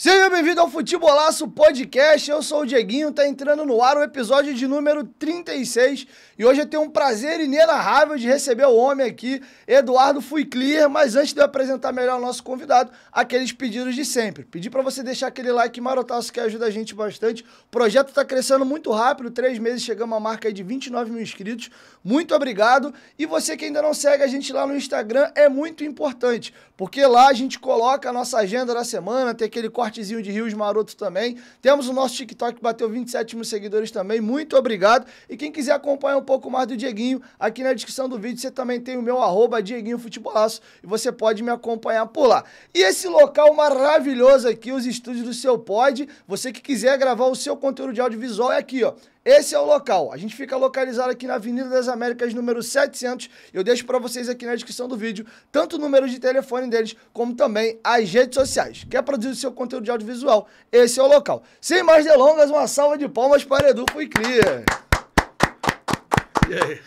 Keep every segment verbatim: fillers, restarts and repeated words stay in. Seja bem-vindo ao Futebolaço Podcast, eu sou o Dieguinho, tá entrando no ar o episódio de número trinta e seis e hoje eu tenho um prazer inenarrável de receber o homem aqui, Eduardo Fuiclier, mas antes de eu apresentar melhor o nosso convidado, aqueles pedidos de sempre. Pedi pra você deixar aquele like marotaço que ajuda a gente bastante, o projeto tá crescendo muito rápido, três meses chegamos a marca aí de vinte e nove mil inscritos, muito obrigado, e você que ainda não segue a gente lá no Instagram é muito importante, porque lá a gente coloca a nossa agenda da semana, tem aquele corte Cortezinho de rios maroto também. Temos o nosso TikTok que bateu vinte e sete mil seguidores também. Muito obrigado. E quem quiser acompanhar um pouco mais do Dieguinho, aqui na descrição do vídeo você também tem o meu arroba Dieguinho Futebolaço e você pode me acompanhar por lá. E esse local maravilhoso aqui, os estúdios do Seu Pod, você que quiser gravar o seu conteúdo de audiovisual é aqui, ó. Esse é o local. A gente fica localizado aqui na Avenida das Américas, número setecentos. Eu deixo para vocês aqui na descrição do vídeo tanto o número de telefone deles, como também as redes sociais. Quer produzir o seu conteúdo de audiovisual? Esse é o local. Sem mais delongas, uma salva de palmas para Edu Fuiclier. E aí?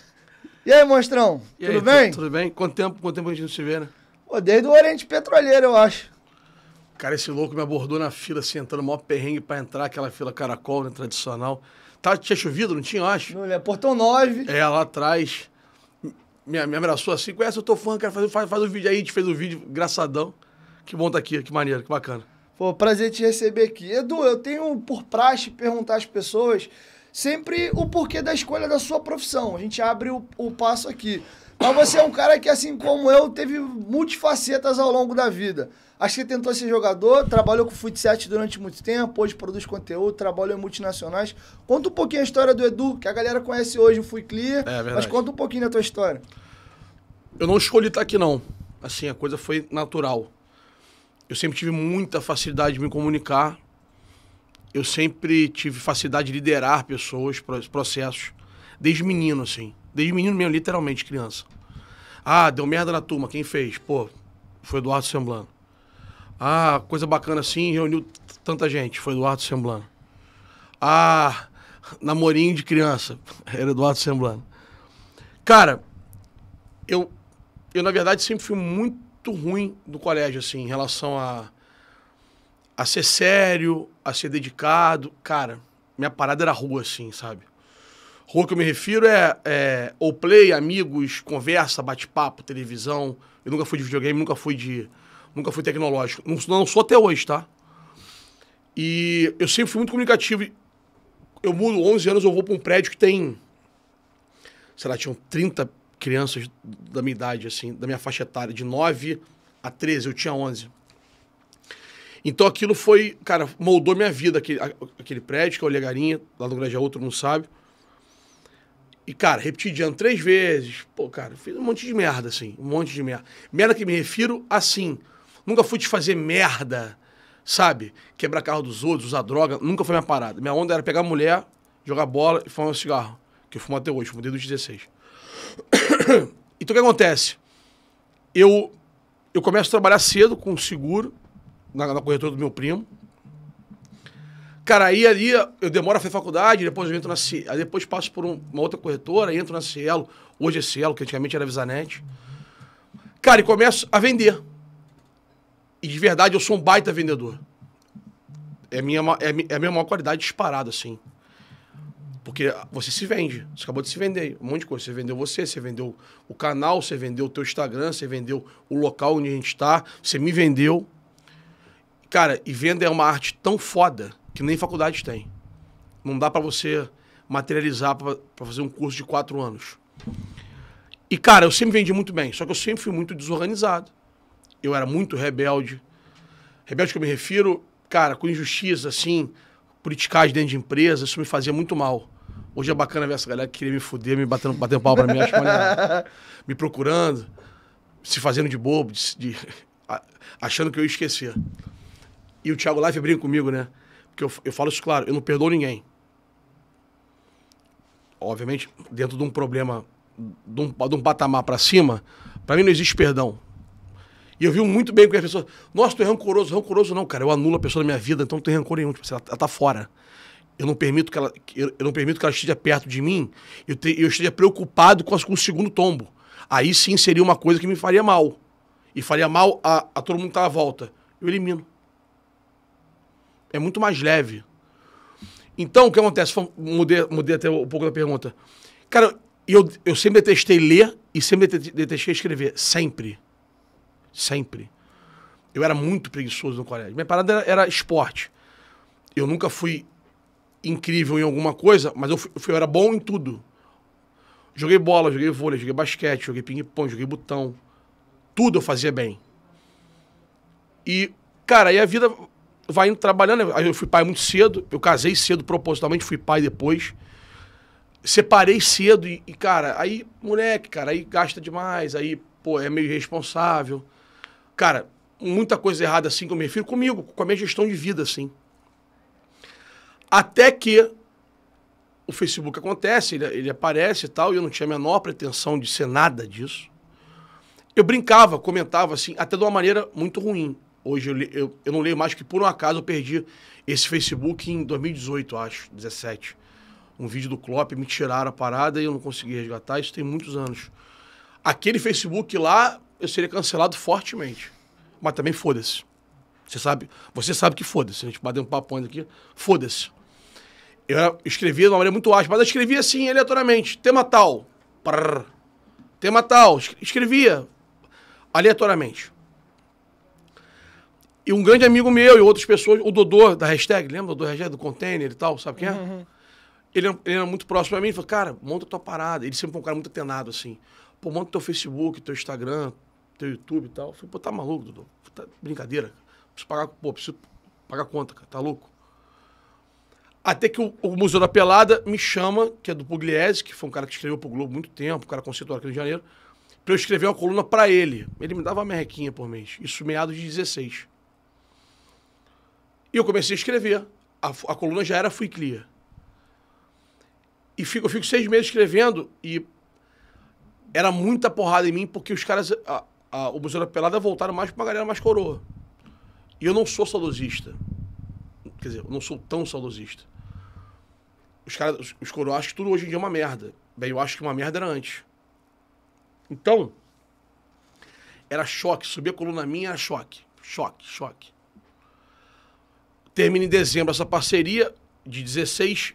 E aí, monstrão? E tudo aí, bem? Tudo bem? Quanto tempo, quanto tempo a gente não se vê, né? Pô, desde o Oriente Petroleiro, eu acho. Cara, esse louco me abordou na fila, assim, entrando, maior perrengue para entrar, aquela fila caracol, né, tradicional. Tá, tinha chovido, não tinha, eu acho. Não, é Portão nove. É, lá atrás. Me, me abraçou assim, conhece, eu tô fã, cara, faz, faz, faz o vídeo aí, a gente fez o vídeo, engraçadão. Que bom tá aqui, que maneiro, que bacana. Pô, prazer te receber aqui. Edu, eu tenho por praxe perguntar às pessoas sempre o porquê da escolha da sua profissão. A gente abre o, o passo aqui. Mas você é um cara que, assim como eu, teve multifacetas ao longo da vida. Acho que tentou ser jogador, trabalhou com o Fut sete durante muito tempo, hoje produz conteúdo, trabalhou em multinacionais. Conta um pouquinho a história do Edu, que a galera conhece hoje o Fuiclier, é, mas conta um pouquinho da tua história. Eu não escolhi estar aqui, não. Assim, a coisa foi natural. Eu sempre tive muita facilidade de me comunicar. Eu sempre tive facilidade de liderar pessoas, processos, desde menino, assim. Desde menino mesmo, literalmente, criança. Ah, deu merda na turma, quem fez? Pô, foi Eduardo Semblano. Ah, coisa bacana assim, reuniu tanta gente, foi Eduardo Semblano. Ah, namorinho de criança, era Eduardo Semblano. Cara, eu, eu na verdade sempre fui muito ruim do colégio, assim, em relação a, a ser sério, a ser dedicado. Cara, minha parada era rua, assim, sabe? Rua que eu me refiro é, é ou play, amigos, conversa, bate-papo, televisão. Eu nunca fui de videogame, nunca fui de nunca fui tecnológico. Não, não sou até hoje, tá? E eu sempre fui muito comunicativo. Eu mudo onze anos, eu vou para um prédio que tem, sei lá, tinham trinta crianças da minha idade, assim, da minha faixa etária, de nove a treze, eu tinha onze. Então aquilo foi, cara, moldou minha vida, aquele, aquele prédio, que é o Legarinha, lá no Grajaú, outro não sabe. E, cara, repeti de ano três vezes. Pô, cara, fiz um monte de merda, assim. Um monte de merda. Merda que me refiro, assim. Nunca fui te fazer merda, sabe? Quebrar carro dos outros, usar droga. Nunca foi minha parada. Minha onda era pegar mulher, jogar bola e fumar um cigarro. Que eu fumo até hoje. Fumo desde os dezesseis. Então, o que acontece? Eu, eu começo a trabalhar cedo com seguro, na, na corretora do meu primo. Cara, aí ali eu demoro a fazer faculdade, depois eu entro na C... aí depois passo por um, uma outra corretora, entro na Cielo, hoje é Cielo, que antigamente era Visanet. Cara, e começo a vender. E de verdade eu sou um baita vendedor. É minha, é, é a minha maior qualidade disparada, assim. Porque você se vende, você acabou de se vender, um monte de coisa. Você vendeu você, você vendeu o canal, você vendeu o teu Instagram, você vendeu o local onde a gente está, você me vendeu. Cara, e venda é uma arte tão foda que nem faculdade tem. Não dá pra você materializar pra, pra fazer um curso de quatro anos. E, cara, eu sempre vendi muito bem, só que eu sempre fui muito desorganizado. Eu era muito rebelde. Rebelde que eu me refiro, cara, com injustiça, assim, politicagem dentro de empresa, isso me fazia muito mal. Hoje é bacana ver essa galera que queria me fuder, me batendo, batendo pau pra mim, acho maneiro. Me procurando, se fazendo de bobo, de, de, achando que eu ia esquecer. E o Thiago Life brinca comigo, né? Porque eu, eu falo isso claro, eu não perdoo ninguém. Obviamente, dentro de um problema, de um, de um patamar pra cima, pra mim não existe perdão. E eu vi muito bem com as pessoas, nossa, tu é rancoroso, rancoroso não, cara, eu anulo a pessoa da minha vida, então não tem rancor nenhum, tipo, ela, ela tá fora. Eu não permito que ela, eu, eu não permito que ela esteja perto de mim, eu, te, eu esteja preocupado com, as, com o segundo tombo. Aí sim seria uma coisa que me faria mal. E faria mal a, a todo mundo que tá à volta. Eu elimino. é muito mais leve. Então, o que acontece? Mudei, mudei até um pouco da pergunta. Cara, eu, eu sempre detestei ler e sempre detestei escrever. Sempre. Sempre. Eu era muito preguiçoso no colégio. Minha parada era, era esporte. Eu nunca fui incrível em alguma coisa, mas eu, fui, eu era bom em tudo. Joguei bola, joguei vôlei, joguei basquete, joguei ping-pong, joguei botão. Tudo eu fazia bem. E, cara, aí a vida vai indo trabalhando. Aí eu fui pai muito cedo, eu casei cedo propositalmente, fui pai depois. Separei cedo e, e, cara, aí, moleque, cara, aí gasta demais, aí, pô, é meio irresponsável. Cara, muita coisa errada assim que eu me refiro comigo, com a minha gestão de vida, assim. Até que o Facebook acontece, ele, ele aparece e tal, e eu não tinha a menor pretensão de ser nada disso. Eu brincava, comentava assim, até de uma maneira muito ruim. Hoje eu, eu, eu não leio mais, que por um acaso eu perdi esse Facebook em dois mil e dezoito, acho, dezessete. Um vídeo do Klopp, me tiraram a parada e eu não consegui resgatar, isso tem muitos anos. Aquele Facebook lá, eu seria cancelado fortemente. Mas também foda-se. Você sabe, você sabe que foda-se, a gente bateu um papo ainda aqui, foda-se. Eu escrevia de uma maneira muito áspera, mas eu escrevia assim, aleatoriamente. Tema tal. Prrr. Tema tal. Escrevia aleatoriamente. E um grande amigo meu e outras pessoas, o Dodô da hashtag, lembra? O Dodô da hashtag, do container e tal, sabe quem é? Uhum. Ele, era, ele era muito próximo pra mim e falou, cara, monta tua parada. Ele sempre foi um cara muito atenado, assim. Pô, monta teu Facebook, teu Instagram, teu YouTube e tal. Eu falei, pô, tá maluco, Dodô? Tá brincadeira. Preciso pagar, pô, preciso pagar conta, cara. Tá louco? Até que o, o Museu da Pelada me chama, que é do Pugliese, que foi um cara que escreveu pro Globo muito tempo, um cara conceituado aqui no Rio de Janeiro, pra eu escrever uma coluna pra ele. Ele me dava uma merrequinha por mês. Isso meados de dezesseis. E eu comecei a escrever. A, a coluna já era Fui Clear. E fico, eu fico seis meses escrevendo e era muita porrada em mim, porque os caras, a, a, o Museu da Pelada voltaram mais pra uma galera mais coroa. E eu não sou saudosista. Quer dizer, eu não sou tão saudosista. Os caras, os, os coroas, acham que tudo hoje em dia é uma merda. Bem, eu acho que uma merda era antes. Então, era choque. Subir a coluna minha era choque. Choque, choque. Termina em dezembro essa parceria de dezesseis.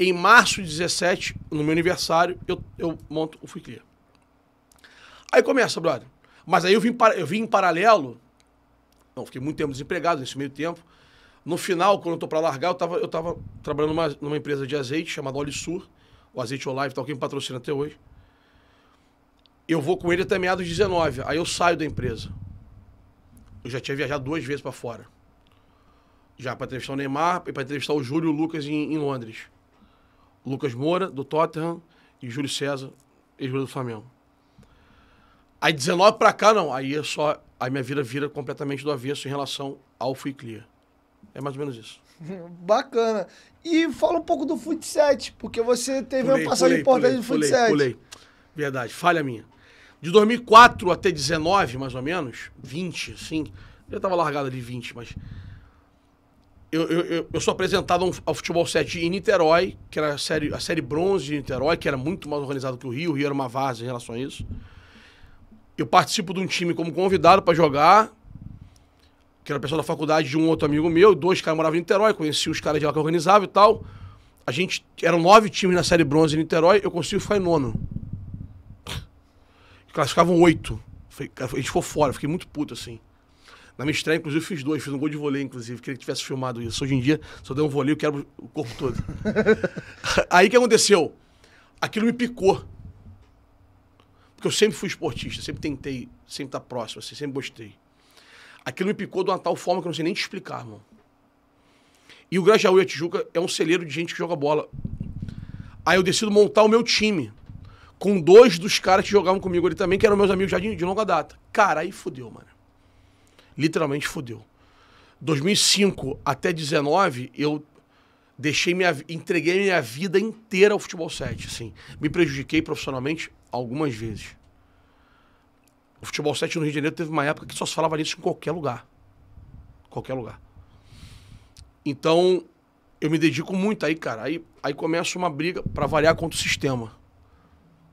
Em março de dezessete, no meu aniversário, eu, eu monto o Fui Clear. Aí começa, brother. Mas aí eu vim, eu vim em paralelo. Não, fiquei muito tempo desempregado nesse meio tempo. No final, quando eu tô pra largar, eu tava, eu tava trabalhando numa, numa empresa de azeite chamada Olisur, o Azeite Olive, tal, quem me patrocina até hoje. Eu vou com ele até meados de dezenove, aí eu saio da empresa. Eu já tinha viajado duas vezes pra fora. Já pra entrevistar o Neymar e pra entrevistar o Júlio e o Lucas em, em Londres. O Lucas Moura, do Tottenham, e Júlio César, ex-jogador do Flamengo. Aí dezenove pra cá, não. Aí é só... Aí minha vida vira completamente do avesso em relação ao Fui Clear. É mais ou menos isso. Bacana. E fala um pouco do Fut sete, porque você teve pulei, uma passagem importante do Fut sete. Pulei, pulei. Verdade, falha minha. De dois mil e quatro até dezenove, mais ou menos, vinte, assim, eu tava largado ali vinte, mas... Eu, eu, eu sou apresentado ao Futebol sete em Niterói, que era a série, a série bronze de Niterói, que era muito mais organizado que o Rio. O Rio era uma várzea em relação a isso. Eu participo de um time como convidado para jogar, que era o pessoal da faculdade de um outro amigo meu, dois caras moravam em Niterói, conheci os caras de lá que organizavam e tal. A gente, eram nove times na série bronze em Niterói, eu consigo ficar em nono. Classificavam oito. A gente foi fora, fiquei muito puto assim. Na minha estreia, inclusive, fiz dois, fiz um gol de vôlei, inclusive, queria que tivesse filmado isso. Hoje em dia, se eu der um vôlei, eu quebro o corpo todo. Aí o que aconteceu? Aquilo me picou. Porque eu sempre fui esportista, sempre tentei, sempre tá próximo, assim, sempre gostei. Aquilo me picou de uma tal forma que eu não sei nem te explicar, irmão. E o Grajaú e a Tijuca é um celeiro de gente que joga bola. Aí eu decido montar o meu time, com dois dos caras que jogavam comigo ali também, que eram meus amigos já de, de longa data. Cara, aí fudeu, mano. Literalmente fudeu. dois mil e cinco até dezenove, eu deixei minha, entreguei minha vida inteira ao Futebol sete, assim. Me prejudiquei profissionalmente algumas vezes. O Futebol sete no Rio de Janeiro teve uma época que só se falava nisso em qualquer lugar. Qualquer lugar. Então, eu me dedico muito aí, cara. Aí, aí começa uma briga pra variar contra o sistema.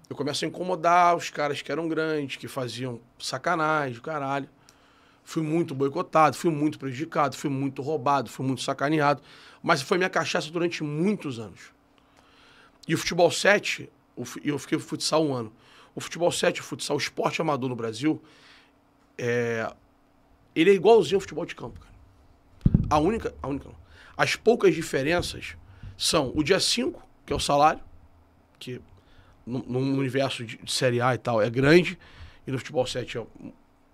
Eu começo a incomodar os caras que eram grandes, que faziam sacanagem, caralho. fui muito boicotado, fui muito prejudicado, fui muito roubado, fui muito sacaneado, mas foi minha cachaça durante muitos anos. E o futebol sete, eu fiquei no futsal um ano, o futebol sete, o futsal, o esporte amador no Brasil, é, ele é igualzinho ao futebol de campo, cara. A única, a única não. As poucas diferenças são o dia cinco, que é o salário, que no, no universo de, de Série A e tal é grande, e no futebol sete é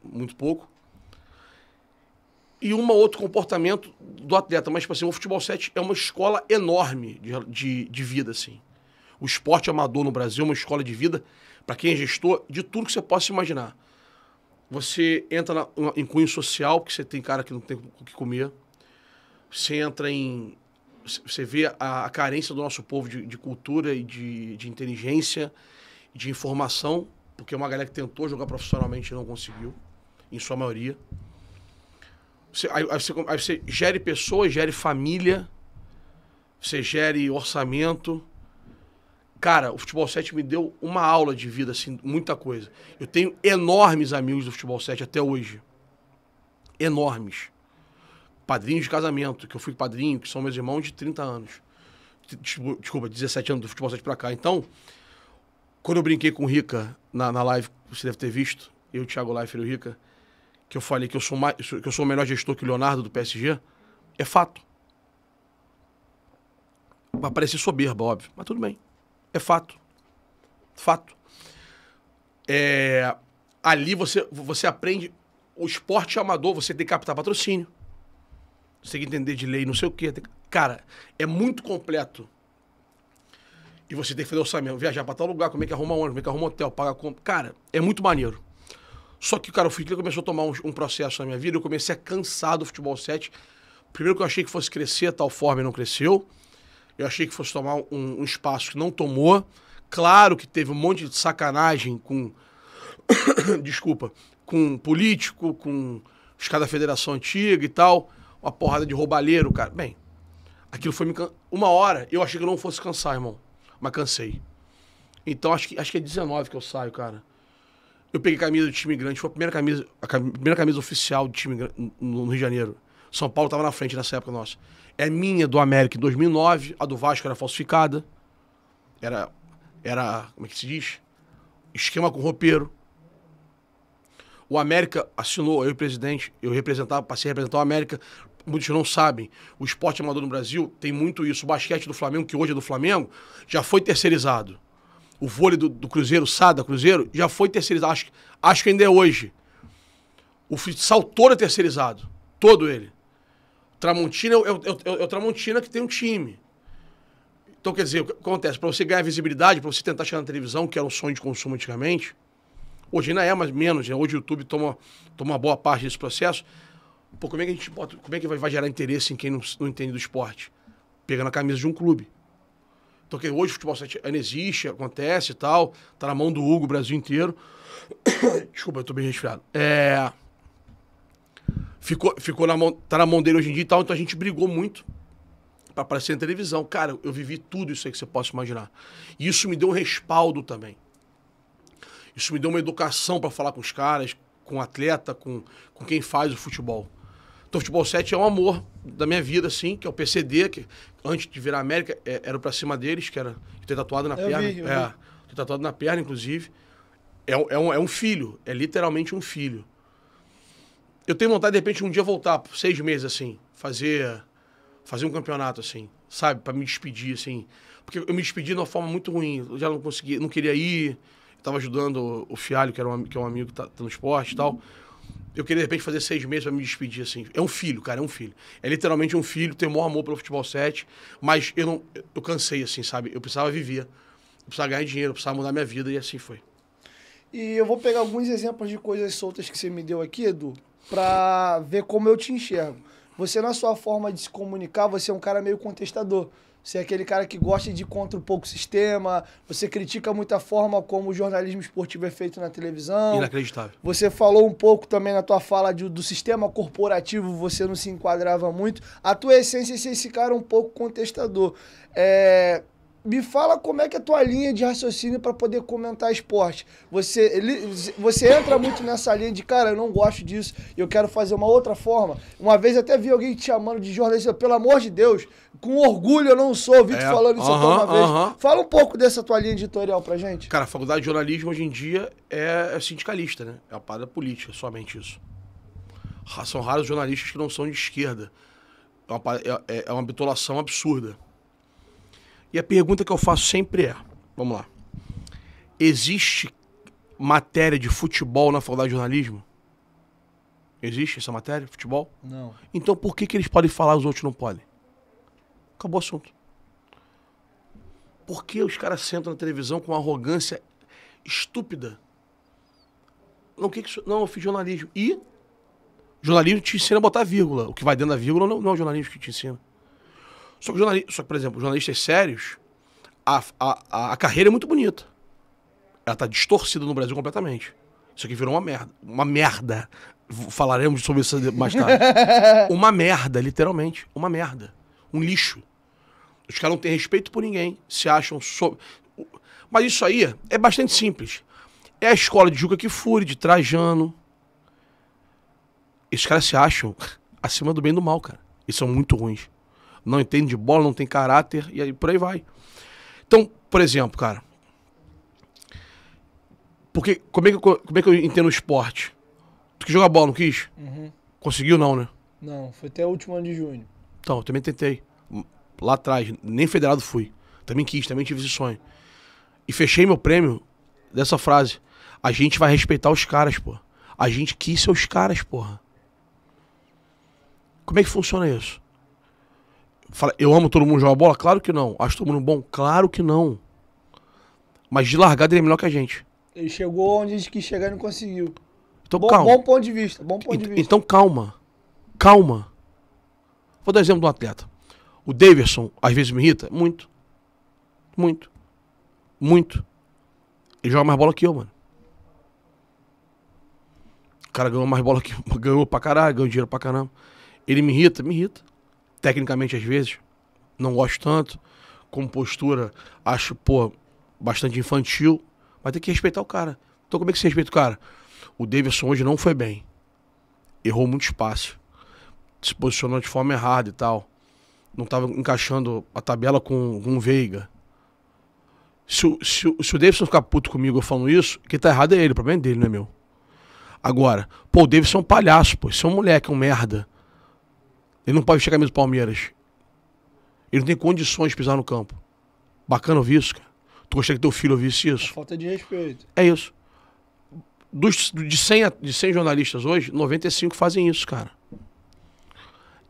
muito pouco. E um outro comportamento do atleta. Mas, tipo assim, o futebol sete é uma escola enorme de, de, de vida, assim. O esporte amador no Brasil é uma escola de vida, para quem é gestor, de tudo que você possa imaginar. Você entra na, em cunho social, porque você tem cara que não tem o que comer. Você entra em... Você vê a, a carência do nosso povo de, de cultura e de, de inteligência, de informação, porque é uma galera que tentou jogar profissionalmente e não conseguiu, em sua maioria. Você, aí, você, aí você gere pessoas, gere família, você gere orçamento. Cara, o futebol sete me deu uma aula de vida, assim, muita coisa. Eu tenho enormes amigos do futebol sete até hoje. Enormes. Padrinhos de casamento, que eu fui padrinho, que são meus irmãos de trinta anos. Desculpa, dezessete anos do futebol sete pra cá. Então, quando eu brinquei com o Rica na, na live, você deve ter visto, eu, Thiago Leifert e o Rica, que eu falei que eu sou mais, que eu sou o melhor gestor que o Leonardo do P S G, é fato. Vai parecer soberba, óbvio, mas tudo bem. É fato. Fato. É, ali você, você aprende o esporte amador, você tem que captar patrocínio, você tem que entender de lei, não sei o quê. Tem, cara, é muito completo. E você tem que fazer orçamento, viajar para tal lugar, como é que arruma ônibus, como é que arruma hotel, paga compra. Cara, é muito maneiro. Só que, cara, o futebol começou a tomar um, um processo na minha vida, eu comecei a cansar do futebol sete. Primeiro que eu achei que fosse crescer a tal forma e não cresceu. Eu achei que fosse tomar um, um espaço que não tomou. Claro que teve um monte de sacanagem com... Desculpa. Com político, com os caras da federação antiga e tal. Uma porrada de roubalheiro, cara. Bem, aquilo foi me... Can... Uma hora eu achei que eu não fosse cansar, irmão. Mas cansei. Então acho que, acho que é dezenove que eu saio, cara. Eu peguei camisa do time grande, foi a primeira camisa, a cam... primeira camisa oficial do time no Rio de Janeiro. São Paulo estava na frente nessa época nossa. É minha, do América, em dois mil e nove. A do Vasco era falsificada. Era, era, como é que se diz? Esquema com roupeiro. O América assinou, eu e o presidente, eu representava, passei a representar o América. Muitos não sabem. O esporte amador no Brasil tem muito isso. O basquete do Flamengo, que hoje é do Flamengo, já foi terceirizado. O vôlei do, do Cruzeiro, Sada Cruzeiro, já foi terceirizado. Acho, acho que ainda é hoje. O futsal todo é terceirizado. Todo ele. Tramontina é o, é, o, é o Tramontina que tem um time. Então, quer dizer, o que acontece? Para você ganhar visibilidade, para você tentar chegar na televisão, que era um sonho de consumo antigamente, hoje ainda é, mas menos. Né? Hoje o YouTube toma, toma uma boa parte desse processo. Pô, como é que a gente bota, como é que vai, vai gerar interesse em quem não, não entende do esporte? Pegando a camisa de um clube. Então, que hoje o futebol ainda existe, acontece e tal, tá na mão do Hugo o Brasil inteiro. Desculpa, eu tô bem resfriado. É... Ficou, ficou na mão, tá na mão dele hoje em dia e tal, então a gente brigou muito pra aparecer na televisão. Cara, eu vivi tudo isso aí que você possa imaginar. E isso me deu um respaldo também. Isso me deu uma educação pra falar com os caras, com o atleta, com, com quem faz o futebol. Então o futebol sete é um amor da minha vida, assim, que é o P C D, que antes de virar América, é, era pra cima deles, que era ter tatuado na eu perna. Vi, eu é, vi. Ter tatuado na perna, inclusive. É, é, um, é um filho, é literalmente um filho. Eu tenho vontade, de repente, um dia voltar, por seis meses, assim, fazer, fazer um campeonato, assim, sabe? Pra me despedir, assim. Porque eu me despedi de uma forma muito ruim. Eu já não conseguia, não queria ir. Eu tava ajudando o Fialho, que, era um, que é um amigo que tá, tá no esporte e tal. Eu queria, de repente, fazer seis meses pra me despedir, assim. É um filho, cara, é um filho. É literalmente um filho, tenho o maior amor pelo futebol sete, mas eu não... Eu cansei, assim, sabe? Eu precisava viver. Eu precisava ganhar dinheiro, eu precisava mudar minha vida e assim foi. E eu vou pegar alguns exemplos de coisas soltas que você me deu aqui, Edu, pra ver como eu te enxergo. Você, na sua forma de se comunicar, você é um cara meio contestador. Você é aquele cara que gosta de ir contra um pouco o sistema, você critica muito a forma como o jornalismo esportivo é feito na televisão. Inacreditável. Você falou um pouco também na tua fala de, do sistema corporativo, você não se enquadrava muito. A tua essência é esse cara um pouco contestador. É... me fala como é que é a tua linha de raciocínio para poder comentar esporte. Você, ele, você entra muito nessa linha de, cara, eu não gosto disso, eu quero fazer uma outra forma. Uma vez até vi alguém te chamando de jornalista, pelo amor de Deus, com orgulho eu não sou, ouvi é, falando isso uh-huh, toda uma vez. Uh-huh. Fala um pouco dessa tua linha editorial pra gente. Cara, a faculdade de jornalismo hoje em dia é sindicalista, né? É uma parada política, somente isso. São raros jornalistas que não são de esquerda. É uma, é, é uma bitolação absurda. E a pergunta que eu faço sempre é, vamos lá, existe matéria de futebol na faculdade de jornalismo? Existe essa matéria, futebol? Não. Então por que que eles podem falar, os outros não podem? Acabou o assunto. Por que os caras sentam na televisão com uma arrogância estúpida? Não, que que isso, não, eu fiz jornalismo. E jornalismo te ensina a botar vírgula. O que vai dentro da vírgula não, não é o jornalismo que te ensina. Só que, só que, por exemplo, jornalistas sérios, a, a, a carreira é muito bonita. Ela tá distorcida no Brasil completamente. Isso aqui virou uma merda. Uma merda. Falaremos sobre isso mais tarde. Uma merda, literalmente. Uma merda. Um lixo. Os caras não têm respeito por ninguém. Se acham... So... Mas isso aí é bastante simples. É a escola de Juca Kfouri, de Trajano. Esses caras se acham acima do bem e do mal, cara. Eles são muito ruins. Não entende de bola, não tem caráter, e aí por aí vai. Então, por exemplo, cara, porque como é que eu, como é que eu entendo o esporte? Tu quis jogar bola, não quis? Uhum. Conseguiu não, né? Não, foi até o último ano de junho. Então, eu também tentei. Lá atrás, nem federado fui. Também quis, também tive esse sonho. E fechei meu prêmio dessa frase. A gente vai respeitar os caras, pô. A gente quis ser os caras, porra. Como é que funciona isso? Fala, eu amo todo mundo jogar bola? Claro que não. Acho todo mundo bom? Claro que não. Mas de largada ele é melhor que a gente. Ele chegou onde a gente quis chegar e não conseguiu. Então bom, calma. Bom ponto de vista. Bom ponto de vista. Então calma. Calma. Vou dar exemplo de um atleta. O Davidson, às vezes me irrita? Muito. Muito. Muito. Ele joga mais bola que eu, mano. O cara ganhou mais bola que eu. Ganhou pra caralho, ganhou dinheiro pra caramba. Ele me irrita? Me irrita. Tecnicamente, às vezes, não gosto tanto. Como postura, acho, pô, bastante infantil. Mas tem que respeitar o cara. Então como é que você respeita o cara? O Davidson hoje não foi bem. Errou muito espaço. Se posicionou de forma errada e tal. Não estava encaixando a tabela com, com o Veiga. Se, se, se o Davidson ficar puto comigo eu falando isso, quem tá errado é ele. O problema é dele, não é meu. Agora, pô, o Davidson é um palhaço, pô. Isso é um moleque, é um merda. Ele não pode chegar mesmo do Palmeiras. Ele não tem condições de pisar no campo. Bacana ouvir isso, cara. Tu gostaria que teu filho ouvisse isso? É falta de respeito. É isso. Dos, de, cem, de cem jornalistas hoje, noventa e cinco fazem isso, cara.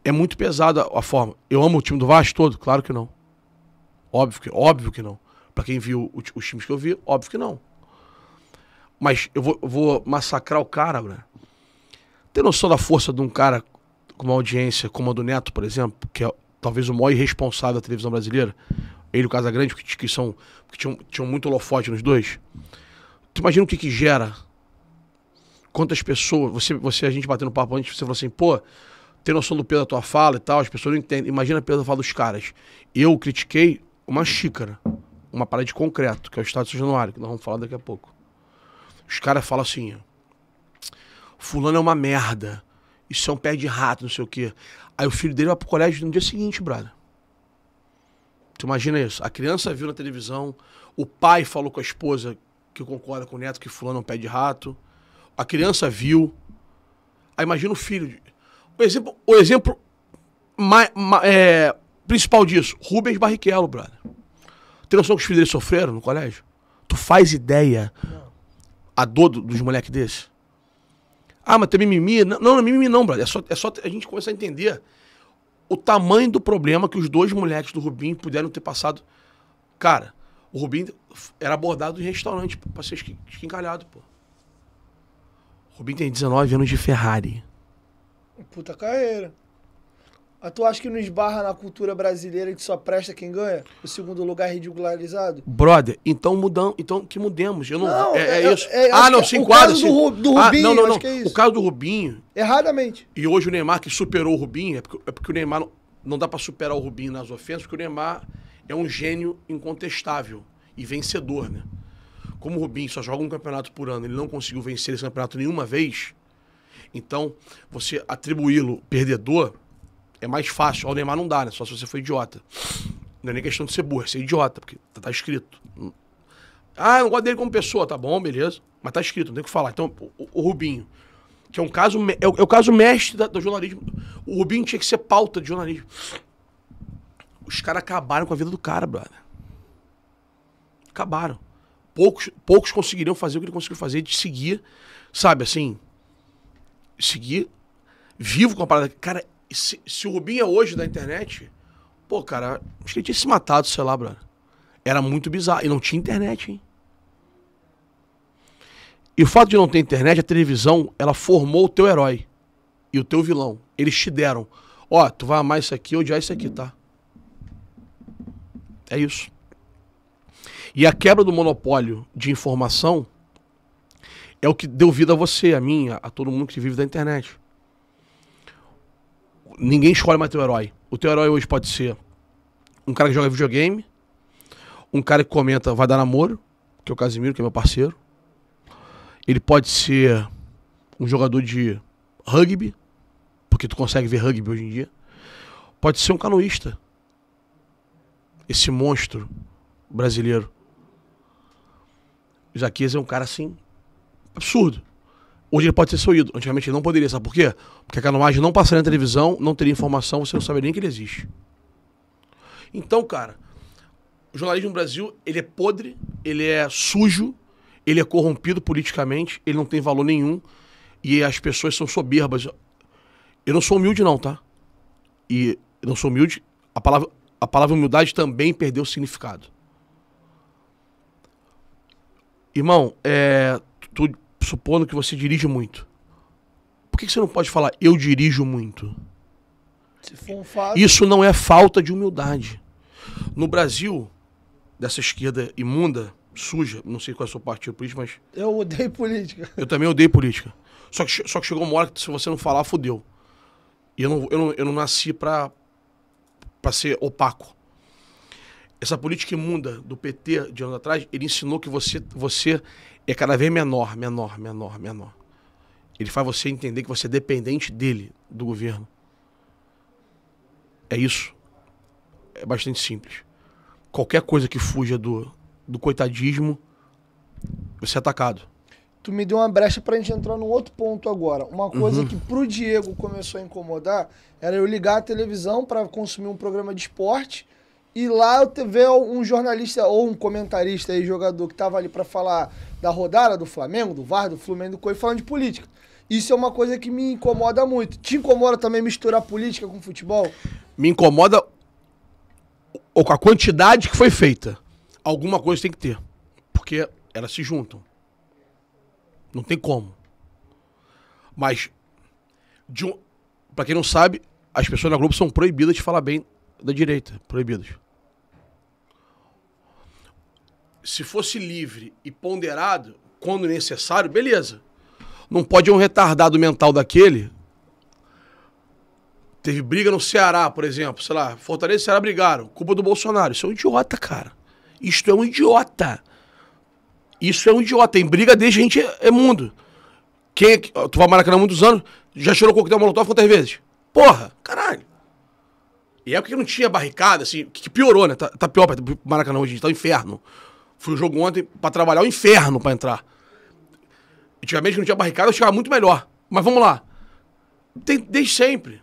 É muito pesada a forma. Eu amo o time do Vasco todo? Claro que não. Óbvio que, óbvio que não. Pra quem viu o, os times que eu vi, óbvio que não. Mas eu vou, eu vou massacrar o cara, né? Tem noção da força de um cara... uma audiência como a do Neto, por exemplo, que é talvez o maior irresponsável da televisão brasileira, ele e o Casagrande, que, que, são, que tinham, tinham muito holofote nos dois. Tu imagina o que que gera? Quantas pessoas, você, você a gente batendo papo antes, você falou assim, pô, tem noção do peso da tua fala e tal, as pessoas não entendem. Imagina o peso da fala dos caras. Eu critiquei uma xícara, uma parada de concreto, que é o estado de São Januário, que nós vamos falar daqui a pouco. Os caras falam assim, fulano é uma merda. Isso é um pé de rato, não sei o quê. Aí o filho dele vai pro colégio no dia seguinte, brother. Tu imagina isso? A criança viu na televisão, o pai falou com a esposa que concorda com o neto que fulano é um pé de rato. A criança viu. Aí imagina o filho. O exemplo, o exemplo ma, ma, é, principal disso, Rubens Barrichello, brother. Tem noção que os filhos dele sofreram no colégio? Tu faz ideia não. A dor do, dos moleques desses? Ah, mas tem mimimi? Não, não é mimimi não, brother. É só, é só a gente começar a entender o tamanho do problema que os dois moleques do Rubinho puderam ter passado. Cara, o Rubinho era abordado em restaurante pra ser esquincalhado, pô. O Rubinho tem dezenove anos de Ferrari. Puta carreira. Mas tu acha que não esbarra na cultura brasileira que só presta quem ganha? O segundo lugar ridicularizado? Brother, então mudamos, então que mudemos. Eu não, não é, é, é isso. É, é, ah, não, se enquadra. O caso do, do Rubinho, ah, não, não, não. Acho que é isso. O caso do Rubinho... Erradamente. E hoje o Neymar que superou o Rubinho, é porque, é porque o Neymar não, não dá pra superar o Rubinho nas ofensas, porque o Neymar é um gênio incontestável e vencedor, né? Como o Rubinho só joga um campeonato por ano, ele não conseguiu vencer esse campeonato nenhuma vez, então você atribuí-lo perdedor é mais fácil. Ao Neymar não dá, né? Só se você for idiota. Não é nem questão de ser burro, é ser idiota, porque tá, tá escrito. Ah, eu não gosto dele como pessoa, tá bom, beleza. Mas tá escrito, não tem o que falar. Então, o, o Rubinho, que é um caso, é o, é o caso mestre da, do jornalismo. O Rubinho tinha que ser pauta de jornalismo. Os caras acabaram com a vida do cara, brother. Acabaram. Poucos, poucos conseguiriam fazer o que ele conseguiu fazer, de seguir, sabe, assim, seguir vivo com a parada. Cara, se, se o Rubinho é hoje da internet, pô, cara, acho que ele tinha se matado, sei lá, brother. Era muito bizarro. E não tinha internet, hein? E o fato de não ter internet, a televisão, ela formou o teu herói e o teu vilão. Eles te deram. Ó, tu vai amar isso aqui, odiar isso aqui, tá? É isso. E a quebra do monopólio de informação é o que deu vida a você, a mim, a, a todo mundo que vive da internet. Ninguém escolhe mais teu herói. O teu herói hoje pode ser um cara que joga videogame, um cara que comenta vai dar namoro, que é o Casimiro, que é meu parceiro. Ele pode ser um jogador de rugby, porque tu consegue ver rugby hoje em dia. Pode ser um canoísta. Esse monstro brasileiro. O Isaquias é um cara, assim, absurdo. Hoje ele pode ser seu ídolo. Antigamente ele não poderia. Sabe por quê? Porque a canoagem não passaria na televisão, não teria informação, você não saberia nem que ele existe. Então, cara, o jornalismo no Brasil, ele é podre, ele é sujo, ele é corrompido politicamente, ele não tem valor nenhum e as pessoas são soberbas. Eu não sou humilde não, tá? E eu não sou humilde, a palavra, a palavra humildade também perdeu o significado. Irmão, é, tô supondo que você dirige muito. Por que você não pode falar, eu dirijo muito? Se for um fato... Isso não é falta de humildade. No Brasil, dessa esquerda imunda, suja, não sei qual é o seu partido político, mas... Eu odeio política. Eu também odeio política. Só que, só que chegou uma hora que se você não falar, fodeu. E eu não, eu não, eu não nasci pra, pra ser opaco. Essa política imunda do P T de anos atrás, ele ensinou que você, você é cada vez menor, menor, menor, menor. Ele faz você entender que você é dependente dele, do governo. É isso. É bastante simples. Qualquer coisa que fuja do, do coitadismo, você é atacado. Tu me deu uma brecha pra gente entrar num outro ponto agora. Uma coisa uhum. que pro Diego começou a incomodar era eu ligar a televisão pra consumir um programa de esporte e lá eu ver um jornalista ou um comentarista aí, jogador, que tava ali pra falar da rodada do Flamengo, do V A R, do Fluminense, do Coi, falando de política. Isso é uma coisa que me incomoda muito. Te incomoda também misturar política com futebol? Me incomoda... ou com a quantidade que foi feita. Alguma coisa tem que ter. Porque elas se juntam. Não tem como. Mas, de um... pra quem não sabe, as pessoas na Globo são proibidas de falar bem da direita. Proibidas. Se fosse livre e ponderado, quando necessário, beleza. Não pode um retardado mental daquele... Teve briga no Ceará, por exemplo, sei lá, Fortaleza e Ceará brigaram, culpa do Bolsonaro. Isso é um idiota, cara. Isto é um idiota. Isso é um idiota. Em briga desde a gente é, é mundo. Quem é que, tu vai ao Maracanã há muitos anos, já chorou coquetel molotov quantas vezes? Porra, caralho. E é porque não tinha barricada, assim, que piorou, né? Tá, tá pior pra Maracanã hoje, tá um inferno. Fui o jogo ontem pra trabalhar, o um inferno pra entrar. Antigamente não tinha barricada, eu chegava muito melhor. Mas vamos lá. Tem, desde sempre.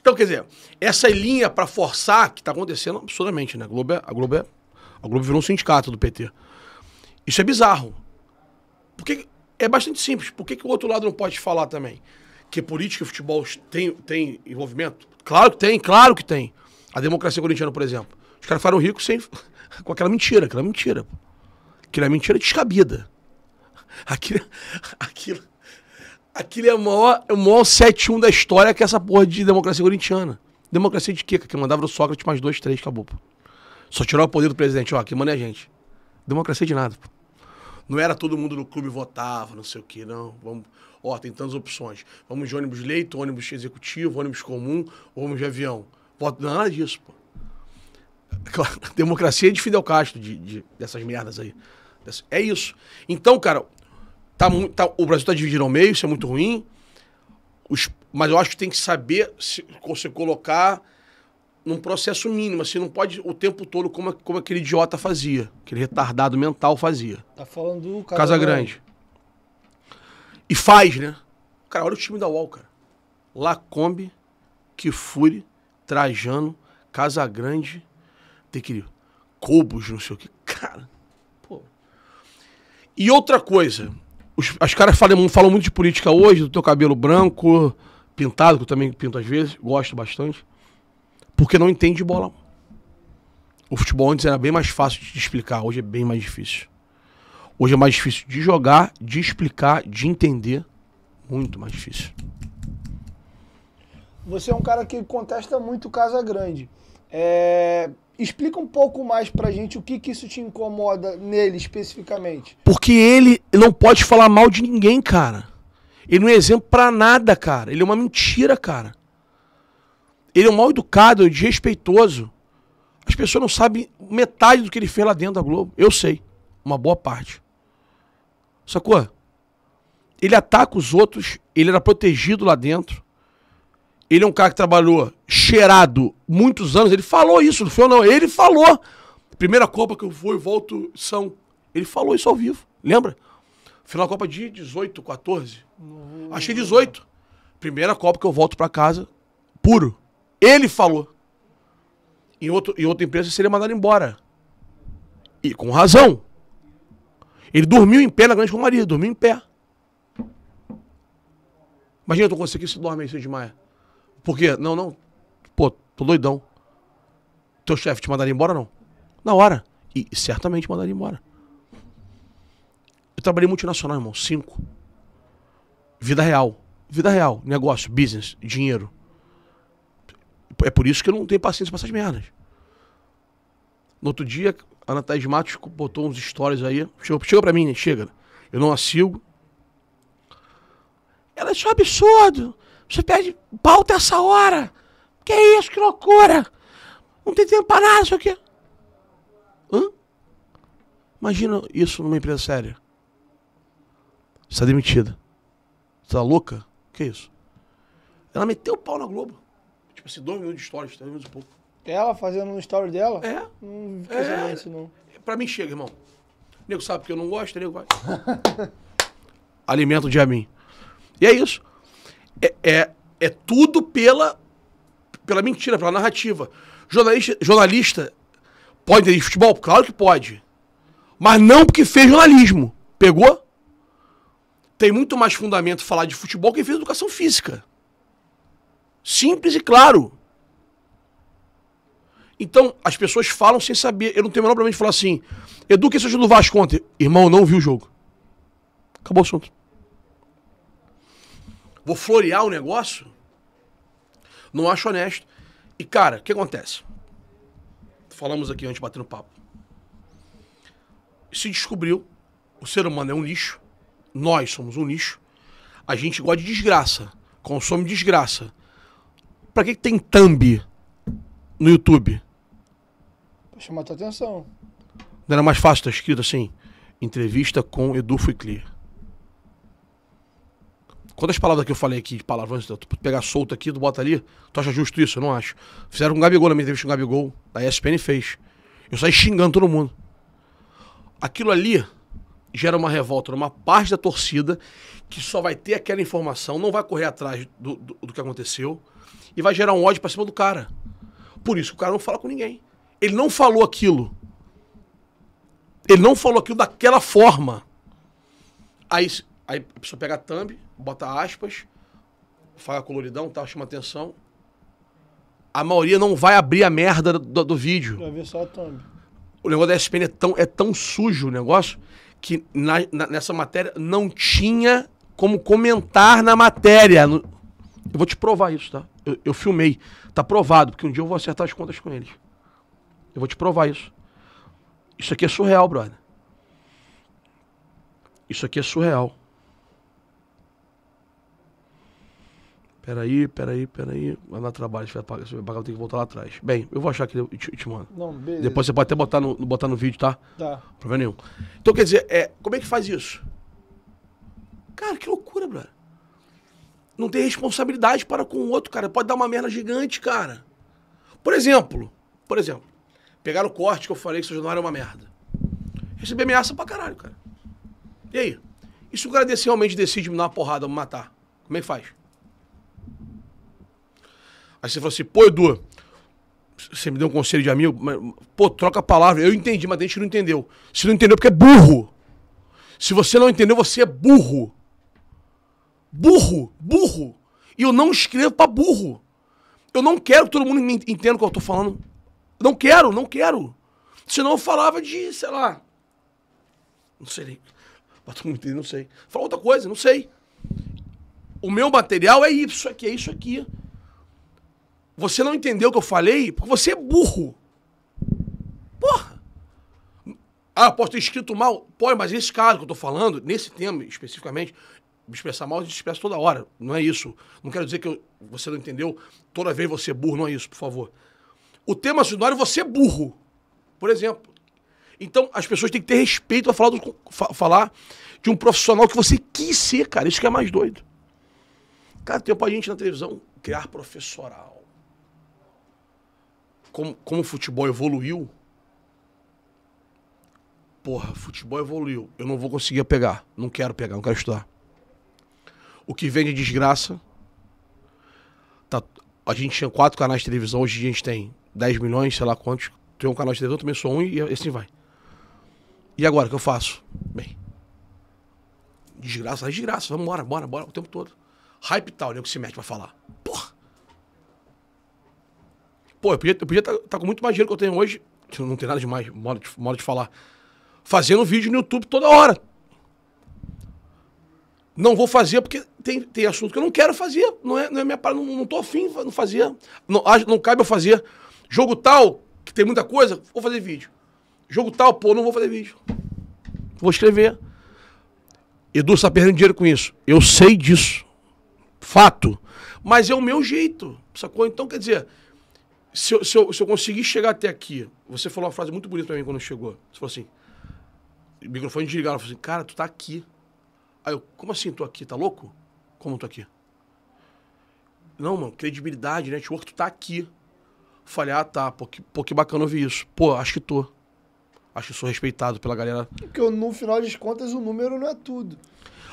Então, quer dizer, essa linha para forçar, que tá acontecendo absurdamente, né? A Globo, é, a, Globo é, a Globo virou um sindicato do P T. Isso é bizarro. Porque é bastante simples. Por que, que o outro lado não pode falar também? Que política e futebol tem, tem envolvimento? Claro que tem, claro que tem. A democracia corintiana, por exemplo. Os caras ficaram ricos sem, com aquela mentira, aquela mentira. Aquela mentira descabida. Aquilo... aquilo... Aquilo é o maior, é o maior sete um da história, que é essa porra de democracia corintiana. Democracia de quê? Que mandava o Sócrates mais dois, três, acabou. Pô. Só tirou o poder do presidente, ó, que manda é a gente. Democracia de nada. Pô. Não era todo mundo no clube votava, não sei o quê, não. Vamos, ó, tem tantas opções. Vamos de ônibus leito, ônibus executivo, ônibus comum, ônibus de avião. Voto, não é nada disso, pô. Claro, a democracia é de Fidel Castro, de, de, dessas merdas aí. É isso. Então, cara, tá, tá, o Brasil tá dividido ao meio, isso é muito ruim. Os, mas eu acho que tem que saber se, se colocar num processo mínimo, assim, não pode o tempo todo como, como aquele idiota fazia, aquele retardado mental fazia. Tá falando do Casagrande. E faz, né? Cara, olha o time da U O L, cara. Lacombe, Kfouri, Trajano, Casagrande, tem que ir, Cobos, não sei o que. Cara, pô. E outra coisa, os, os caras falam, falam muito de política hoje, do teu cabelo branco, pintado, que eu também pinto às vezes, gosto bastante. Porque não entende de bola. O futebol antes era bem mais fácil de explicar, hoje é bem mais difícil. Hoje é mais difícil de jogar, de explicar, de entender. Muito mais difícil. Você é um cara que contesta muito o Casagrande. É... Explica um pouco mais pra gente o que, que isso te incomoda nele especificamente. Porque ele não pode falar mal de ninguém, cara. Ele não é exemplo pra nada, cara. Ele é uma mentira, cara. Ele é um mal educado, desrespeitoso. As pessoas não sabem metade do que ele fez lá dentro da Globo. Eu sei. Uma boa parte. Sacou? Ele ataca os outros. Ele era protegido lá dentro. Ele é um cara que trabalhou cheirado muitos anos. Ele falou isso, não foi eu não. Ele falou. Primeira Copa que eu vou e volto são. Ele falou isso ao vivo. Lembra? Final da Copa de dezoito, quatorze. Uhum. Achei dezoito. Primeira Copa que eu volto pra casa puro. Ele falou. Em, outro, em outra empresa seria mandado embora. E com razão. Ele dormiu em pé na Grande Romaria. Dormiu em pé. Imagina, eu tô com você aqui, você dorme aí, você desmaia. Por quê? Não, não. Pô, tô doidão. Teu chefe te mandaria embora ou não? Na hora. E certamente mandaria embora. Eu trabalhei multinacional, irmão. Cinco. Vida real. Vida real. Negócio, business, dinheiro. É por isso que eu não tenho paciência pra essas merdas. No outro dia, a Ana Thaís Matos botou uns stories aí. Chegou, chegou pra mim, né? Chega. Eu não a sigo. Ela é só absurdo. Você perde pauta essa hora. Que isso, que loucura. Não tem tempo pra nada, isso aqui. Hã? Imagina isso numa empresa séria. Você tá demitida. Você tá louca? Que isso? Ela meteu o pau na Globo. Tipo assim, dois minutos de stories, três minutos e pouco. Ela fazendo um story dela? É. Não quer saber isso, não. Pra mim chega, irmão. O nego sabe que eu não gosto, o nego vai. Alimento de a mim. E é isso. É, é, é tudo pela, pela mentira, pela narrativa. Jornalista, jornalista pode ter de futebol? Claro que pode. Mas não porque fez jornalismo. Pegou? Tem muito mais fundamento falar de futebol que fez educação física. Simples e claro. Então, as pessoas falam sem saber. Eu não tenho o menor problema de falar assim, Edu, que esse jogo do Vasco ontem? Irmão, não viu o jogo. Acabou o assunto. Vou florear o negócio? Não acho honesto. E, cara, o que acontece? Falamos aqui antes, batendo papo. Se descobriu, o ser humano é um lixo. Nós somos um lixo. A gente gosta de desgraça. Consome desgraça. Pra que, que tem thumb no YouTube? Pra chamar tua atenção. Não era mais fácil estar escrito assim? Entrevista com Edu Fuicli. Quantas palavras que eu falei aqui, de palavrões, tu pegar solto aqui, tu bota ali, tu acha justo isso? Eu não acho. Fizeram com o Gabigol, na minha entrevista com o Gabigol, da E S P N fez. Eu saí xingando todo mundo. Aquilo ali gera uma revolta numa parte da torcida que só vai ter aquela informação, não vai correr atrás do, do, do que aconteceu e vai gerar um ódio pra cima do cara. Por isso que o cara não fala com ninguém. Ele não falou aquilo. Ele não falou aquilo daquela forma. Aí, aí a pessoa pega a thumb, bota aspas, fala coloridão, tá, chama atenção. A maioria não vai abrir a merda do, do vídeo. Vai ver só a thumb. O negócio da E S P N é tão, é tão sujo o negócio que na, na, nessa matéria não tinha como comentar na matéria. No... Eu vou te provar isso, tá? Eu, eu filmei. Tá provado, porque um dia eu vou acertar as contas com eles. Eu vou te provar isso. Isso aqui é surreal, brother. Isso aqui é surreal. Peraí, peraí, peraí. Vai dar trabalho, se vai pagar, se vai pagar, eu tenho que voltar lá atrás. Bem, eu vou achar aqui e te, te mando. Não, beleza. Depois você pode até botar no, botar no vídeo, tá? Tá. Problema nenhum. Então, quer dizer, é, como é que faz isso? Cara, que loucura, brother. Não tem responsabilidade para com o outro, cara. Pode dar uma merda gigante, cara. Por exemplo, por exemplo, pegaram o corte que eu falei que o seu jornal era uma merda. Recebi ameaça pra caralho, cara. E aí? E se o cara desse realmente decide me dar uma porrada, me matar? Como é que faz? Aí você falou assim, pô, Edu, você me deu um conselho de amigo, mas, pô, troca a palavra. Eu entendi, mas a gente não entendeu. Se não entendeu, porque é burro. Se você não entendeu, você é burro. Burro, burro. E eu não escrevo pra burro. Eu não quero que todo mundo entenda o que eu tô falando. Não quero, não quero. Senão eu falava de, sei lá, não sei, não sei. Fala outra coisa, não sei. O meu material é isso aqui, é isso aqui. Você não entendeu o que eu falei porque você é burro. Porra. Ah, posso ter escrito mal? Pode, mas nesse caso que eu tô falando, nesse tema especificamente, me expressar mal, a gente expressa toda hora. Não é isso. Não quero dizer que eu, você não entendeu. Toda vez você é burro, não é isso, por favor. O tema sonoro, você é burro. Por exemplo. Então, as pessoas têm que ter respeito a falar, do, falar de um profissional que você quis ser, cara. Isso que é mais doido. Cara, tem pra gente na televisão criar professoral. Como, como o futebol evoluiu, porra, futebol evoluiu, eu não vou conseguir pegar, não quero pegar, não quero estudar. O que vem de desgraça, tá, a gente tinha quatro canais de televisão, hoje a gente tem dez milhões, sei lá quantos, tem um canal de televisão, também sou um e assim vai. E agora, o que eu faço? Bem, desgraça, desgraça, vamos embora, bora, bora, o tempo todo. Hype tal, né, que se mete pra falar, porra. Pô, eu podia estar eu podia tá, tá com muito mais dinheiro que eu tenho hoje. Não tem nada demais, modo de, modo de falar. Fazendo vídeo no YouTube toda hora. Não vou fazer porque tem, tem assunto que eu não quero fazer. Não é, não é minha parada, não, não tô afim de fazer. Não, não cabe eu fazer. Jogo tal, que tem muita coisa, vou fazer vídeo. Jogo tal, pô, não vou fazer vídeo. Vou escrever. Edu, você tá perdendo dinheiro com isso. Eu sei disso. Fato. Mas é o meu jeito, sacou? Então, quer dizer... Se eu, se, eu, se eu conseguir chegar até aqui, você falou uma frase muito bonita pra mim quando chegou. Você falou assim, microfone desligado, falou assim, cara, tu tá aqui. Aí eu, como assim, tô aqui, tá louco? Como eu tô aqui? Não, mano, credibilidade, network, tu tá aqui. Falei, ah, tá, pô que, pô, que bacana ouvir isso. Pô, acho que tô. Acho que sou respeitado pela galera. Porque no final das contas o número não é tudo.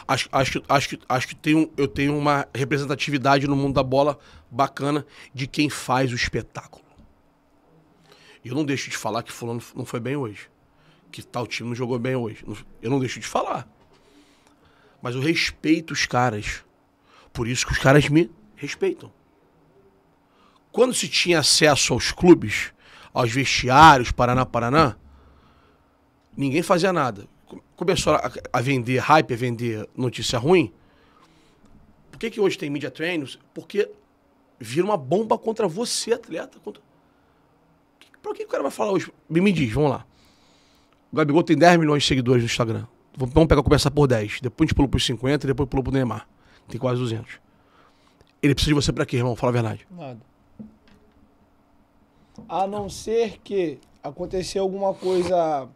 Acho, acho, acho que, acho que tenho, eu tenho uma representatividade no mundo da bola bacana de quem faz o espetáculo. Eu não deixo de falar que fulano não foi bem hoje. Que tal time não jogou bem hoje. Eu não deixo de falar. Mas eu respeito os caras. Por isso que os caras me respeitam. Quando se tinha acesso aos clubes, aos vestiários, Paraná, Paraná, ninguém fazia nada. Começou a, a vender hype, a vender notícia ruim. Por que que hoje tem media training? Porque vira uma bomba contra você, atleta. Contra... Pra que o cara vai falar hoje? Me diz, vamos lá. O Gabigol tem dez milhões de seguidores no Instagram. Vamos pegar, começar por dez. Depois a gente pulou por cinquenta, depois pulou pro Neymar. Tem quase duzentos. Ele precisa de você pra quê, irmão? Fala a verdade. Nada. A não ser que aconteceu alguma coisa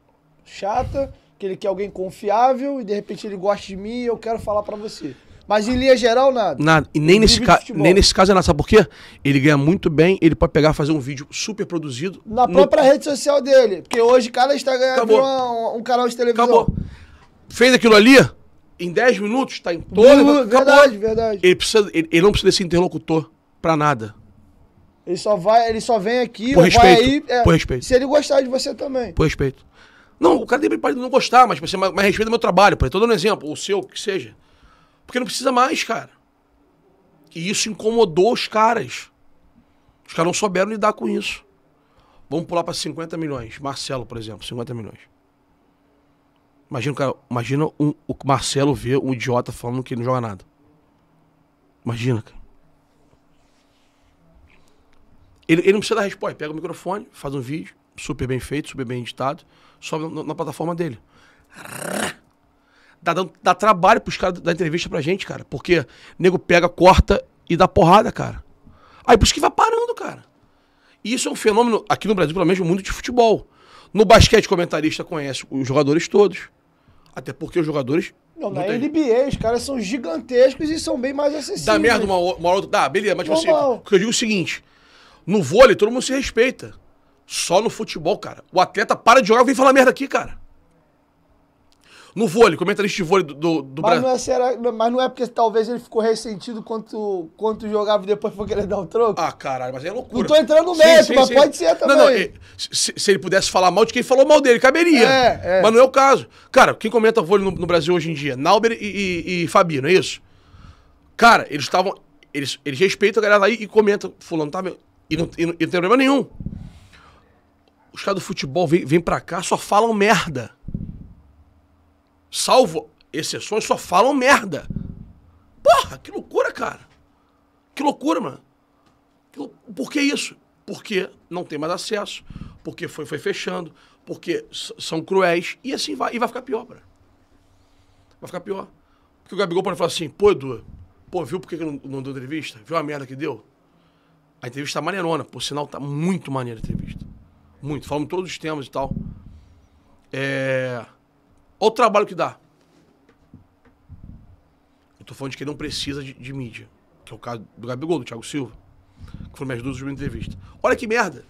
chata... que ele quer alguém confiável e de repente ele gosta de mim e eu quero falar pra você. Mas em linha geral, nada. Nada. E nem, nesse, ca... nem nesse caso é nada. Sabe por quê? Ele ganha muito bem, ele pode pegar e fazer um vídeo super produzido. Na no... própria rede social dele. Porque hoje cada Instagram Acabou. virou um, um canal de televisão. Acabou. Fez aquilo ali, em dez minutos, tá em todo... Verdade, Acabou. verdade. Ele, precisa, ele, ele não precisa desse interlocutor pra nada. Ele só, vai, ele só vem aqui... Por respeito. Vai aí, é, por respeito. Se ele gostar de você também. Por respeito. Não, o cara pode não gostar, mas, mas, mas respeita o meu trabalho, pô. Tô dando um exemplo, ou o seu, que seja. Porque não precisa mais, cara. E isso incomodou os caras. Os caras não souberam lidar com isso. Vamos pular para cinquenta milhões. Marcelo, por exemplo, cinquenta milhões. Imagina, cara, imagina um, o Marcelo ver um idiota falando que ele não joga nada. Imagina, cara. Ele, ele não precisa dar resposta. Pega o microfone, faz um vídeo, super bem feito, super bem editado. Sobe na, na plataforma dele. Dá, dá, dá trabalho pros caras da entrevista pra gente, cara. Porque o nego pega, corta e dá porrada, cara. Aí por isso que vai parando, cara. E isso é um fenômeno, aqui no Brasil, pelo menos, muito de futebol. No basquete, o comentarista conhece os jogadores todos. Até porque os jogadores... Não, não na tem... N B A, os caras são gigantescos e são bem mais acessíveis. Dá merda uma hora... Uma... Dá, beleza, mas você... Porque eu digo o seguinte, no vôlei todo mundo se respeita. Só no futebol, cara. O atleta para de jogar e vem falar merda aqui, cara. No vôlei, comentarista de vôlei do, do, do mas Brasil. Não é, será, mas não é porque talvez ele ficou ressentido quanto, quanto jogava e depois foi querer dar o troco? Ah, caralho, mas é loucura. Não tô entrando no mérito, mas sim. Pode ser também. Não, não, se, se ele pudesse falar mal de quem falou mal dele, caberia. É, é. Mas não é o caso. Cara, quem comenta vôlei no, no Brasil hoje em dia? Nauber e, e, e Fabinho, não é isso? Cara, eles estavam... Eles, eles respeitam a galera lá e, e comentam. Fulano tá... E não, e não tem problema nenhum. Os caras do futebol vêm vem pra cá, só falam merda. Salvo exceções, só falam merda. Porra, que loucura, cara. Que loucura, mano. Que lou... Por que isso? Porque não tem mais acesso, porque foi, foi fechando, porque são cruéis, e assim vai. E vai ficar pior, mano. Vai ficar pior. Porque o Gabigol pode falar assim, pô, Edu, pô, viu por que não, não deu entrevista? Viu a merda que deu? A entrevista tá maneirona. Por sinal, tá muito maneira a entrevista. Muito. Falamos todos os temas e tal. É... Olha o trabalho que dá. Eu tô falando de quem não precisa de, de mídia. Que é o caso do Gabigol, do Thiago Silva. Que foram minhas duas últimas entrevistas. Olha que merda.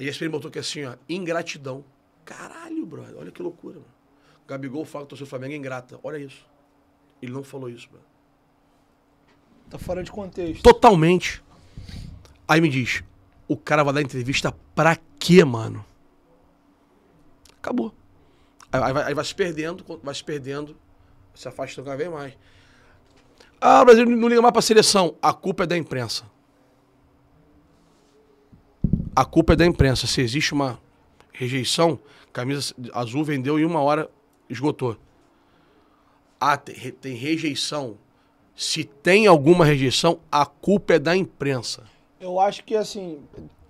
A E S P N botou aqui assim, ó. Ingratidão. Caralho, brother. Olha que loucura, mano. O Gabigol fala que o torcedor do Flamengo é ingrata. Olha isso. Ele não falou isso, mano. Tá fora de contexto. Totalmente. Aí me diz, o cara vai dar entrevista pra quê, mano? Acabou. Aí vai, aí vai se perdendo, vai se perdendo, se afastando cada vez mais. Ah, o Brasil não liga mais pra seleção. A culpa é da imprensa. A culpa é da imprensa. Se existe uma rejeição, camisa azul vendeu e uma hora esgotou. Ah, tem, tem rejeição. Se tem alguma rejeição, a culpa é da imprensa. Eu acho que, assim,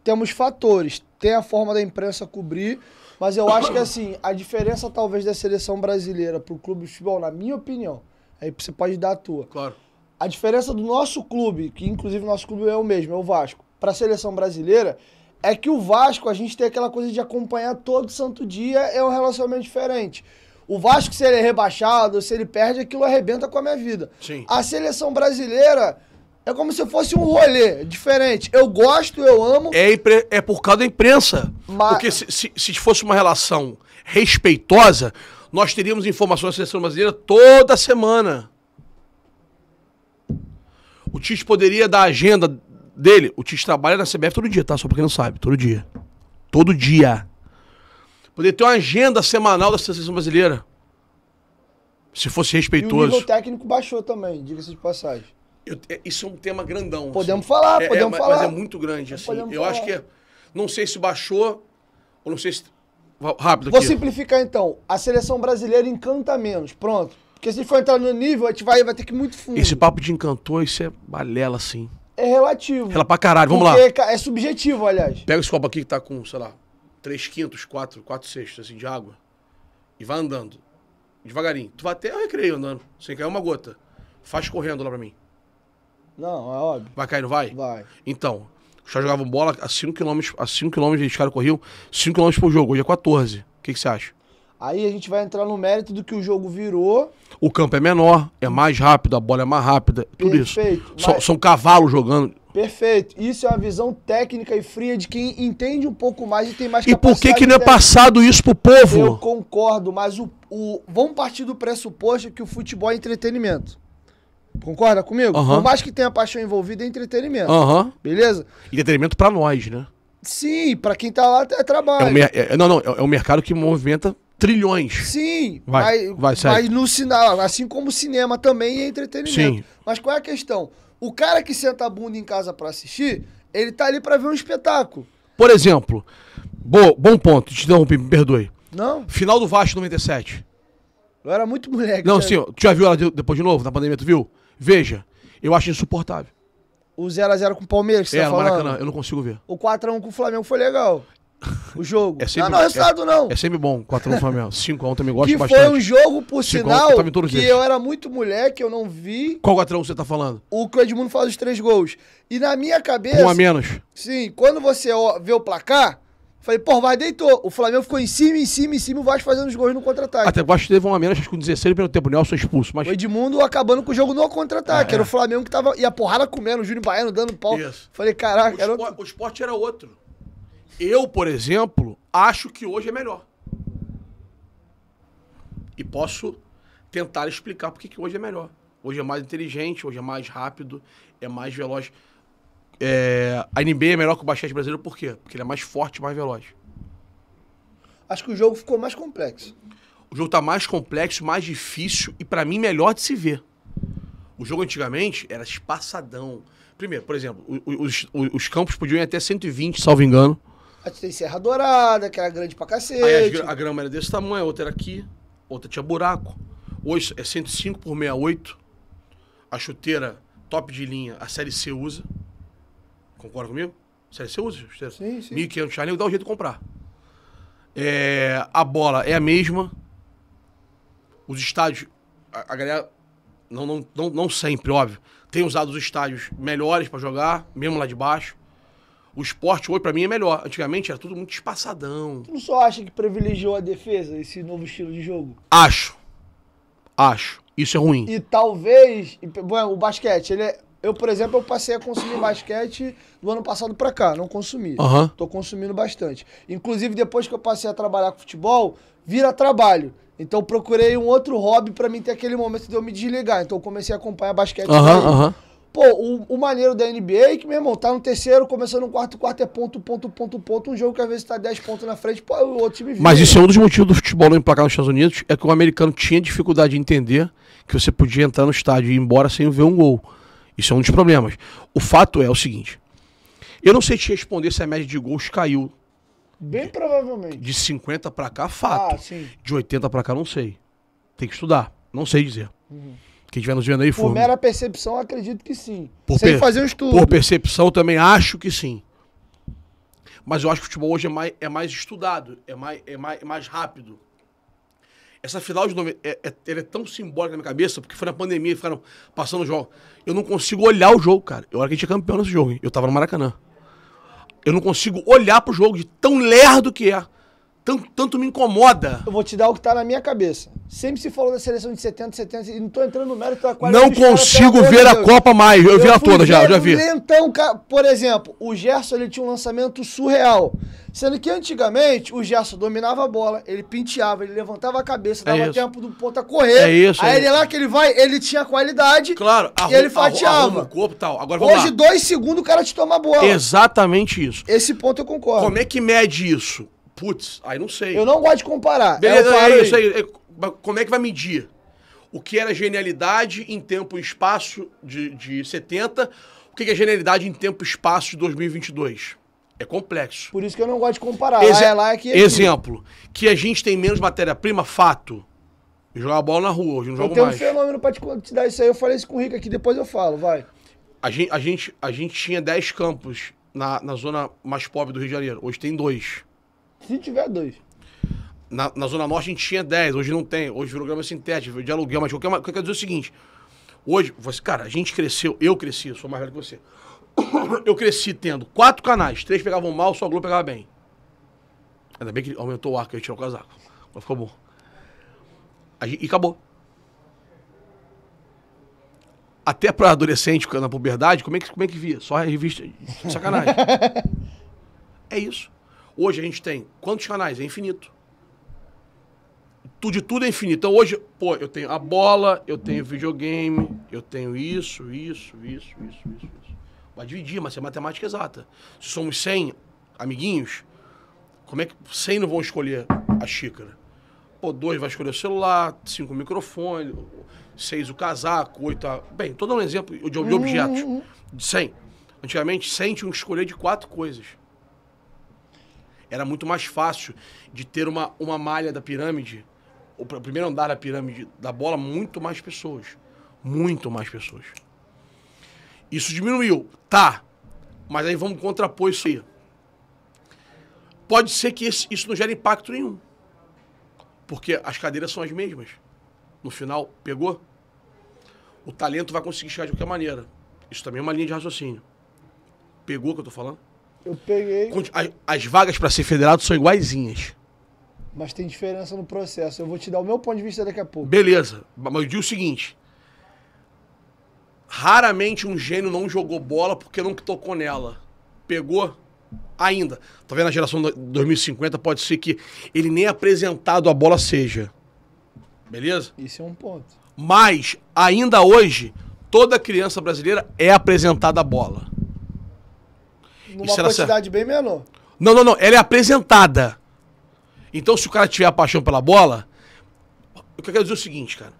temos fatores. Tem a forma da imprensa cobrir... Mas eu acho que, assim, a diferença talvez da seleção brasileira pro clube de futebol, na minha opinião, aí você pode dar a tua. Claro. A diferença do nosso clube, que inclusive o nosso clube é o mesmo, é o Vasco, pra seleção brasileira, é que o Vasco, a gente tem aquela coisa de acompanhar todo santo dia, é um relacionamento diferente. O Vasco, se ele é rebaixado, se ele perde, aquilo arrebenta com a minha vida. Sim. A seleção brasileira... É como se fosse um rolê diferente. Eu gosto, eu amo. É, impre... é por causa da imprensa. Mas... Porque se, se, se fosse uma relação respeitosa, nós teríamos informações da seleção brasileira toda semana. O Tite poderia dar a agenda dele. O Tite trabalha na C B F todo dia, tá? Só pra quem não sabe. Todo dia. Todo dia. Poderia ter uma agenda semanal da seleção brasileira. Se fosse respeitoso. E o nível técnico baixou também, diga-se de passagem. Eu, isso é um tema grandão. Podemos assim. falar, é, podemos é, falar. Mas é muito grande, assim. Podemos eu falar. acho que... É, não sei se baixou, ou não sei se... Rápido aqui. Vou simplificar, então. A seleção brasileira encanta menos, pronto. Porque se for entrar no nível, a gente vai, vai ter que ir muito fundo. Esse papo de encantou, isso é balela, assim. É relativo. Ela pra caralho, vamos lá. Porque é subjetivo, aliás. Pega esse copo aqui que tá com, sei lá, três quintos, quatro sextos, assim, de água. E vai andando. Devagarinho. Tu vai até o recreio andando, sem cair uma gota. Faz correndo lá pra mim. Não, é óbvio. Vai cair, não vai? Vai. Então, os caras jogavam bola a cinco quilômetros, eles caras corriam cinco quilômetros por jogo, hoje é quatorze. O que você acha? Aí a gente vai entrar no mérito do que o jogo virou. O campo é menor, é mais rápido, a bola é mais rápida, tudo Perfeito, isso. Perfeito. São, mas... são cavalos jogando. Perfeito. Isso é uma visão técnica e fria de quem entende um pouco mais e tem mais capacidade. E por que que não é passado isso pro povo? Eu concordo, mas o, o... vamos partir do pressuposto que o futebol é entretenimento. Concorda comigo? Uhum. Por mais que tenha paixão envolvida, é entretenimento. Uhum. Beleza? Entretenimento pra nós, né? Sim, pra quem tá lá é trabalho. É um, é, não, não, é um mercado que movimenta trilhões. Sim, vai, mas, vai, sai. Mas no sinal, assim como o cinema também é entretenimento. Sim. Mas qual é a questão? O cara que senta a bunda em casa pra assistir, ele tá ali pra ver um espetáculo. Por exemplo, bo, bom ponto, te interrompi, me perdoe. Não? Final do Vasco noventa e sete. Eu era muito moleque. Não, sim, tu já viu ela depois de novo, na pandemia, tu viu? Veja, eu acho insuportável. O zero a zero com o Palmeiras, que você tá falando? É, no Maracanã, eu não consigo ver. O quatro a um com o Flamengo foi legal. o jogo. É sempre, não, não, resultado não. É, é sempre bom, quatro a um Flamengo. cinco a um também gosto que bastante. Que foi um jogo, por sinal, que, que eu dias. era muito moleque, eu não vi. Qual quatro a um você tá falando? O que o Edmundo faz os três gols. E na minha cabeça... Um a menos. Sim, quando você vê o placar, falei, pô, vai, deitou. O Flamengo ficou em cima, em cima, em cima, o Vasco fazendo os gols no contra-ataque. Até o Vasco teve um a menos, acho que com dezesseis no primeiro tempo, o Nelson expulso. Mas... O Edmundo acabando com o jogo no contra-ataque. É, era é. o Flamengo que tava... E a porrada comendo, o Júnior Baiano dando pau. Isso. Falei, caraca... O, era esporte, outro... o esporte era outro. Eu, por exemplo, acho que hoje é melhor. E posso tentar explicar por que hoje é melhor. Hoje é mais inteligente, hoje é mais rápido, é mais veloz. É... A N B A é melhor que o basquete brasileiro por quê? Porque ele é mais forte, mais veloz. Acho que o jogo ficou mais complexo. O jogo tá mais complexo, mais difícil e, pra mim, melhor de se ver. O jogo antigamente era espaçadão. Primeiro, por exemplo, os, os, os campos podiam ir até cento e vinte, salvo engano. A gente tem Serra Dourada, que era grande pra cacete. Aí a, a grama era desse tamanho, a outra era aqui, outra tinha buraco. Hoje é cento e cinco por sessenta e oito. A chuteira top de linha, a Série C usa. Concorda comigo? A Série C usa chuteira. Sim, sim. mil e quinhentos reais, eu dá o jeito de comprar. É, a bola é a mesma. Os estádios, a, a galera, não, não, não, não sempre, óbvio, tem usado os estádios melhores pra jogar, mesmo lá de baixo. O esporte hoje, pra mim, é melhor. Antigamente era tudo muito espaçadão. Tu não só acha que privilegiou a defesa, esse novo estilo de jogo? Acho. Acho. Isso é ruim. E talvez... Bom, o basquete, ele é... Eu, por exemplo, eu passei a consumir basquete do ano passado pra cá. Não consumi. Uhum. Tô consumindo bastante. Inclusive, depois que eu passei a trabalhar com futebol, vira trabalho. Então, eu procurei um outro hobby pra mim ter aquele momento de eu me desligar. Então, eu comecei a acompanhar basquete. Uhum, uhum. Pô, o, o maneiro da N B A é que, meu irmão, tá no terceiro, começando no quarto, quarto é ponto, ponto, ponto, ponto. Um jogo que às vezes tá dez pontos na frente, pô, o outro time vira. Mas isso é um dos motivos do futebol não emplacar nos Estados Unidos, é que o americano tinha dificuldade de entender que você podia entrar no estádio e ir embora sem ver um gol. Isso é um dos problemas. O fato é o seguinte. Eu não sei te responder se a média de gols caiu. Bem de, provavelmente. De cinquenta pra cá, fato. Ah, sim. De oitenta pra cá, não sei. Tem que estudar. Não sei dizer. Uhum. Quem estiver nos vendo aí... Por mera percepção, acredito que sim. Por Sem fazer um estudo. Por percepção, também acho que sim. Mas eu acho que o futebol hoje é mais, é mais estudado. É mais, é, mais, é mais rápido. Essa final de novembro, é, é, ela é tão simbólica na minha cabeça, porque foi na pandemia, ficaram passando o jogo. Eu não consigo olhar o jogo, cara. Eu era que a gente é campeão nesse jogo, hein? Eu tava no Maracanã. Eu não consigo olhar pro jogo de tão lerdo que é. Tanto, tanto me incomoda. Eu vou te dar o que tá na minha cabeça. Sempre se falou da seleção de setenta, setenta, e não tô entrando no mérito da qualidade. Não consigo ver a Copa mais. Eu, eu vi ela toda, já, já vi. Então, por exemplo, o Gerson, ele tinha um lançamento surreal. Sendo que antigamente o Gerson dominava a bola, ele penteava, ele levantava a cabeça, dava tempo do ponta correr. É isso. Aí ele lá que ele vai, ele tinha qualidade. Claro, e ele fatiava o corpo e tal. Agora vamos lá. Hoje, dois segundos, o cara te toma a bola. Exatamente isso. Esse ponto eu concordo. Como é que mede isso? Putz, aí não sei. Eu não gosto de comparar. Beleza, é isso aí. aí. Como é que vai medir? O que era genialidade em tempo e espaço de, de setenta? O que é genialidade em tempo e espaço de dois mil e vinte e dois? É complexo. Por isso que eu não gosto de comparar. Ex lá é lá, é aqui, é aqui. Exemplo. Que a gente tem menos matéria-prima, fato. Eu jogava bola na rua, hoje não jogo mais. Eu tenho um fenômeno pra te, te dar isso aí. Eu falei isso com o Rick aqui, depois eu falo, vai. A gente, a gente, a gente tinha dez campos na, na zona mais pobre do Rio de Janeiro. Hoje tem dois. Se tiver dois. Na, na Zona Norte a gente tinha dez, hoje não tem. Hoje virou grama sintética, de aluguel, mas qualquer, qualquer dizer o seguinte. Hoje, você, cara, a gente cresceu, eu cresci, eu sou mais velho que você. Eu cresci tendo quatro canais, três pegavam mal, só a Globo pegava bem. Ainda bem que aumentou o ar, que eu tirei o casaco. Mas ficou bom. Aí, e acabou. Até pra adolescente, na puberdade, como é que, como é que via? Só a revista, sacanagem. É isso. Hoje a gente tem quantos canais? É infinito. Tudo de tudo é infinito. Então hoje, pô, eu tenho a bola, eu tenho videogame, eu tenho isso, isso, isso, isso, isso. isso. Vai dividir, mas é matemática exata. Se somos cem amiguinhos, como é que cem não vão escolher a xícara? Pô, dois vai escolher o celular, cinco o microfone, seis o casaco, oito a... Bem, tô dando um exemplo de, de objetos. De cem. Antigamente, cem tinha que escolher de quatro coisas. Era muito mais fácil de ter uma, uma malha da pirâmide, o primeiro andar da pirâmide da bola, muito mais pessoas. Muito mais pessoas. Isso diminuiu. Tá. Mas aí vamos contrapor isso aí. Pode ser que isso não gere impacto nenhum, porque as cadeiras são as mesmas. No final, pegou? O talento vai conseguir chegar de qualquer maneira. Isso também é uma linha de raciocínio. Pegou o que eu tô falando? Eu peguei. As, as vagas para ser federado são iguaizinhas. Mas tem diferença no processo. Eu vou te dar o meu ponto de vista daqui a pouco. Beleza. Mas eu digo o seguinte. Raramente um gênio não jogou bola porque não tocou nela. Pegou? Ainda. Tá vendo? A geração de dois mil e cinquenta pode ser que ele nem apresentado a bola seja. Beleza? Isso é um ponto. Mas, ainda hoje, toda criança brasileira é apresentada a bola. Numa quantidade bem menor. Não, não, não. Ela é apresentada. Então, se o cara tiver a paixão pela bola... O que eu quero dizer é o seguinte, cara.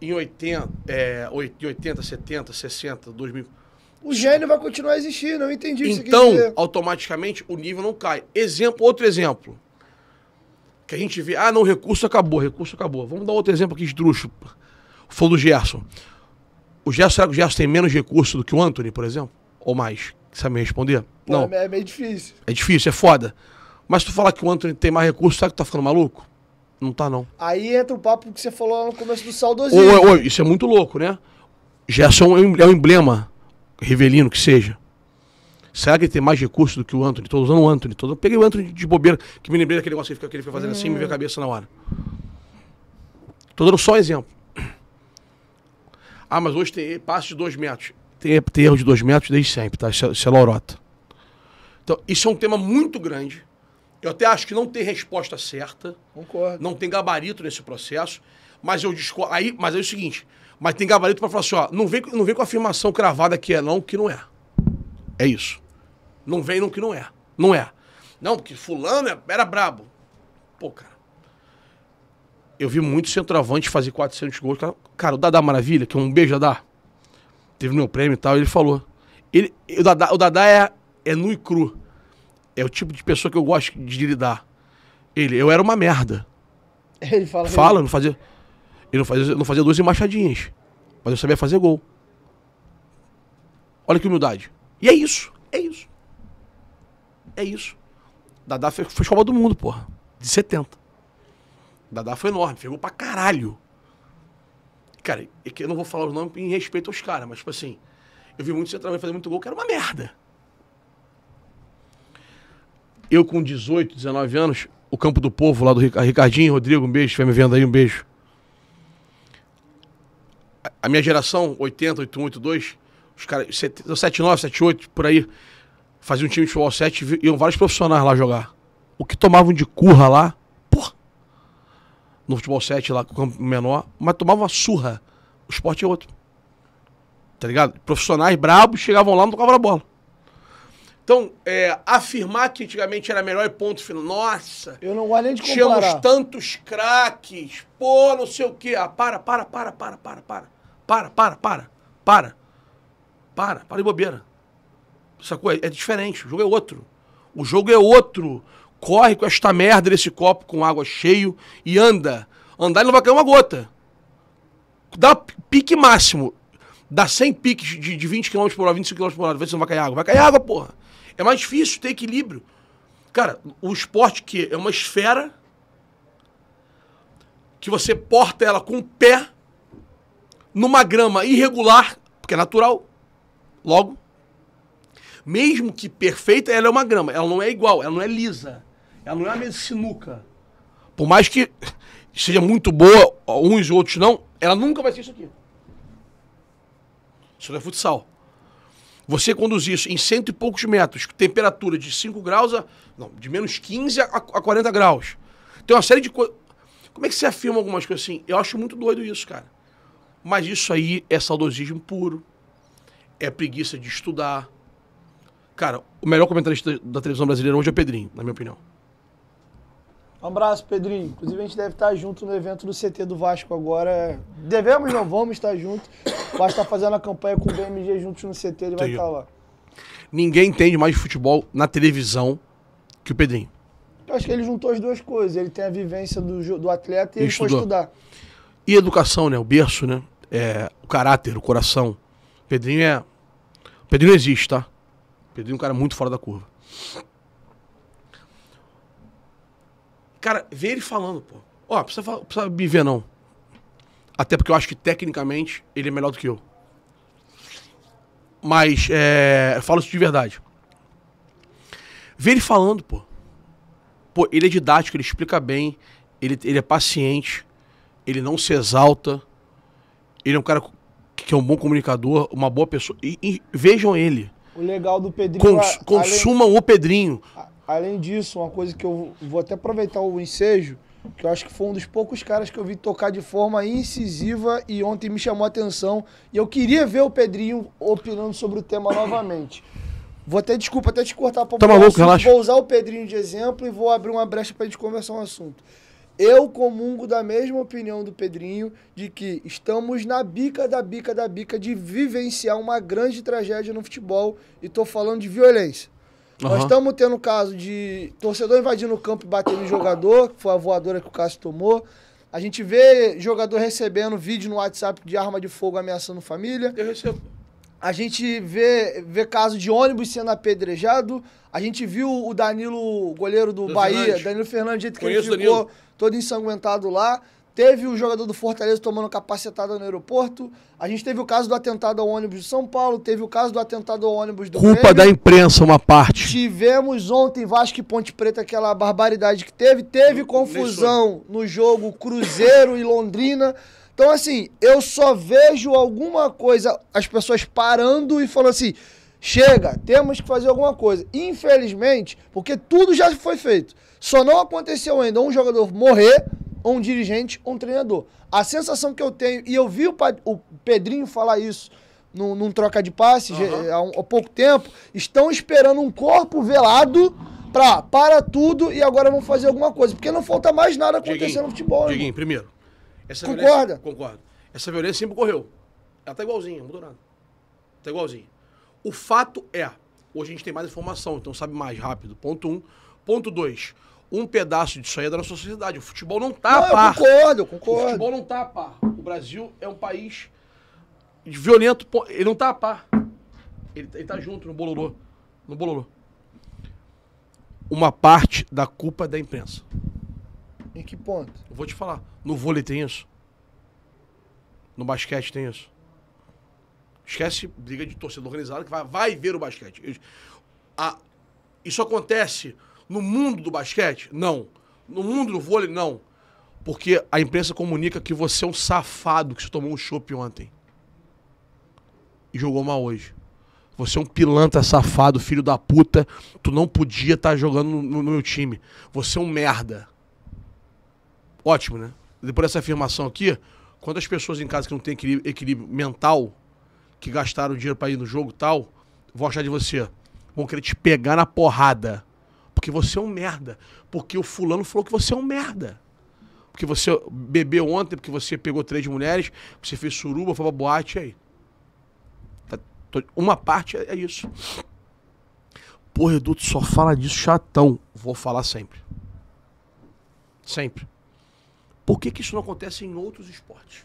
Em oitenta, setenta, sessenta, dois mil... O gênio vai continuar existindo, eu entendi isso. Então, automaticamente, o nível não cai. Exemplo, outro exemplo. Que a gente vê, ah, não, recurso acabou, recurso acabou. Vamos dar outro exemplo aqui, esdrúxulo. Foi do Gerson. O Gerson, será que o Gerson tem menos recurso do que o Antony, por exemplo? Ou mais? Sabe me responder? Pô, não. É meio difícil. É difícil, é foda. Mas se tu falar que o Antony tem mais recurso, sabe que tu tá ficando maluco? Não tá, não. Aí entra o papo que você falou no começo do saudosismo. Ô, ô, isso é muito louco, né? Gerson é um emblema, Rivelino que seja. Será que ele tem mais recurso do que o Antony? Tô usando o Antony. Tô... Peguei o Antony de bobeira, que me lembrei daquele negócio que ele fica fazendo hum. assim, me veio a cabeça na hora. Tô dando só um exemplo. Ah, mas hoje tem passe de dois metros. Tem, tem erro de dois metros desde sempre, tá? Isso é, isso é lorota. Então, isso é um tema muito grande. Eu até acho que não tem resposta certa. Concordo. Não tem gabarito nesse processo. Mas eu discordo. Aí, mas aí é o seguinte, mas tem gabarito para falar assim, ó, não vem, não vem com a afirmação cravada que é não, que não é. É isso. Não vem não, que não é. Não é. Não, porque fulano era brabo. Pô, cara. Eu vi muito centroavante fazer quatrocentos gols. Cara, cara o Dadá Maravilha, que é um beijo, Dadá. Teve meu prêmio e tal, ele falou. Ele, o Dadá, o Dadá é, é nu e cru. É o tipo de pessoa que eu gosto de lidar. Ele, eu era uma merda. Ele fala... Fala, ele... não fazia... Ele não fazia, não fazia duas embaixadinhas. Mas eu sabia fazer gol. Olha que humildade. E é isso, é isso. É isso. Dadá foi, foi Copa do Mundo, porra. De setenta. Dadá foi enorme, pegou pra caralho. Cara, é que eu não vou falar os nomes em respeito aos caras, mas tipo assim, eu vi muito centroavante fazer muito gol, que era uma merda. Eu com dezoito, dezenove anos, o Campo do Povo, lá do Ricardinho, Rodrigo, um beijo, estiver me vendo aí, um beijo. A minha geração, oitenta, oitenta e um, oitenta e dois, os caras, setenta e nove, setenta e oito, por aí, faziam um time de futebol sete, iam vários profissionais lá jogar. O que tomavam de curra lá, porra, no futebol sete lá, com o campo menor, mas tomavam uma surra. O esporte é outro. Tá ligado? Profissionais bravos chegavam lá, não tocavam na bola. Então, é, afirmar que antigamente era melhor e ponto final. Nossa, eu não gosto nem de comparar. Tínhamos tantos craques, pô, não sei o quê. Ah, para, para, para, para, para, para, para, para, para, para, para, para de bobeira. Sacou? É, é diferente, o jogo é outro. O jogo é outro. Corre com esta merda desse copo com água cheio e anda. Andar e não vai cair uma gota. Dá pique máximo. Dá cem piques de, de vinte quilômetros por hora, vinte e cinco quilômetros por hora. Vê se não vai cair água. Vai cair água, porra. É mais difícil ter equilíbrio. Cara, o esporte que é uma esfera que você porta ela com o pé numa grama irregular, porque é natural, logo. Mesmo que perfeita, ela é uma grama. Ela não é igual, ela não é lisa. Ela não é a mesma sinuca. Por mais que seja muito boa, uns e outros não, ela nunca vai ser isso aqui. Isso não é futsal. Você conduzir isso em cento e poucos metros, temperatura de cinco graus a... Não, de menos quinze a, a quarenta graus. Tem uma série de coisas... Como é que você afirma algumas coisas assim? Eu acho muito doido isso, cara. Mas isso aí é saudosismo puro. É preguiça de estudar. Cara, o melhor comentarista da, da televisão brasileira hoje é o Pedrinho, na minha opinião. Um abraço, Pedrinho. Inclusive, a gente deve estar junto no evento do C T do Vasco agora. Devemos, não vamos estar juntos. O Vasco está fazendo a campanha com o B M G juntos no C T, ele vai estar lá. Ninguém entende mais de futebol na televisão que o Pedrinho. Eu acho que ele juntou as duas coisas. Ele tem a vivência do, do atleta e ele, ele foi estudar. E educação, né? O berço, né? É, o caráter, o coração. O Pedrinho é... O Pedrinho existe, tá? O Pedrinho é um cara muito fora da curva. Cara, ver ele falando, pô. Ó, oh, precisa, precisa me ver, não. Até porque eu acho que, tecnicamente, ele é melhor do que eu. Mas, é... eu falo isso de verdade. Ver ele falando, pô. Pô, ele é didático, ele explica bem, ele, ele é paciente, ele não se exalta, ele é um cara que é um bom comunicador, uma boa pessoa. E, e vejam ele. O legal do Pedrinho... Cons, a, consumam além, o Pedrinho. A, além disso, uma coisa que eu vou até aproveitar o ensejo, que eu acho que foi um dos poucos caras que eu vi tocar de forma incisiva e ontem me chamou a atenção. E eu queria ver o Pedrinho opinando sobre o tema novamente. Vou até, desculpa, até te cortar pra... Tá maluco, relaxa. Vou usar o Pedrinho de exemplo e vou abrir uma brecha pra gente conversar um assunto. Eu comungo da mesma opinião do Pedrinho, de que estamos na bica da bica da bica de vivenciar uma grande tragédia no futebol, e tô falando de violência. Uhum. Nós estamos tendo o caso de torcedor invadindo o campo e batendo em jogador, que foi a voadora que o Cássio tomou. A gente vê jogador recebendo vídeo no WhatsApp de arma de fogo ameaçando família. Eu recebo. A gente vê, vê caso de ônibus sendo apedrejado. A gente viu o Danilo, goleiro do Danilo Bahia, Fernandes. Danilo Fernandes, jeito que Conheço ele ficou Danilo. todo ensanguentado lá. Teve o jogador do Fortaleza tomando capacetada no aeroporto. A gente teve o caso do atentado ao ônibus de São Paulo. Teve o caso do atentado ao ônibus do Culpa Grêmio. Da imprensa, uma parte. Tivemos ontem Vasco e Ponte Preta, aquela barbaridade que teve. Teve eu, confusão no jogo Cruzeiro e Londrina. Então, assim, eu só vejo alguma coisa, as pessoas parando e falando assim, chega, temos que fazer alguma coisa. Infelizmente, porque tudo já foi feito. Só não aconteceu ainda um jogador morrer, ou um dirigente, ou um treinador. A sensação que eu tenho, e eu vi o, o Pedrinho falar isso num, num troca de passe, uhum. há, um, há pouco tempo, estão esperando um corpo velado pra, para tudo e agora vão fazer alguma coisa. Porque não falta mais nada acontecer no futebol. Dieguinho, primeiro. Essa Concorda? Concordo. Essa violência sempre ocorreu. Ela tá igualzinha, não mudou nada. Tá igualzinha. O fato é, hoje a gente tem mais informação, então sabe mais rápido. Ponto um. Ponto dois. Um pedaço disso aí é da nossa sociedade. O futebol não tá não, a par. Eu concordo, eu concordo. O futebol não tá a par. O Brasil é um país violento. Ele não tá a par. Ele, ele tá junto no bololô. No bololô. Uma parte da culpa é da imprensa. Em que ponto? Eu vou te falar. No vôlei tem isso. No basquete tem isso. Esquece briga de torcedor organizado que vai, vai ver o basquete. Ah, isso acontece no mundo do basquete? Não. No mundo do vôlei? Não. Porque a imprensa comunica que você é um safado que você tomou um chopp ontem e jogou mal hoje. Você é um pilantra safado, filho da puta. Tu não podia estar jogando no, no meu time. Você é um merda. Ótimo, né? Depois dessa afirmação aqui, quantas pessoas em casa que não têm equilíbrio, equilíbrio mental, que gastaram dinheiro pra ir no jogo e tal, vão achar de você? Vão querer te pegar na porrada. Porque você é um merda. Porque o fulano falou que você é um merda. Porque você bebeu ontem, porque você pegou três mulheres, porque você fez suruba, foi pra boate, aí. Tá, tô, uma parte é, é isso. Porra, Edu, tu só fala disso, chatão. Vou falar sempre. Sempre. Por que que isso não acontece em outros esportes?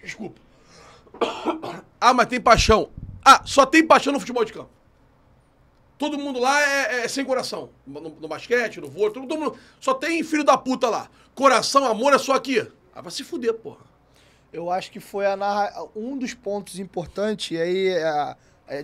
Desculpa. Ah, mas tem paixão. Ah, só tem paixão no futebol de campo. Todo mundo lá é, é sem coração. No, no basquete, no vôlei, todo, todo mundo... Só tem filho da puta lá. Coração, amor é só aqui. Ah, vai se fuder, porra. Eu acho que foi a narra... um dos pontos importantes, e aí... É...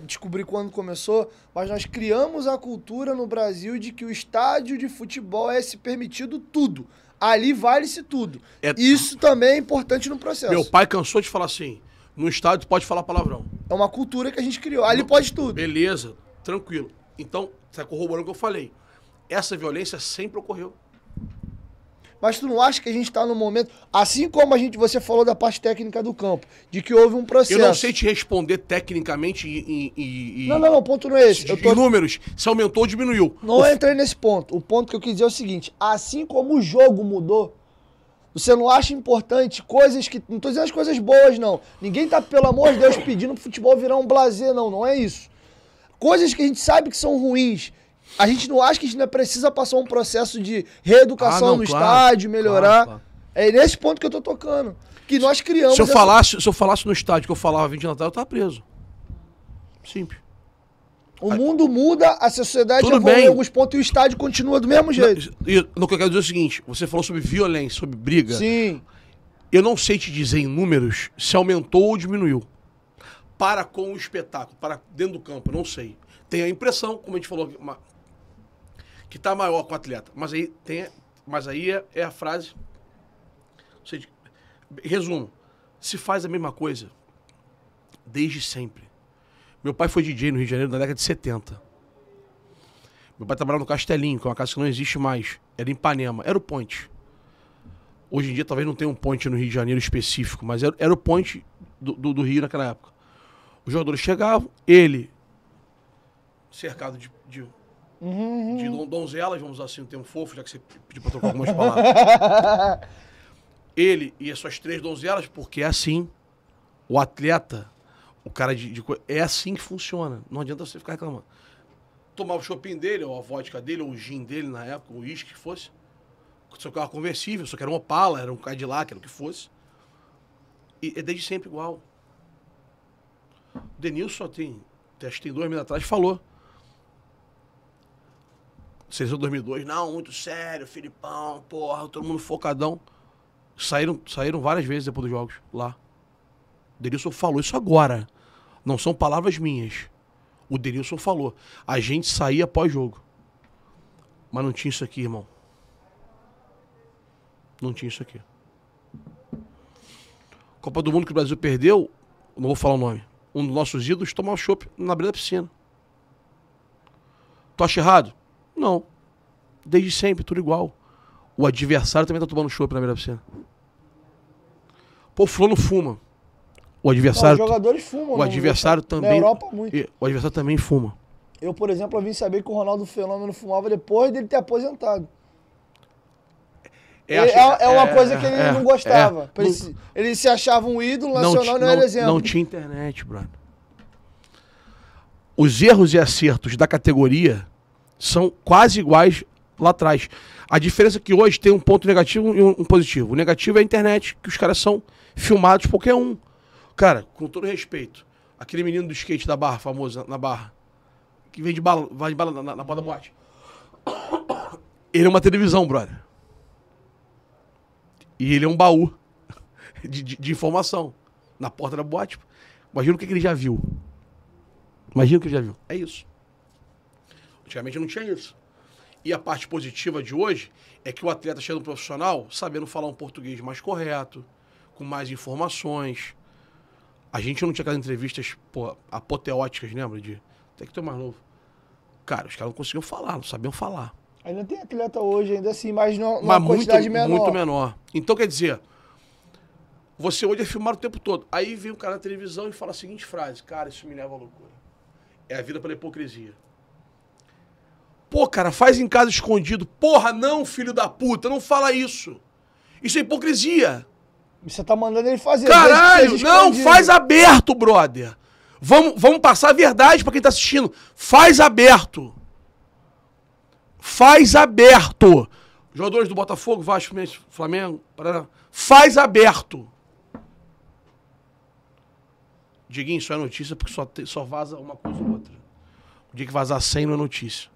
descobri quando começou, mas nós criamos a cultura no Brasil de que o estádio de futebol é se permitido tudo. Ali vale-se tudo. É... Isso também é importante no processo. Meu pai cansou de falar assim, no estádio pode falar palavrão. É uma cultura que a gente criou, ali pode tudo. Beleza, tranquilo. Então, você corroborou o que eu falei. Essa violência sempre ocorreu. Mas tu não acha que a gente está num momento... Assim como a gente, você falou da parte técnica do campo, de que houve um processo... Eu não sei te responder tecnicamente e... e, e não, não, não, o ponto não é esse. Os tô... números, se aumentou ou diminuiu. Não o... entrei nesse ponto. O ponto que eu quis dizer é o seguinte, assim como o jogo mudou, você não acha importante coisas que... Não estou dizendo as coisas boas, não. Ninguém está, pelo amor de Deus, pedindo pro futebol virar um blazer, não. Não é isso. Coisas que a gente sabe que são ruins... A gente não acha que a gente ainda precisa passar um processo de reeducação ah, não, no claro, estádio, melhorar. Claro, claro. É nesse ponto que eu tô tocando. Que nós criamos... Se eu, essa... falasse, se eu falasse no estádio que eu falava vinte de Natal, eu tava preso. Simples. O aí, mundo muda, a sociedade evolui em alguns pontos e o estádio continua do mesmo jeito. E no que eu quero dizer é o seguinte, você falou sobre violência, sobre briga. Sim. Eu não sei te dizer em números se aumentou ou diminuiu. Para com o espetáculo, para dentro do campo, não sei. Tem a impressão, como a gente falou, uma, que tá maior com o atleta. Mas aí, tem, mas aí é, é a frase... Sei de, resumo. Se faz a mesma coisa desde sempre. Meu pai foi D J no Rio de Janeiro na década de setenta. Meu pai trabalhava no Castelinho, que é uma casa que não existe mais. Era em Ipanema. Era o Point. Hoje em dia talvez não tenha um Point no Rio de Janeiro específico, mas era, era o Point do, do, do Rio naquela época. Os jogadores chegavam, ele cercado de, de, uhum. de donzelas, vamos usar assim, um termo fofo, já que você pediu pra trocar algumas palavras. Ele e as suas três donzelas, porque é assim. O atleta... O cara de, de... É assim que funciona. Não adianta você ficar reclamando. Tomava o shopping dele, ou a vodka dele, ou o gin dele na época, ou o uísque que fosse. Só que era conversível, só que era um Opala, era um Cadillac, era o que fosse. E é desde sempre igual. O Denilson, só tem, acho que tem dois meses atrás, falou. Seleção dois mil e dois, não, muito sério, Filipão, porra, todo mundo focadão. Saíram, saíram várias vezes depois dos jogos, lá. O Denilson falou isso agora. Não são palavras minhas. O Denilson falou. A gente saía pós-jogo. Mas não tinha isso aqui, irmão. Não tinha isso aqui. Copa do Mundo que o Brasil perdeu, não vou falar o nome. Um dos nossos ídolos tomou um chopp na beira da piscina. Tu acha errado? Não. Desde sempre, tudo igual. O adversário também tá tomando chopp na beira da piscina. Pô, o fulano fuma. O adversário, não, os jogadores fumam. O adversário também. Na Europa, muito. O adversário também fuma. Eu, por exemplo, eu vim saber que o Ronaldo Fenômeno fumava depois dele ter aposentado. É, ele, acho, é, é uma é, coisa que ele é, não gostava. É, ele, não, ele se achava um ídolo nacional, não era exemplo. Não tinha internet, brother. Os erros e acertos da categoria são quase iguais lá atrás. A diferença é que hoje tem um ponto negativo e um, um positivo. O negativo é a internet, que os caras são filmados por qualquer um. Cara, com todo respeito, aquele menino do skate da Barra, famoso, na Barra, que vem de bala, vai de bala na, na, na porta da boate. Ele é uma televisão, brother. E ele é um baú de, de, de informação. Na porta da boate, imagina o que, que ele já viu. Imagina o que ele já viu. É isso. Antigamente não tinha isso. E a parte positiva de hoje é que o atleta chega no profissional sabendo falar um português mais correto, com mais informações. A gente não tinha aquelas entrevistas, pô, apoteóticas, lembra? De... Tem que ter mais novo. Cara, os caras não conseguiam falar, não sabiam falar. Ainda tem atleta hoje, ainda assim, mas não uma quantidade menor. Muito menor. Então, quer dizer, você hoje é filmado o tempo todo. Aí vem o cara na televisão e fala a seguinte frase. Cara, isso me leva à loucura. É a vida pela hipocrisia. Pô, cara, faz em casa escondido. Porra, não, filho da puta, não fala isso. Isso é hipocrisia. Você tá mandando ele fazer. Caralho, não, faz aberto, brother. Vamos, vamos passar a verdade pra quem tá assistindo. Faz aberto. Faz aberto. Jogadores do Botafogo, Vasco, Flamengo, Paraná. Faz aberto. Diguinho, isso é notícia porque só, te, só vaza uma coisa ou outra. O dia que vazar cem não é notícia.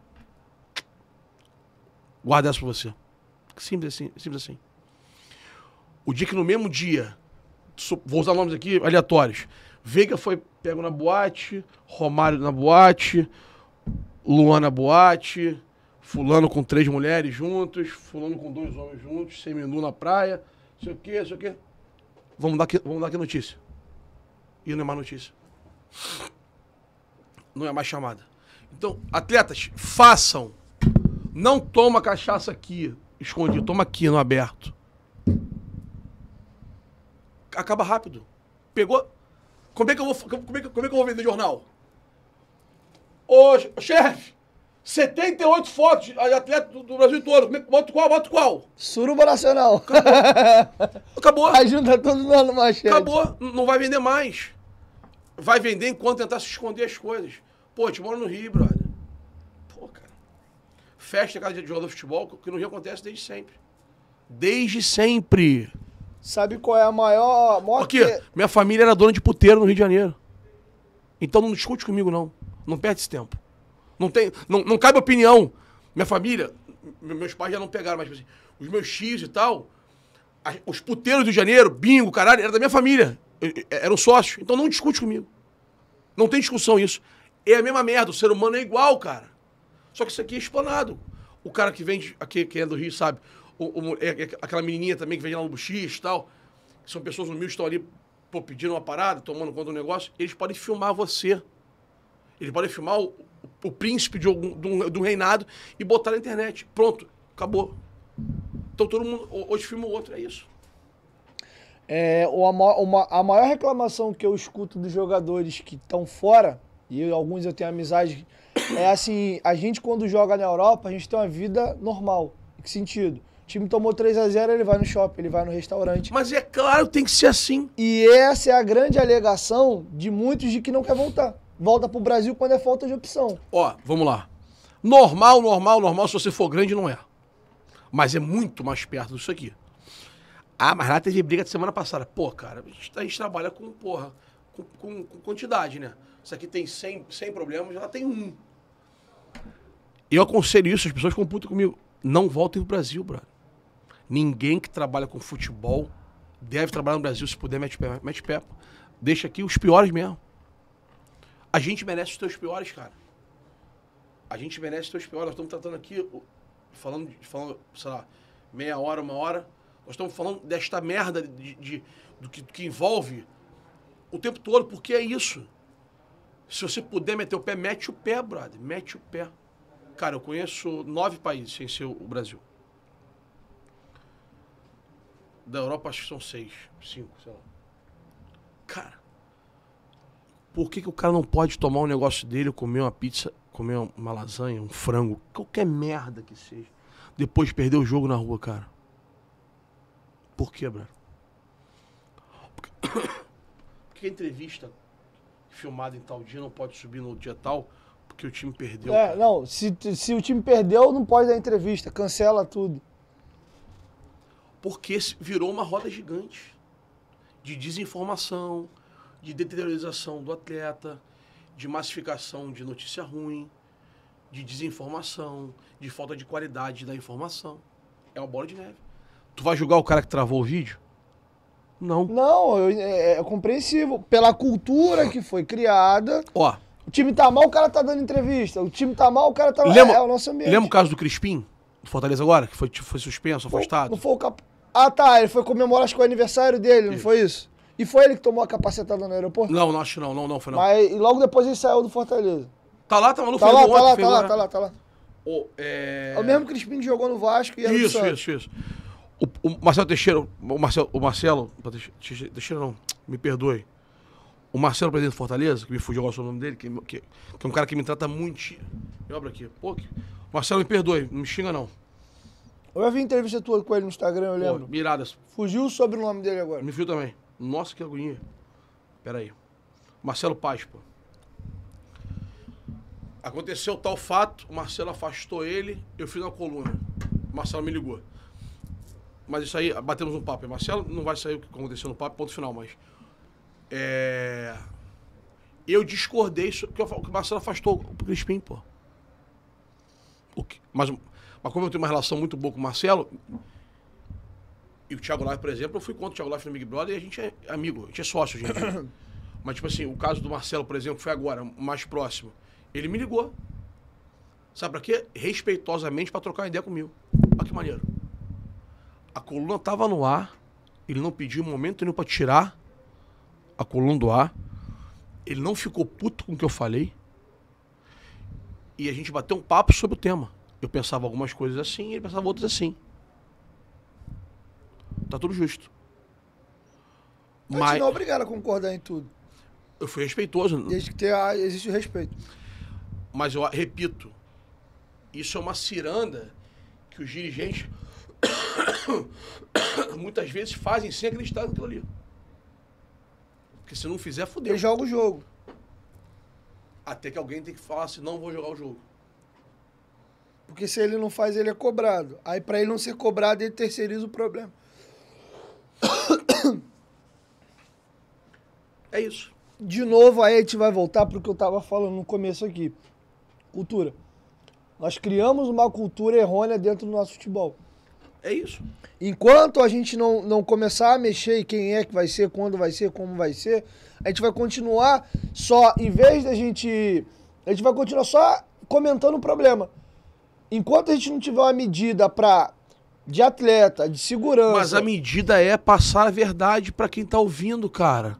Guarda essa pra você. Simples assim, simples assim. O dia que no mesmo dia, vou usar nomes aqui aleatórios, Veiga foi pego na boate, Romário na boate, Luana na boate, fulano com três mulheres juntos, fulano com dois homens juntos, seminu na praia, sei o quê, sei o quê. Vamos dar que, vamos dar que notícia. E não é mais notícia. Não é mais chamada. Então, atletas, façam. Não toma cachaça aqui, escondido. Toma aqui, no aberto. Acaba rápido. Pegou? Como é que eu vou, como é que, como é que eu vou vender jornal? Ô, chefe, setenta e oito fotos de atleta do, do Brasil todo. Bota qual, bota qual? Suruba Nacional. Acabou. Acabou. Aí junta todo mundo mais chefe. Acabou. Não vai vender mais. Vai vender enquanto tentar se esconder as coisas. Pô, eu te moro no Rio, brother. Pô, cara. Festa na casa de jogador de futebol, que no Rio acontece desde sempre. Desde sempre. Sabe qual é a maior... maior Aqui, que... minha família era dona de puteiro no Rio de Janeiro. Então não discute comigo, não. Não perde esse tempo. Não, tem, não, não cabe opinião. Minha família, meus pais já não pegaram, mas assim, os meus tios e tal, a, os puteiros do Rio de Janeiro, bingo, caralho, era da minha família. Eu, eu, era um sócio. Então não discute comigo. Não tem discussão isso. É a mesma merda. O ser humano é igual, cara. Só que isso aqui é explanado. O cara que vende, aqui, que é do Rio, sabe? O, o, é, é aquela menininha também que vende lá no Buxix e tal. Que são pessoas humildes que estão ali, pô, pedindo uma parada, tomando conta do negócio. Eles podem filmar você. Eles podem filmar o, o príncipe de algum, de um, de um reinado e botar na internet. Pronto. Acabou. Então todo mundo... Hoje filma o outro. É isso. É, uma, uma, a maior reclamação que eu escuto dos jogadores que estão fora... E eu, alguns eu tenho amizade. É assim, a gente quando joga na Europa, a gente tem uma vida normal. Em que sentido? O time tomou três a zero, ele vai no shopping, ele vai no restaurante. Mas é claro, tem que ser assim. E essa é a grande alegação de muitos de que não quer voltar. Volta pro Brasil quando é falta de opção. Ó, vamos lá. Normal, normal, normal, se você for grande, não é. Mas é muito mais perto disso aqui. Ah, mas lá teve briga de semana passada. Pô, cara, a gente, a gente trabalha com, porra, com, com, com quantidade, né? Isso aqui tem cem problemas, ela tem um. Eu aconselho isso, as pessoas ficam putas comigo. Não voltem pro Brasil, brother. Ninguém que trabalha com futebol deve trabalhar no Brasil. Se puder, mete pé, mete pé. Deixa aqui os piores mesmo. A gente merece os teus piores, cara. A gente merece os teus piores. Nós estamos tratando aqui, falando, falando sei lá, meia hora, uma hora. Nós estamos falando desta merda de, de, do que, que envolve o tempo todo, porque é isso. Se você puder meter o pé, mete o pé, brother. Mete o pé. Cara, eu conheço nove países sem ser o Brasil. Da Europa, acho que são seis, cinco, sei lá. Cara, por que que o cara não pode tomar um negócio dele, comer uma pizza, comer uma lasanha, um frango, qualquer merda que seja, depois perder o jogo na rua, cara? Por que, brother? Porque, porque a entrevista... filmado em tal dia, não pode subir no dia tal, porque o time perdeu. É, cara. Não, se, se o time perdeu, não pode dar entrevista, cancela tudo. Porque virou uma roda gigante de desinformação, de deteriorização do atleta, de massificação de notícia ruim, de desinformação, de falta de qualidade da informação. É uma bola de neve. Tu vai julgar o cara que travou o vídeo? Não. Não, eu, é, é compreensível. Pela cultura que foi criada. Ó. O time tá mal, o cara tá dando entrevista. O time tá mal, o cara tá... Lembra, é, é o nosso ambiente. Lembra o caso do Crispim? Do Fortaleza agora? Que foi, foi suspenso, afastado? Não, não foi o cap... Ah, tá. Ele foi comemorar acho, com o aniversário dele, não isso. Foi isso? E foi ele que tomou a capacetada no aeroporto? Não, não acho não. Não, não foi não. Mas e logo depois ele saiu do Fortaleza. Tá lá, tá maluco? Tá lá, tá lá, tá lá, tá lá, tá lá. O, é... é o mesmo Crispim que jogou no Vasco e... Isso, isso, isso, isso. O, o Marcelo Teixeira, o Marcelo, o Marcelo Teixeira não, me perdoe. O Marcelo, presidente do Fortaleza, que me fugiu agora o nome dele, que, que, que é um cara que me trata muito... Me obra aqui. Pô, que, Marcelo, me perdoe, não me xinga não. Eu já vi entrevista tua com ele no Instagram, eu lembro. Pô, miradas. Fugiu sobre o nome dele agora. Me fugiu também. Nossa, que agonia. Pera aí. Marcelo Paz, pô. Aconteceu tal fato, o Marcelo afastou ele, eu fiz uma coluna. O Marcelo me ligou. Mas isso aí, batemos um papo. Marcelo não vai sair o que aconteceu no papo, ponto final, mas... É... Eu discordei isso, porque o Marcelo afastou o Crispim, pô. O que? Mas, mas como eu tenho uma relação muito boa com o Marcelo, e o Thiago Life, por exemplo, eu fui contra o Thiago Life no Big Brother e a gente é amigo, a gente é sócio, gente. Mas, tipo assim, o caso do Marcelo, por exemplo, foi agora, mais próximo. Ele me ligou. Sabe pra quê? Respeitosamente, pra trocar uma ideia comigo. Olha que maneiro. A coluna estava no ar, ele não pediu momento nenhum para tirar a coluna do ar, ele não ficou puto com o que eu falei, e a gente bateu um papo sobre o tema. Eu pensava algumas coisas assim, ele pensava outras assim. Tá tudo justo. Mas, mas não é obrigado a concordar em tudo. Eu fui respeitoso. Desde que tenha, existe o respeito. Mas eu repito, isso é uma ciranda que os dirigentes... muitas vezes fazem sem acreditar naquilo ali. Porque se não fizer, fodeu. Eu jogo o jogo. Até que alguém tem que falar assim, não vou jogar o jogo. Porque se ele não faz, ele é cobrado. Aí pra ele não ser cobrado, ele terceiriza o problema. É isso. De novo, aí a gente vai voltar pro que eu tava falando no começo aqui. Cultura. Nós criamos uma cultura errônea dentro do nosso futebol. É isso. Enquanto a gente não, não começar a mexer em quem é que vai ser, quando vai ser, como vai ser, a gente vai continuar só, em vez da gente... A gente vai continuar só comentando o problema. Enquanto a gente não tiver uma medida pra, de atleta, de segurança... Mas a medida é passar a verdade pra quem tá ouvindo, cara.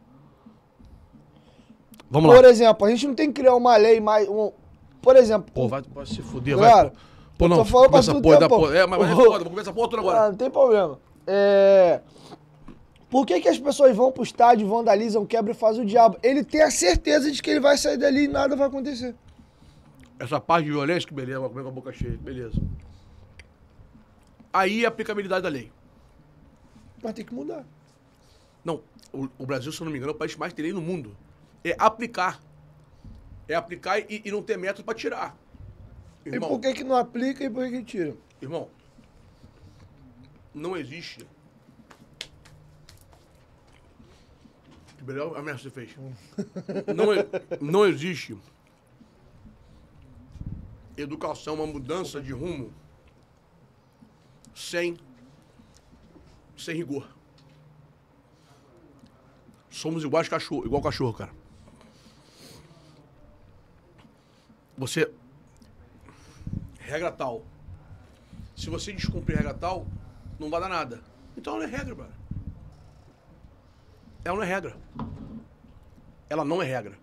Vamos lá. Por exemplo, a gente não tem que criar uma lei mais... Um, por exemplo... Pô, vai, pode se fuder, claro, vai... Pô, não, começa a porra da porra. É, mas foda, vou começar a porra toda agora. Ah, não tem problema. É... Por que que as pessoas vão pro estádio, vandalizam, quebram e fazem o diabo? Ele tem a certeza de que ele vai sair dali e nada vai acontecer. Essa parte de violência, que beleza, vai comer com a boca cheia, beleza. Aí a aplicabilidade da lei. Mas tem que mudar. Não, o, o Brasil, se eu não me engano, é o país que mais tem lei no mundo. É aplicar. É aplicar e, e não ter método pra tirar. Irmão, e por que que não aplica e por que que tira? Irmão, não existe. Que melhor ameaça você fez. não, não existe educação, uma mudança de rumo sem, sem rigor. Somos iguais cachorro, igual cachorro, cara. Você... Regra tal. Se você descumprir regra tal, não vai dar nada. Então ela não é regra, brother. Ela não é regra. Ela não é regra.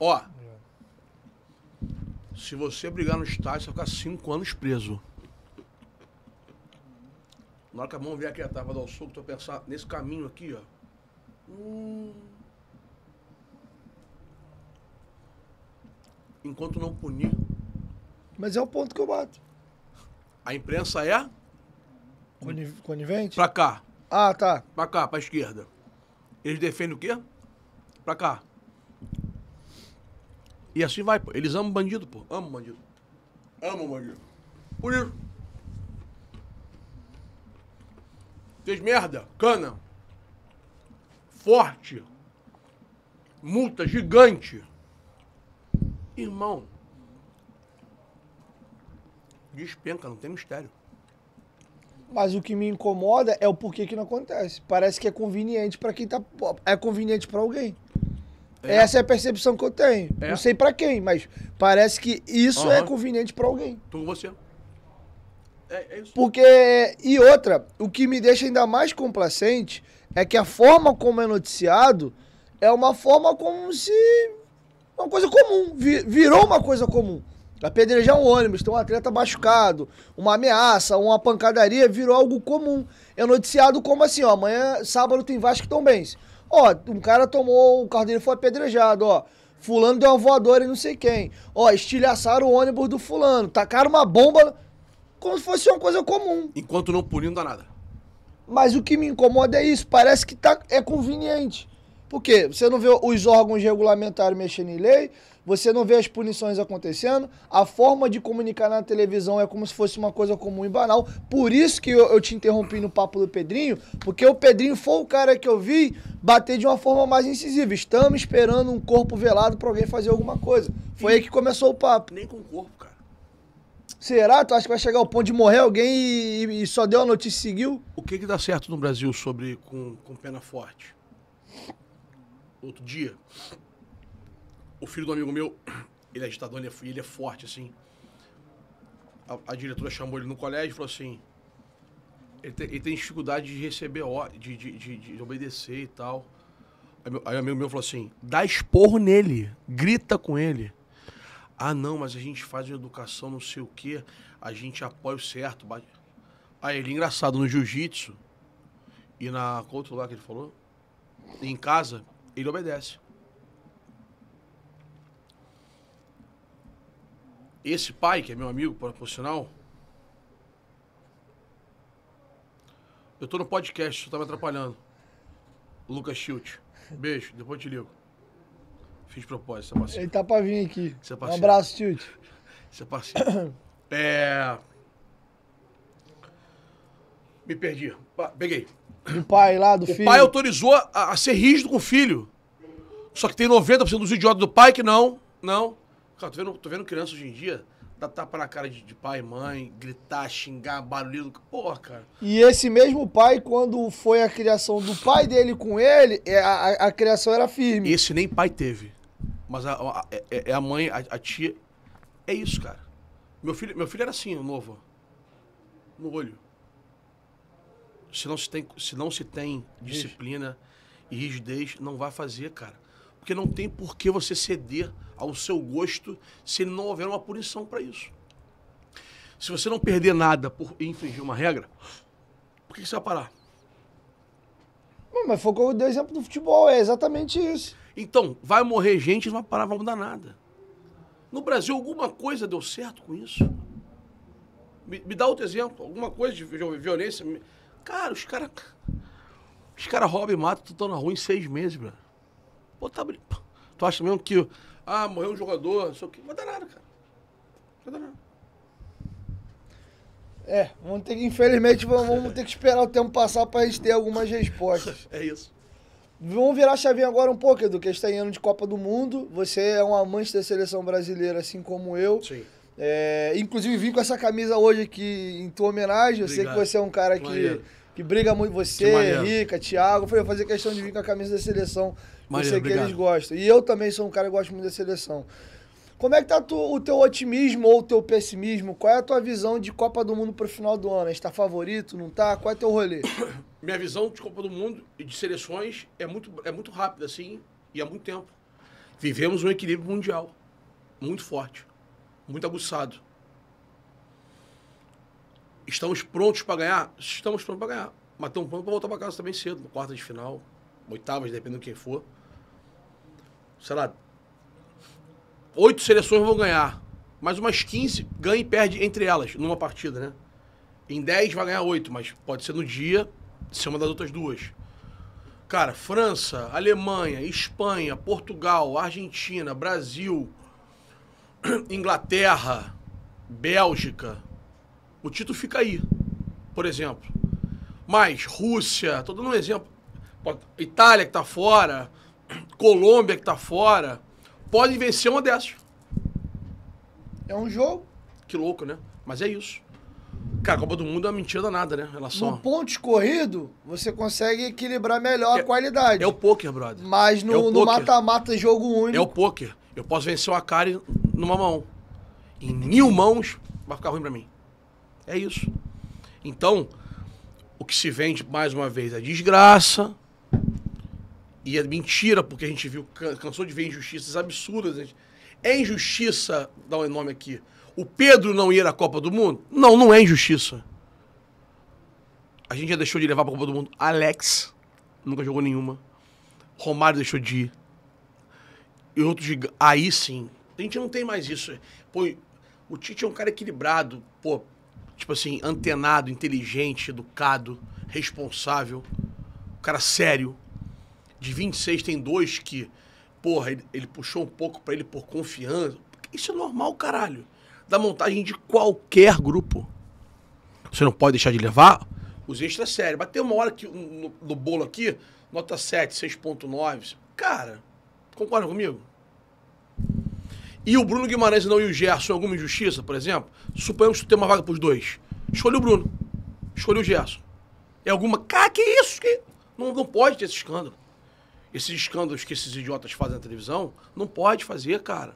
Ó, se você brigar no estádio, você vai ficar cinco anos preso. Na hora que a mão vier aqui atrás pra dar o soco, tu vai pensar nesse caminho aqui, ó. Hum... Enquanto não punir... Mas é o ponto que eu bato. A imprensa é? Coniv conivente? Pra cá. Ah, tá. Pra cá, pra esquerda. Eles defendem o quê? Pra cá. E assim vai, pô. Eles amam bandido, pô. Amam bandido. Amam bandido. Por isso. Fez merda. Cana. Forte. Multa gigante. Irmão. Despenca, não tem mistério. Mas o que me incomoda é o porquê que não acontece. Parece que é conveniente pra quem tá... É conveniente pra alguém. É. Essa é a percepção que eu tenho. É. Não sei pra quem, mas parece que isso uhum. é conveniente pra alguém. Tô com você. É, é isso. Porque... E outra, o que me deixa ainda mais complacente é que a forma como é noticiado é uma forma como se... Uma coisa comum. Virou uma coisa comum. Apedrejar um ônibus, ter um atleta machucado, uma ameaça, uma pancadaria, virou algo comum. É noticiado como assim, ó, amanhã, sábado, tem Vasco e Tombense. Ó, um cara tomou, o carro dele foi apedrejado, ó. Fulano deu uma voadora e não sei quem. Ó, estilhaçaram o ônibus do fulano, tacaram uma bomba, como se fosse uma coisa comum. Enquanto não punir, não dá nada. Mas o que me incomoda é isso, parece que tá, é conveniente. Por quê? Você não vê os órgãos regulamentares mexendo em lei, você não vê as punições acontecendo, a forma de comunicar na televisão é como se fosse uma coisa comum e banal. Por isso que eu, eu te interrompi no papo do Pedrinho, porque o Pedrinho foi o cara que eu vi bater de uma forma mais incisiva. Estamos esperando um corpo velado pra alguém fazer alguma coisa. Foi e aí que começou o papo. Nem com o corpo, cara. Será? Tu acha que vai chegar ao ponto de morrer alguém e, e só deu a notícia e seguiu? O que que dá certo no Brasil sobre com, com pena forte? Outro dia, o filho de um amigo meu, ele é agitador, ele é, ele é forte, assim. A, a diretora chamou ele no colégio e falou assim, ele, te, ele tem dificuldade de receber ordem, de, de, de, de obedecer e tal. Aí, meu, aí o amigo meu falou assim, dá esporro nele, grita com ele. Ah, não, mas a gente faz uma educação não sei o quê, a gente apoia o certo. Bate... Aí ele, engraçado, no jiu-jitsu e na outro lá que ele falou, em casa, ele obedece. Esse pai, que é meu amigo, profissional, eu tô no podcast, você tá me atrapalhando. Lucas Schilt. Beijo, depois eu te ligo. Fiz propósito, você é parceiro. Ele tá pra vir aqui. Você é parceiro. Um abraço, Schilt. Você é parceiro. É... Me perdi. Peguei. Do pai lá, do o filho. O pai autorizou a, a ser rígido com o filho. Só que tem noventa por cento dos idiotas do pai que não, não. Cara, tô vendo, tô vendo criança hoje em dia dar tapa na cara de, de pai e mãe, gritar, xingar, barulho. Porra, cara. E esse mesmo pai, quando foi a criação do pai dele com ele, a, a criação era firme. Esse nem pai teve. Mas a, a, a, a mãe, a, a tia... É isso, cara. Meu filho, meu filho era assim, novo. No olho. Se não se tem, se não se tem disciplina e rigidez, não vai fazer, cara. Porque não tem por que você ceder ao seu gosto se não houver uma punição para isso. Se você não perder nada por infringir uma regra, por que você vai parar? Não, mas foi como eu dei o exemplo do futebol, é exatamente isso. Então, vai morrer gente, não vai parar, vai mudar nada. No Brasil, alguma coisa deu certo com isso? Me, me dá outro exemplo, alguma coisa de violência. Cara, os caras os cara roubam e matam, estão na rua em seis meses, velho. Pô, tá brincando. Tu acha mesmo que, ah, morreu um jogador, não sei o quê. Não vai dar nada, cara. Não vai dar nada. É, vamos ter que, infelizmente, vamos ter que esperar o tempo passar pra gente ter algumas respostas. É isso. Vamos virar a chavinha agora um pouco, Edu, que a gente tá em ano de Copa do Mundo. Você é um amante da seleção brasileira, assim como eu. Sim. É, inclusive, vim com essa camisa hoje aqui em tua homenagem. Eu Obrigado. Sei que você é um cara que, que briga muito. Você, Rica, Thiago. Eu falei, eu fazer questão de vir com a camisa da seleção. Maria, eu sei obrigado. Que eles gostam. E eu também sou um cara que gosta muito da seleção. Como é que tá tu, o teu otimismo ou o teu pessimismo? Qual é a tua visão de Copa do Mundo pro final do ano? A gente tá favorito, não tá? Qual é o teu rolê? Minha visão de Copa do Mundo e de seleções é muito, é muito rápida, assim, e há muito tempo. Vivemos um equilíbrio mundial muito forte, muito aguçado. Estamos prontos para ganhar? Estamos prontos para ganhar. Mas estamos prontos para voltar para casa também cedo, na quarta de final, oitavas, dependendo de quem for. Sei lá, oito seleções vão ganhar, mas umas quinze ganha e perde entre elas, numa partida, né? Em dez vai ganhar oito, mas pode ser no dia, ser uma das outras duas. Cara, França, Alemanha, Espanha, Portugal, Argentina, Brasil, Inglaterra, Bélgica. O título fica aí, por exemplo. Mas Rússia, tô dando um exemplo. Itália que tá fora, Colômbia que tá fora, pode vencer uma dessas. É um jogo. Que louco, né? Mas é isso. Cara, a Copa do Mundo é uma mentira danada, né? Relação... No pontos corrido, você consegue equilibrar melhor é, a qualidade. É o pôquer, brother. Mas no mata-mata, é jogo único. É o pôquer. Eu posso vencer uma cara numa mão. Em mil mãos, vai ficar ruim pra mim. É isso. Então, o que se vende, mais uma vez, é desgraça. E é mentira, porque a gente viu, cansou de ver injustiças absurdas. Gente. É injustiça, dá um nome aqui, o Pedro não ir à Copa do Mundo? Não, não é injustiça. A gente já deixou de levar pra Copa do Mundo. Alex, nunca jogou nenhuma. Romário deixou de ir. E outros de... Aí sim. A gente não tem mais isso. Pô, o Tite é um cara equilibrado, pô, tipo assim, antenado, inteligente, educado, responsável. Um cara sério. De vinte e seis tem dois que, porra, ele, ele puxou um pouco pra ele por confiança. Isso é normal, caralho. Da montagem de qualquer grupo. Você não pode deixar de levar os extras sérios. Mas tem uma hora que, no, no bolo aqui, nota sete, seis ponto nove. Cara, concorda comigo? E o Bruno Guimarães não e o Gerson, alguma injustiça, por exemplo? Suponhamos que tem uma vaga pros dois. Escolhe o Bruno. Escolhe o Gerson. É alguma... Cara, que isso? Que... Não, não pode ter esse escândalo. Esses escândalos que esses idiotas fazem na televisão, não pode fazer, cara.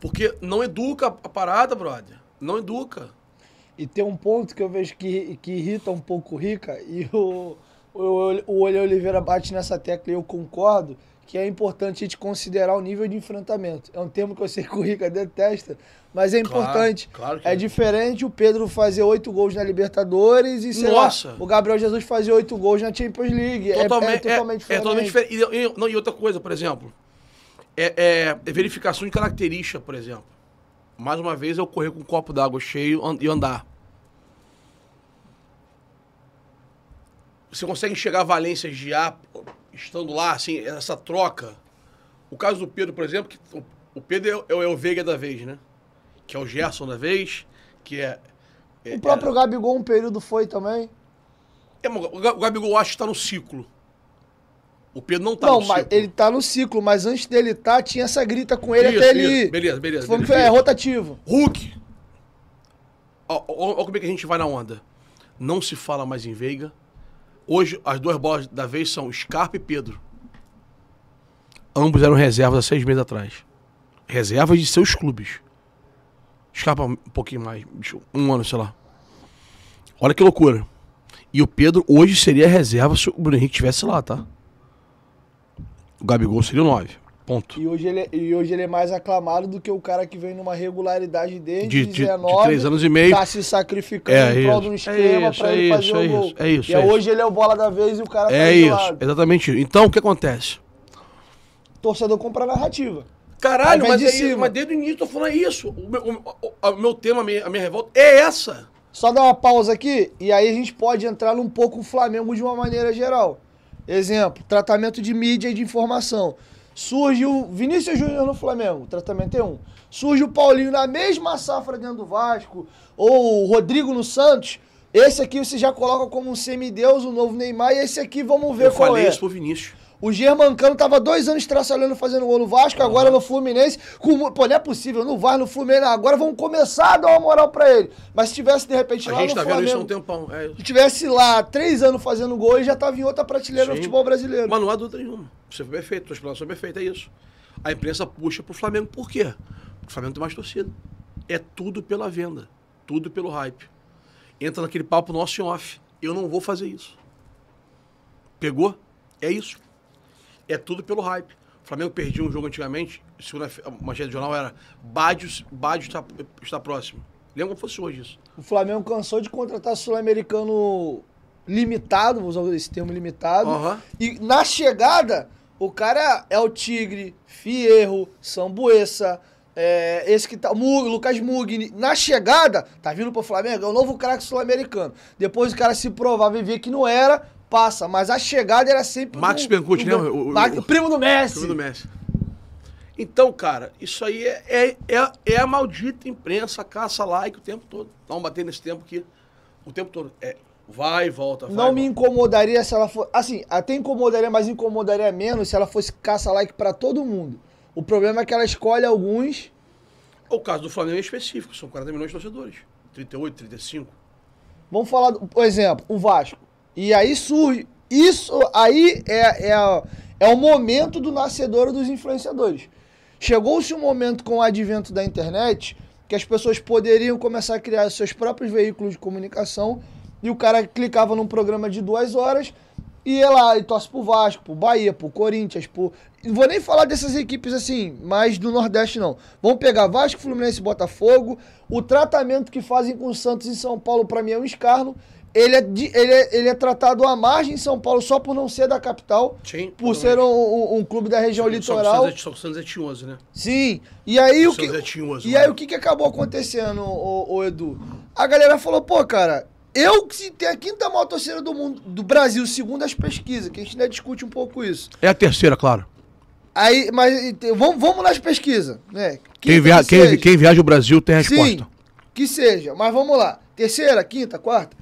Porque não educa a parada, brother. Não educa. E tem um ponto que eu vejo que, que irrita um pouco o Rica, e o, o, o Olho Oliveira bate nessa tecla e eu concordo, que é importante a gente considerar o nível de enfrentamento. É um termo que eu sei que o Rica detesta, mas é importante. Claro, claro que é, é diferente o Pedro fazer oito gols na Libertadores e, sei Nossa. lá, o Gabriel Jesus fazer oito gols na Champions League. Totalmente, é, é totalmente é, diferente. É totalmente diferente. E, e, não, e outra coisa, por exemplo... É, é, é verificação de característica, por exemplo. Mais uma vez, eu correr com um copo d'água cheio and, e andar. Você consegue enxergar valências de A, estando lá, assim, essa troca. O caso do Pedro, por exemplo, que o, o Pedro é, é, é o Veiga da vez, né? Que é o Gerson da vez, que é... é o próprio era... Gabigol um período foi também. É, o Gabigol acho que está no ciclo. O Pedro não tá não, no ciclo. Não, mas ele tá no ciclo, mas antes dele tá, tinha essa grita com ele isso, até isso. ele... Beleza, beleza. Foi, beleza, é, beleza. Rotativo. Hulk! Olha como é que a gente vai na onda. Não se fala mais em Veiga. Hoje, as duas bolas da vez são Scarpa e Pedro. Ambos eram reservas há seis meses atrás. Reservas de seus clubes. Scarpa um pouquinho mais, um ano, sei lá. Olha que loucura. E o Pedro hoje seria reserva se o Bruno Henrique estivesse lá, tá? O Gabigol seria o nove, ponto. E hoje, ele é, e hoje ele é mais aclamado do que o cara que vem numa regularidade desde de, de, dezenove, de três anos e meio. Tá se sacrificando é em prol de um esquema é isso, pra é ele isso, fazer é o gol. Isso, é isso, e é hoje isso. ele é o bola da vez e o cara tá é isso, lado. Exatamente isso. Então, o que acontece? O torcedor compra a narrativa. Caralho, mas, de é isso, mas desde o início eu tô falando isso. O meu, o, o meu tema, a minha, a minha revolta é essa. Só dar uma pausa aqui e aí a gente pode entrar num pouco o Flamengo de uma maneira geral. Exemplo, tratamento de mídia e de informação. Surge o Vinícius Júnior no Flamengo, tratamento é um. Surge o Paulinho na mesma safra dentro do Vasco, ou o Rodrigo no Santos. Esse aqui você já coloca como um semideus, o novo Neymar, e esse aqui vamos ver eu qual é. Eu falei isso pro Vinícius. O Germancano tava dois anos traçalhando, fazendo gol no Vasco, uhum. agora no Fluminense. Com, pô, não é possível, no V A R, no Fluminense, agora vamos começar a dar uma moral pra ele. Mas se tivesse, de repente, a lá no Flamengo... A gente tá vendo isso há um tempão. É. Se tivesse lá três anos fazendo gol, ele já tava em outra prateleira Sim. no futebol brasileiro. Mas não há dúvida nenhuma. Você foi perfeito, sua explanação é perfeita, é isso. A imprensa puxa pro Flamengo, por quê? Porque o Flamengo tem mais torcida. É tudo pela venda, tudo pelo hype. Entra naquele papo nosso em off. Eu não vou fazer isso. Pegou? É isso. É tudo pelo hype. O Flamengo perdia um jogo antigamente, segunda manchete do jornal era Bádio, Bádio está, está próximo. Lembra como fosse hoje isso? O Flamengo cansou de contratar sul-americano limitado, vou usar esse termo limitado, uhum. e na chegada o cara é o Tigre, Fierro, Sambuesa, é, esse que tá, Mug, Lucas Mugni, na chegada, tá vindo pro Flamengo, é o novo craque sul-americano. Depois o cara se provava e via que não era, passa, mas a chegada era sempre... Max Bencucci, né? O, o, Max, o, o primo do Messi. Primo do Messi. Então, cara, isso aí é, é, é, é a maldita imprensa, caça like o tempo todo. Não bater nesse tempo que... O tempo todo. É, vai e volta, vai Não me volta. incomodaria se ela fosse... Assim, até incomodaria, mas incomodaria menos se ela fosse caça like pra todo mundo. O problema é que ela escolhe alguns... O caso do Flamengo é específico. São quarenta milhões de torcedores. trinta e oito, trinta e cinco. Vamos falar, do, por exemplo, o Vasco. E aí surge, isso aí é, é, é o momento do nascedouro dos influenciadores. Chegou-se um momento com o advento da internet que as pessoas poderiam começar a criar seus próprios veículos de comunicação e o cara clicava num programa de duas horas e ia lá e torce pro Vasco, pro Bahia, pro Corinthians, pro... Não vou nem falar dessas equipes assim, mais do Nordeste não. Vamos pegar Vasco, Fluminense e Botafogo, o tratamento que fazem com o Santos em São Paulo pra mim é um escárnio. Ele é, de, ele, é, ele é tratado à margem em São Paulo só por não ser da capital, Sim, por ser um, um, um clube da região Sim, litoral. Só que o Santos é tinhoso, né? Sim. E aí o, o que, é tinhoso, e mano. aí, o que acabou acontecendo, o, o Edu? A galera falou, pô, cara, eu que tenho a quinta maior torcida do mundo, do Brasil, segundo as pesquisas, que a gente ainda discute um pouco isso. É a terceira, claro. Aí, mas vamos, vamos nas pesquisas, né? Quem, via, que quem, quem viaja o Brasil tem a resposta. Sim, que seja, mas vamos lá. Terceira, quinta, quarta.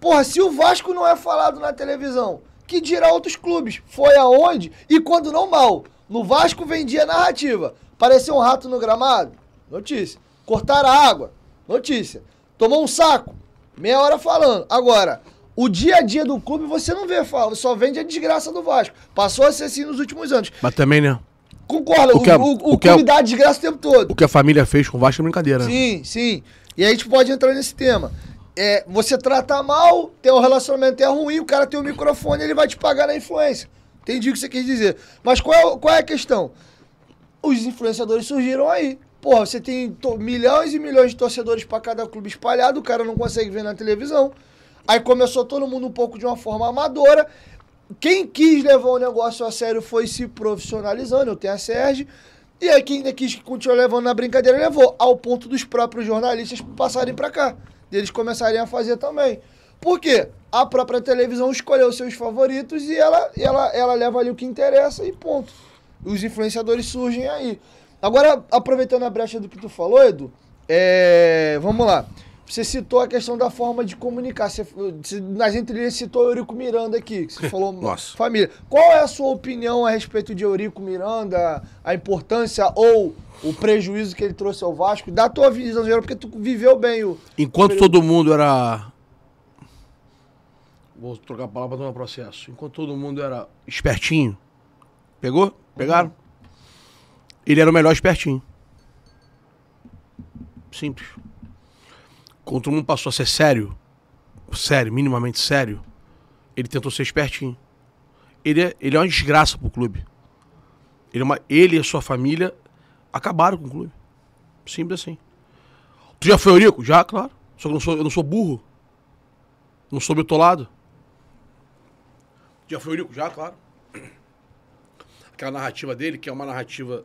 Porra, se o Vasco não é falado na televisão, que dirá outros clubes? Foi aonde? E quando não mal. No Vasco vendia narrativa. Apareceu um rato no gramado? Notícia. Cortaram a água? Notícia. Tomou um saco? Meia hora falando. Agora, o dia a dia do clube você não vê, fala, só vende a desgraça do Vasco. Passou a ser assim nos últimos anos. Mas também, né? Concordo, o, que a, o, o, o clube que a, dá a desgraça o tempo todo. O que a família fez com o Vasco é brincadeira. Sim, né? sim. E aí a gente pode entrar nesse tema. É, você trata mal, tem um relacionamento é ruim, o cara tem um microfone, ele vai te pagar na influência. Entendi o que você quis dizer. Mas qual é, qual é a questão? Os influenciadores surgiram aí. Porra, você tem milhões e milhões de torcedores pra cada clube espalhado, o cara não consegue ver na televisão. Aí começou todo mundo um pouco de uma forma amadora. Quem quis levar o negócio a sério foi se profissionalizando, eu tenho a Sérgio. E aí quem ainda quis continuar levando na brincadeira, levou ao ponto dos próprios jornalistas passarem pra cá. Eles começarem a fazer também. Por quê? A própria televisão escolheu seus favoritos e ela, ela, ela leva ali o que interessa e ponto. Os influenciadores surgem aí. Agora, aproveitando a brecha do que tu falou, Edu, é... vamos lá. Você citou a questão da forma de comunicar. Você, nas entrelinhas, citou Eurico Miranda aqui. Que você falou Nossa. família. Qual é a sua opinião a respeito de Eurico Miranda? A importância ou o prejuízo que ele trouxe ao Vasco? Dá a tua visão, porque tu viveu bem o... Enquanto o todo mundo era... Vou trocar a palavra para dar um processo. Enquanto todo mundo era espertinho. Pegou? Pegaram? Ele era o melhor espertinho. Simples. Quando todo mundo passou a ser sério, sério, minimamente sério, ele tentou ser espertinho. Ele é, ele é uma desgraça pro clube. Ele, é uma, ele e a sua família acabaram com o clube. Simples assim. Tu já foi, Eurico? Já, claro. Só que eu não sou, eu não sou burro. Não sou bitolado. Tu já foi, Eurico? Já, claro. Aquela narrativa dele, que é uma narrativa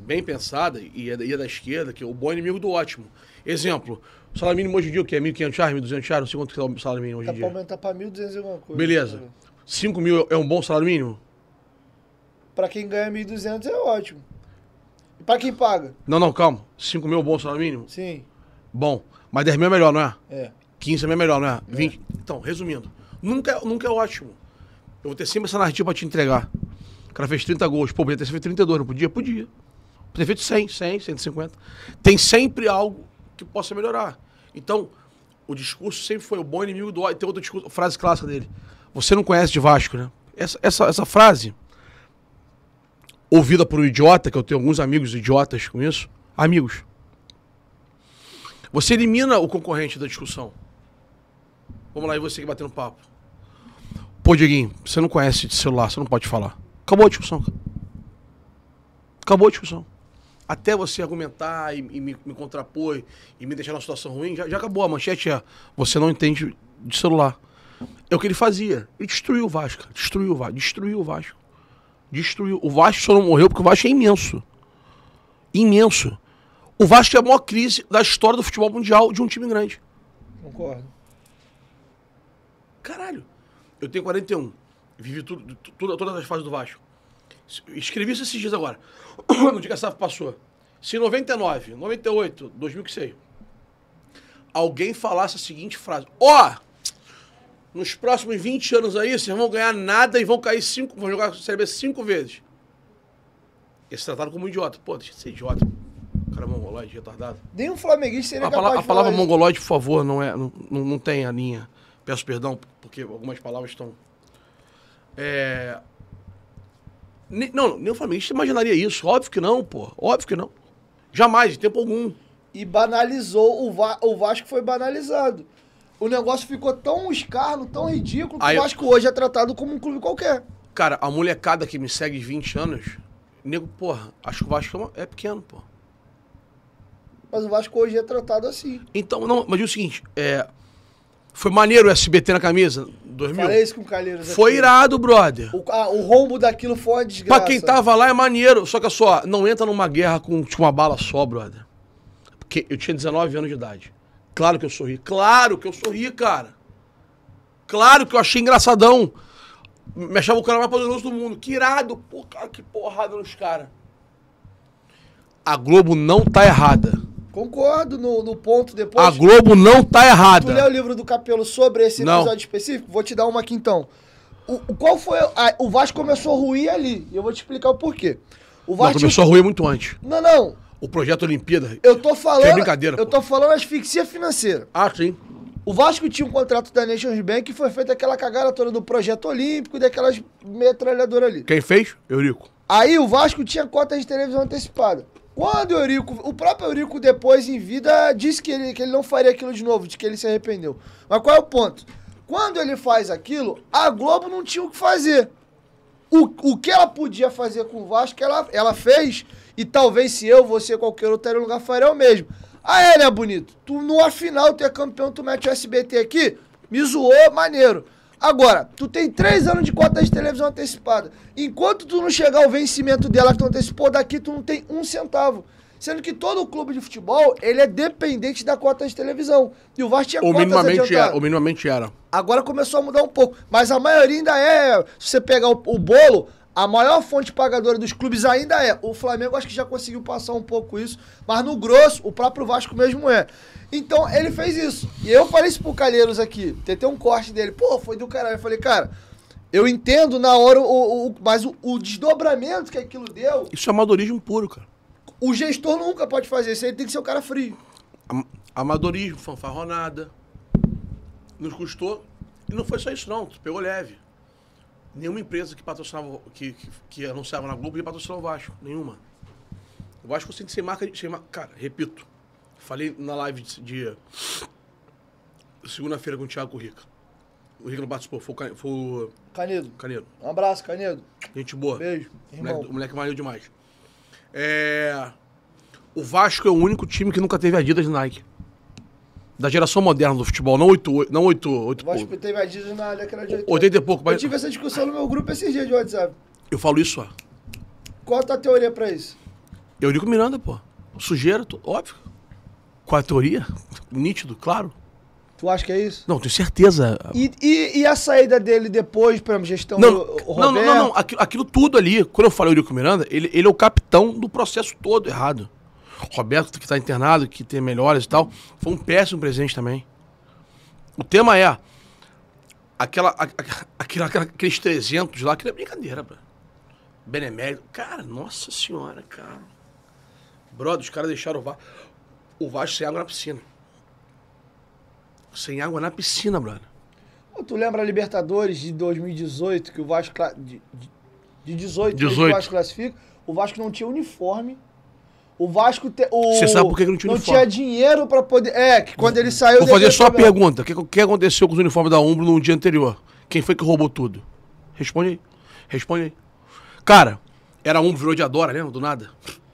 bem pensada, e é da, e é da esquerda, que é o bom inimigo do ótimo. Exemplo, o salário mínimo hoje em dia, o que é? mil e quinhentos reais, mil e duzentos reais? Não sei quanto que é o salário mínimo hoje em dia. Dá pra aumentar pra mil e duzentos e alguma coisa. Beleza. Né? cinco mil é um bom salário mínimo? Pra quem ganha mil e duzentos é ótimo. E pra quem paga? Não, não, calma. cinco mil é um bom salário mínimo? Sim. Bom, mas dez mil é melhor, não é? É. quinze mil é melhor, não é? é. vinte. Então, resumindo, nunca, nunca é ótimo. Eu vou ter sempre essa narrativa pra te entregar. O cara fez trinta gols. Pô, podia ter feito trinta e dois, não podia? Podia. Podia ter feito cem, cem, cento e cinquenta. Tem sempre algo que possa melhorar. Então, o discurso sempre foi o bom inimigo do... Tem outra discurso, frase clássica dele. Você não conhece de Vasco, né? Essa, essa, essa frase, ouvida por um idiota, que eu tenho alguns amigos idiotas com isso, amigos. Você elimina o concorrente da discussão. Vamos lá, e você que batendo papo. Pô, Dieguinho, você não conhece de celular, você não pode falar. Acabou a discussão. Acabou a discussão. Até você argumentar e, e me, me contrapor e me deixar numa situação ruim, já, já acabou. A manchete é, você não entende de celular. É o que ele fazia. Ele destruiu o Vasco. Destruiu o Vasco. Destruiu o Vasco. Destruiu. O Vasco só não morreu porque o Vasco é imenso. Imenso. O Vasco é a maior crise da história do futebol mundial de um time grande. Concordo. Caralho. Eu tenho quarenta e um. Vivi tudo, tudo, todas as fases do Vasco. Escrevi isso esses dias agora. No dia que a S A F passou. Se em noventa e nove, noventa e oito, dois mil e seis, alguém falasse a seguinte frase. Ó, oh, nos próximos vinte anos aí, vocês vão ganhar nada e vão cair cinco, vão jogar a Série B cinco vezes. Eles se trataram como um idiota. Pô, deixa de ser idiota. O cara é mongoloide, retardado. Nem um flamenguista seria a capaz de A palavra isso. mongoloide, por favor, não, é, não, não tem a linha. Peço perdão, porque algumas palavras estão... É... Não, nem o flamenguista imaginaria isso. Óbvio que não, pô. Óbvio que não. Jamais, em tempo algum. E banalizou, o, Va o Vasco foi banalizado. O negócio ficou tão escarno, tão ridículo, que Aí, o Vasco hoje é tratado como um clube qualquer. Cara, a molecada que me segue de vinte anos, nego, porra, acho que o Vasco é pequeno, pô. Mas o Vasco hoje é tratado assim. Então, não, mas é o seguinte, é... Foi maneiro o S B T na camisa, dois mil? Falei isso com o Calheiros. Foi aqui. Irado, brother. O, ah, o rombo daquilo foi uma desgraça. Pra quem tava lá é maneiro, só que só, não entra numa guerra com tipo, uma bala só, brother. Porque eu tinha dezenove anos de idade. Claro que eu sorri, claro que eu sorri, cara. Claro que eu achei engraçadão. Me achava o cara mais poderoso do mundo. Que irado, pô, cara, que porrada nos caras. A Globo não tá errada. Concordo no, no ponto depois. A Globo não tá errada. Tu leu o livro do Capelo sobre esse episódio não. específico? Vou te dar uma aqui então. O, o, qual foi a, o Vasco começou a ruir ali. E eu vou te explicar o porquê. O Vasco não, começou a ruir muito antes. Não, não. O projeto Olimpíada. Eu tô falando. Que é brincadeira. Eu pô. tô falando asfixia financeira. Ah, sim. O Vasco tinha um contrato da Nations Bank que foi feito aquela cagada toda do projeto olímpico e daquelas metralhadoras ali. Quem fez? Eurico. Aí o Vasco tinha cota de televisão antecipada. Quando o Eurico, o próprio Eurico depois em vida disse que ele, que ele não faria aquilo de novo, de que ele se arrependeu. Mas qual é o ponto? Quando ele faz aquilo, a Globo não tinha o que fazer. O, o que ela podia fazer com o Vasco, ela, ela fez. E talvez se eu, você, qualquer outro lugar faria o mesmo. Ah, é, né, bonito? Tu, no afinal, tu é campeão, tu mete o S B T aqui, me zoou, maneiro. Agora, tu tem três anos de cota de televisão antecipada. Enquanto tu não chegar ao vencimento dela que tu antecipou, daqui tu não tem um centavo. Sendo que todo clube de futebol, ele é dependente da cota de televisão. E o Vasco tinha cotas minimamente era, Ou minimamente era. Agora começou a mudar um pouco. Mas a maioria ainda é... Se você pegar o, o bolo, A maior fonte pagadora dos clubes ainda é. O Flamengo acho que já conseguiu passar um pouco isso, mas no grosso, o próprio Vasco mesmo é. Então, ele fez isso. E eu falei isso pro Calheiros aqui. Tem até um corte dele. Pô, foi do caralho. Eu falei, cara, eu entendo na hora, o, o, o, mas o, o desdobramento que aquilo deu... Isso é amadorismo puro, cara. O gestor nunca pode fazer isso. Ele tem que ser um cara frio. Am- amadorismo, fanfarronada. Nos custou. E não foi só isso, não. Tu pegou leve. Nenhuma empresa que patrocinava, que, que, que anunciava na Globo ia patrocinar o Vasco. Nenhuma. O Vasco tem que ser marca... Sem marca. Cara, repito. Falei na live de, de, de segunda-feira com o Thiago Rica. O Rica não participou, foi o, foi o... Canedo. Canedo. Um abraço, Canedo. Gente boa. Beijo. Irmão. O moleque valeu demais. É... O Vasco é o único time que nunca teve Adidas e Nike. Da geração moderna do futebol, não oito, não oito, oito pouco. O Vasco teve Adidas na década de oitenta. oitenta e pouco. Mas... Eu tive essa discussão no meu grupo esses dias de WhatsApp. Eu falo isso, ó. Qual a tua teoria pra isso? Eu digo Miranda, pô. Sujeira, óbvio. Com a teoria, nítido, claro. Tu acha que é isso? Não, tenho certeza. E, e, e a saída dele depois, para gestão não, do Roberto? Não, não, não, não. Aquilo, aquilo tudo ali, quando eu falei o Eurico Miranda, ele, ele é o capitão do processo todo errado. Roberto, que está internado, que tem melhoras e tal, foi um péssimo presente também. O tema é, aquela, a, aquela, aqueles trezentos lá, aquilo é brincadeira, bro. Benemérito. Cara, nossa senhora, cara. Brother, os caras deixaram o VAR. O Vasco sem água na piscina. Sem água na piscina, brother. Tu lembra a Libertadores de dois mil e dezoito, que o Vasco... De, de dezoito, dezoito. Que o Vasco classifica. O Vasco não tinha uniforme. O Vasco... Te, o, Você sabe por que não tinha não uniforme? Não tinha dinheiro pra poder... É, que quando ele saiu... Vou fazer só a pergunta. O que, que aconteceu com os uniformes da Umbro no dia anterior? Quem foi que roubou tudo? Responde aí. Responde aí. Cara, era a Umbro, virou de Adora, lembra? Do nada.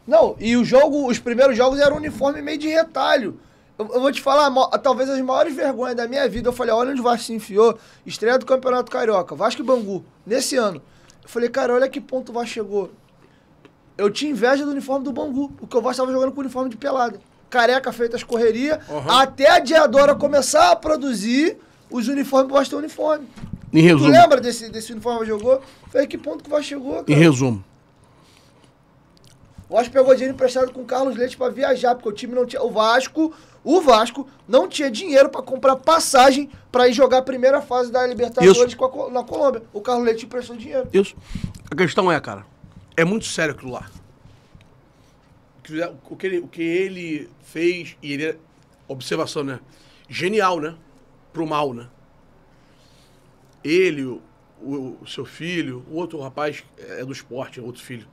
Não, e o jogo, os primeiros jogos eram um uniforme meio de retalho. Eu, eu vou te falar, talvez as maiores vergonhas da minha vida, eu falei, olha onde o Vasco se enfiou, estreia do Campeonato Carioca, Vasco e Bangu, nesse ano. Eu falei, cara, olha que ponto o Vasco chegou. Eu tinha inveja do uniforme do Bangu, porque o Vasco estava jogando com uniforme de pelada. Careca, feita as correrias, uhum. Até a Diadora começar a produzir os uniformes pro Vasco ter uniforme. Em resumo. Tu lembra desse, desse uniforme que jogou? Eu falei, que ponto que o Vasco chegou, cara? Em resumo. O Vasco pegou dinheiro emprestado com o Carlos Leite pra viajar, porque o time não tinha... O Vasco, o Vasco não tinha dinheiro pra comprar passagem pra ir jogar a primeira fase da Libertadores com a, na Colômbia. O Carlos Leite emprestou dinheiro. Isso. A questão é, cara, é muito sério aquilo lá. O que ele, o que ele fez, e ele... Observação, né? Genial, né? Pro mal, né? Ele, o, o seu filho, o outro rapaz é do esporte, é outro filho.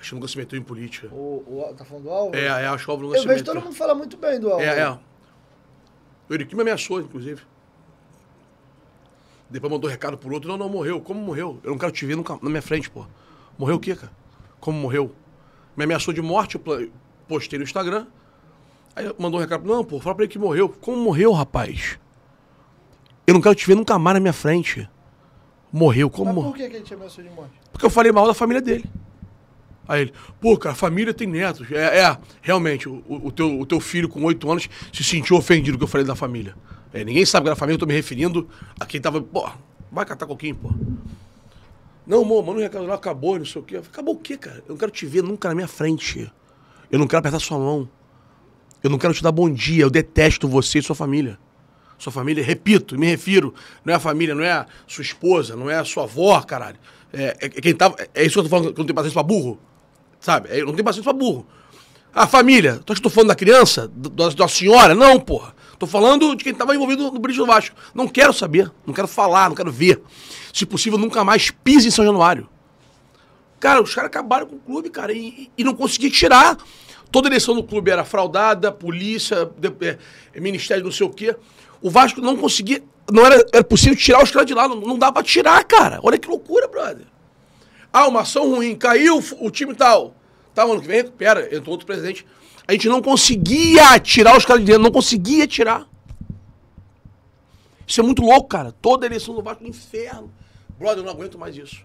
Acho que nunca se meteu em política. O, o, tá falando do Álvaro? É, é, acho que o Álvaro nunca se meteu. Eu vejo todo mundo falar muito bem do Álvaro. É, é. O Eurico me ameaçou, inclusive. Depois mandou um recado por outro. Não, não, morreu. Como morreu? Eu não quero te ver nunca, na minha frente, pô. Morreu o quê, cara? Como morreu? Me ameaçou de morte, eu postei no Instagram. Aí mandou um recado. Não, pô, fala pra ele que morreu. Como morreu, rapaz? Eu não quero te ver nunca mais na minha frente. Morreu, como morreu? Mas por que ele te ameaçou de morte? Porque eu falei mal da família dele. Aí ele, pô, cara, a família tem netos. É, é realmente, o, o, teu, o teu filho com oito anos se sentiu ofendido que eu falei da família. É, ninguém sabe que era família, eu tô me referindo a quem tava, pô, vai catar coquinho, pô. Não, amor, mano, o recado lá acabou, não sei o quê. Falei, acabou o quê, cara? Eu não quero te ver nunca na minha frente. Eu não quero apertar sua mão. Eu não quero te dar bom dia, eu detesto você e sua família. Sua família, repito, me refiro, não é a família, não é a sua esposa, não é a sua avó, caralho. É, é, é quem tava, é isso que eu tô falando, que eu não tenho paciência pra burro. Sabe? Eu não tenho paciência pra burro. A família, tu acha que eu tô falando da criança? Da, da senhora? Não, porra. Tô falando de quem tava envolvido no brilho do Vasco. Não quero saber, não quero falar, não quero ver. Se possível, nunca mais pise em São Januário. Cara, os caras acabaram com o clube, cara, e, e não consegui tirar. Toda eleição do clube era fraudada, polícia, de, é, é, ministério não sei o quê. O Vasco não conseguia, não era, era possível tirar os caras de lá, não, não dá pra tirar, cara. Olha que loucura, brother. Ah, uma ação ruim, caiu o time tal. Tá, ano que vem recupera, entrou outro presidente. A gente não conseguia tirar os caras de dentro, não conseguia tirar. Isso é muito louco, cara. Toda eleição do Vasco, inferno. Brother, eu não aguento mais isso.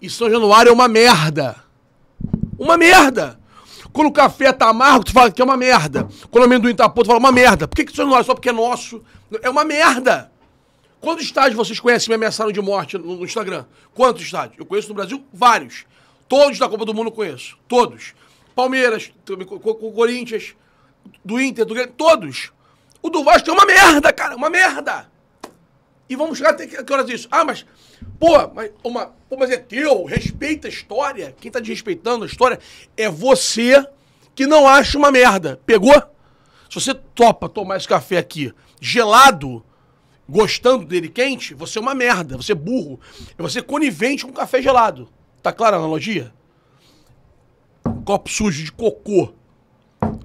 E São Januário é uma merda. Uma merda. Quando o café tá amargo, tu fala que é uma merda. Quando o amendoim tá podre, tu fala uma merda. Por que que São Januário? Só porque é nosso. É uma merda. Quantos estádios vocês conhecem que me ameaçaram de morte no Instagram? Quantos estádios? Eu conheço no Brasil vários. Todos da Copa do Mundo eu conheço. Todos. Palmeiras, Corinthians, do Inter, do Grêmio, todos. O do Vasco é uma merda, cara, uma merda. E vamos chegar até que horas isso? Ah, mas, pô, mas, uma, pô, mas é teu, respeita a história. Quem tá desrespeitando a história é você que não acha uma merda. Pegou? Se você topa tomar esse café aqui gelado, gostando dele quente, você é uma merda, você é burro. É você conivente com café gelado. Tá clara a analogia? Um copo sujo de cocô.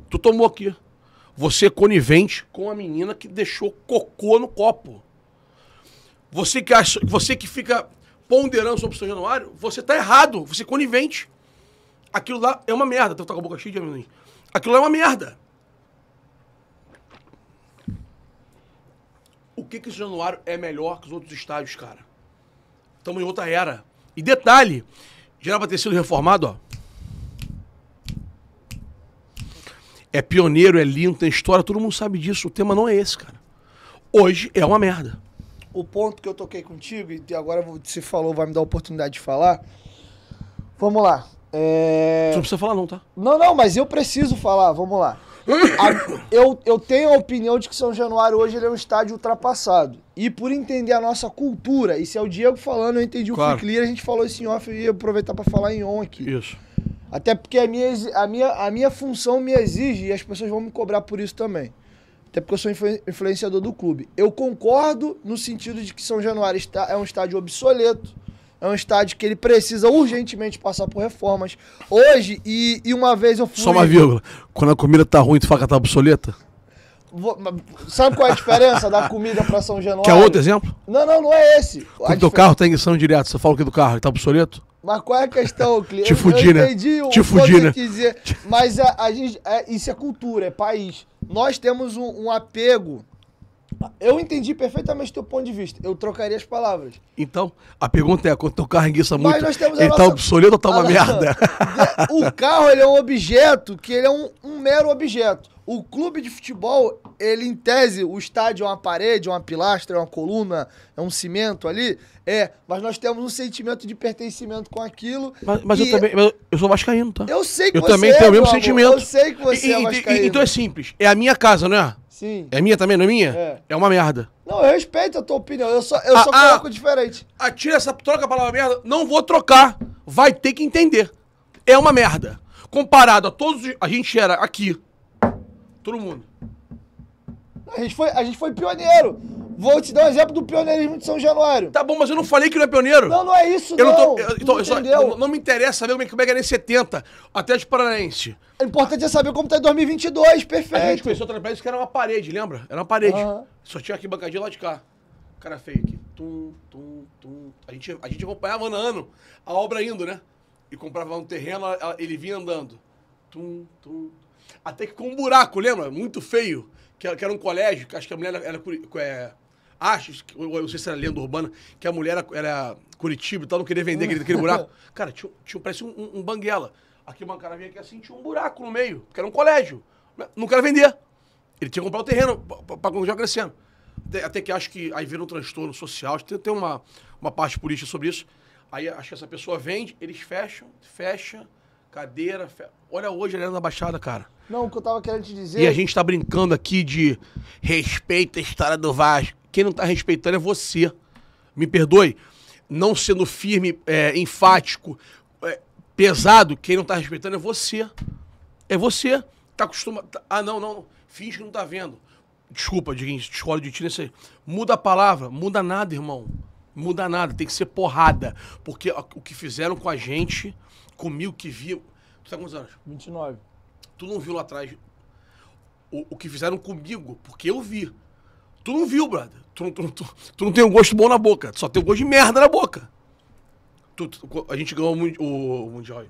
Tu tomou aqui. Você é conivente com a menina que deixou cocô no copo. Você que, acha, você que fica ponderando sobre o seu Januário, você tá errado, você é conivente. Aquilo lá é uma merda. Tá com a boca cheia de amendoim. Aquilo lá é uma merda. O que que esse Januário é melhor que os outros estádios, cara? Estamos em outra era. E detalhe, já era pra ter sido reformado, ó. É pioneiro, é lindo, tem história, todo mundo sabe disso. O tema não é esse, cara. Hoje é uma merda. O ponto que eu toquei contigo, e agora você falou, vai me dar a oportunidade de falar. Vamos lá. É... Você não precisa falar não, tá? Não, não, mas eu preciso falar, vamos lá. a, eu, eu tenho a opinião de que São Januário hoje ele é um estádio ultrapassado. E por entender a nossa cultura, isso é o Diego falando, eu entendi claro. O Free Clear, a gente falou isso em off, eu ia aproveitar pra falar em on aqui. Isso. Até porque a minha, a, minha, a minha função me exige e as pessoas vão me cobrar por isso também. Até porque eu sou influ, influenciador do clube. Eu concordo no sentido de que São Januário está, é um estádio obsoleto, é um estádio que ele precisa urgentemente passar por reformas. Hoje, e, e uma vez eu fui... Só uma vírgula. Quando a comida tá ruim, tu fala que tá obsoleta? Vou, sabe qual é a diferença da comida pra São Januário? Quer outro exemplo? Não, não, não é esse. Quando o teu carro tá em ignição direta, você fala o que do carro? Ele tá obsoleto? Mas qual é a questão, Clear? Te fudi, né? Eu entendi o que você quis dizer. Mas a, a gente, é, isso é cultura, é país. Nós temos um, um apego. Eu entendi perfeitamente o teu ponto de vista. Eu trocaria as palavras. Então, a pergunta é, quando o teu carro enguiça muito, nós temos ele nossa... tá obsoleto ou tá uma ah, merda? O carro, ele é um objeto, que ele é um, um mero objeto. O clube de futebol, ele em tese, o estádio é uma parede, é uma pilastra, é uma coluna, é um cimento ali. É, mas nós temos um sentimento de pertencimento com aquilo. Mas, mas e... eu também, mas eu sou vascaíno, tá? Eu sei que eu você também é, tenho o mesmo amor. sentimento. Eu sei que você e, é vascaíno. Então é simples, é a minha casa, não é? Sim. É minha também, não é minha? É. É uma merda. Não, eu respeito a tua opinião, eu só, eu ah, só coloco ah, diferente. Ah, tira essa, troca a palavra merda, não vou trocar, vai ter que entender. É uma merda. Comparado a todos, os, a gente era aqui, todo mundo. A gente, foi, a gente foi pioneiro. Vou te dar um exemplo do pioneirismo de São Januário. Tá bom, mas eu não falei que não é pioneiro. Não, não é isso, eu não. não, tô, eu, não, tô, eu só, não, não me interessa saber como é que era em setenta, até de Paranaense. O importante é saber como tá em dois mil e vinte e dois, perfeito. A gente conheceu outra vez que era uma parede, lembra? Era uma parede. Uhum. Só tinha aqui bancadinha lá de cá. Cara feio aqui. Tum, tum, tum. A gente, a gente acompanhava ano a ano a obra indo, né? E comprava um terreno, ele vinha andando. Tum, tum. Até que com um buraco, lembra? Muito feio. Que era um colégio, que acho que a mulher era, era é, acho, eu não sei se era lenda urbana, que a mulher era, era Curitiba e tal, não queria vender aquele, aquele buraco. Cara, tinha, tinha parece um, um banguela. Aqui uma cara vinha aqui assim, tinha um buraco no meio, porque era um colégio. Não queria vender. Ele tinha que comprar o terreno para continuar crescendo. Até, até que acho que aí vira um transtorno social, tem, tem uma, uma parte política sobre isso. Aí acho que essa pessoa vende, eles fecham, fecham. Cadeira, fe... olha hoje a galera da Baixada, cara. Não, o que eu tava querendo te dizer... E a gente tá brincando aqui de respeita a história do Vasco. Quem não tá respeitando é você. Me perdoe. Não sendo firme, é, enfático, é, pesado, quem não tá respeitando é você. É você. Tá acostumado... Ah, não, não. Finge que não tá vendo. Desculpa, Diguinho, escolhe de ti nesse aí. Muda a palavra. Muda nada, irmão. Muda nada. Tem que ser porrada. Porque o que fizeram com a gente... Comigo que viu... Tu tá com quantos anos? vinte e nove. Tu não viu lá atrás o, o que fizeram comigo, porque eu vi. Tu não viu, brother. Tu, tu, tu, tu não tem um gosto bom na boca. Tu só tem um gosto de merda na boca. Tu, tu, a gente ganhou o, o, o Mundial.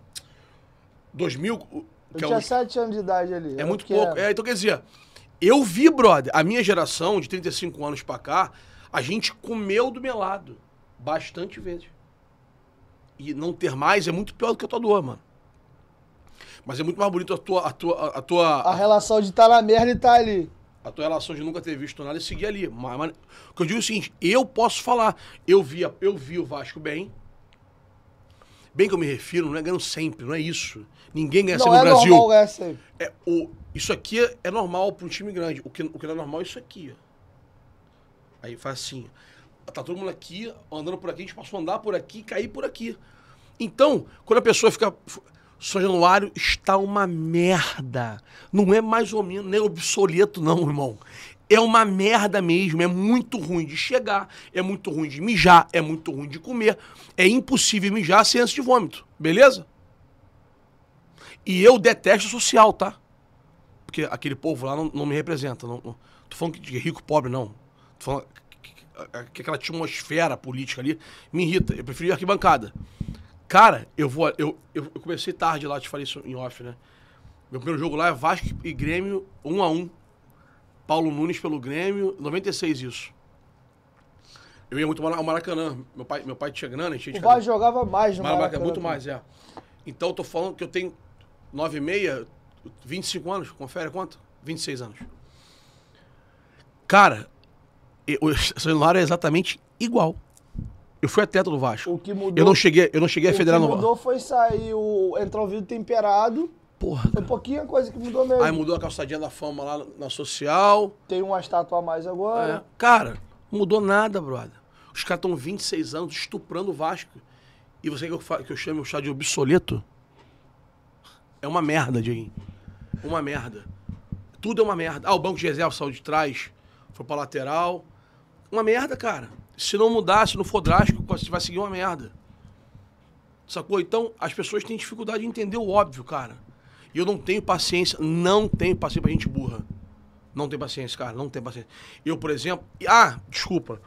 dois mil... O, eu tinha é um, sete anos de idade ali. É muito pouco. É, então quer dizer, eu vi, brother. A minha geração, de trinta e cinco anos pra cá, a gente comeu do melado. Bastante vezes. E não ter mais é muito pior do que a tua dor, mano. Mas é muito mais bonito a tua... A, tua, a, tua, a... a relação de estar tá na merda e estar tá ali. a tua relação de nunca ter visto nada e seguir ali. Mas, mas o que eu digo é o seguinte, eu posso falar, eu vi, eu vi o Vasco bem, bem que eu me refiro, não é ganhando sempre, não é isso. Ninguém ganha sempre no Brasil. Não é normal ganhar sempre. É, o, isso aqui é, é normal para um time grande, o que, o que não é normal é isso aqui. Aí faz assim, tá todo mundo aqui, andando por aqui, a gente passou a andar por aqui, cair por aqui. Então, quando a pessoa fica... São Januário está uma merda. Não é mais ou menos, nem obsoleto não, irmão. É uma merda mesmo, é muito ruim de chegar, é muito ruim de mijar, é muito ruim de comer. É impossível mijar sem ânsia de vômito, beleza? E eu detesto social, tá? Porque aquele povo lá não, não me representa. Não, não. Tô falando de rico, pobre, não. Tô falando que aquela atmosfera política ali me irrita. Eu prefiro ir arquibancada. Cara, eu vou. Eu, eu comecei tarde lá, te falei isso em off, né? Meu primeiro jogo lá é Vasco e Grêmio, um a um. Paulo Nunes pelo Grêmio, noventa e seis isso. Eu ia muito ao Maracanã. Meu pai, meu pai tinha grana, a gente... O Vasco jogava mais no Maracanã. Maracanã muito mais, é. Então eu tô falando que eu tenho nove e meia, vinte e cinco anos, confere quanto? vinte e seis anos. Cara, o celular é exatamente igual. Eu fui atleta do Vasco. O que mudou, eu não cheguei, eu não cheguei a federar no Vasco. O que mudou foi sair o... Entrar o vidro temperado. Porra. Foi pouquinha coisa que mudou mesmo. Aí mudou a calçadinha da fama lá na social. Tem uma estátua a mais agora. É. Cara, não mudou nada, brother. Os caras estão vinte e seis anos estuprando o Vasco. E você que eu, fa... que eu chamo o chá de obsoleto? É uma merda, Dieguinho. Uma merda. Tudo é uma merda. Ah, o banco de reserva saiu de trás. Foi pra lateral. Uma merda, cara. Se não mudar, se não for drástico, você vai seguir uma merda. Sacou? Então, as pessoas têm dificuldade de entender o óbvio, cara. E eu não tenho paciência, não tenho paciência pra gente burra. Não tenho paciência, cara, não tenho paciência. Eu, por exemplo... Ah, desculpa.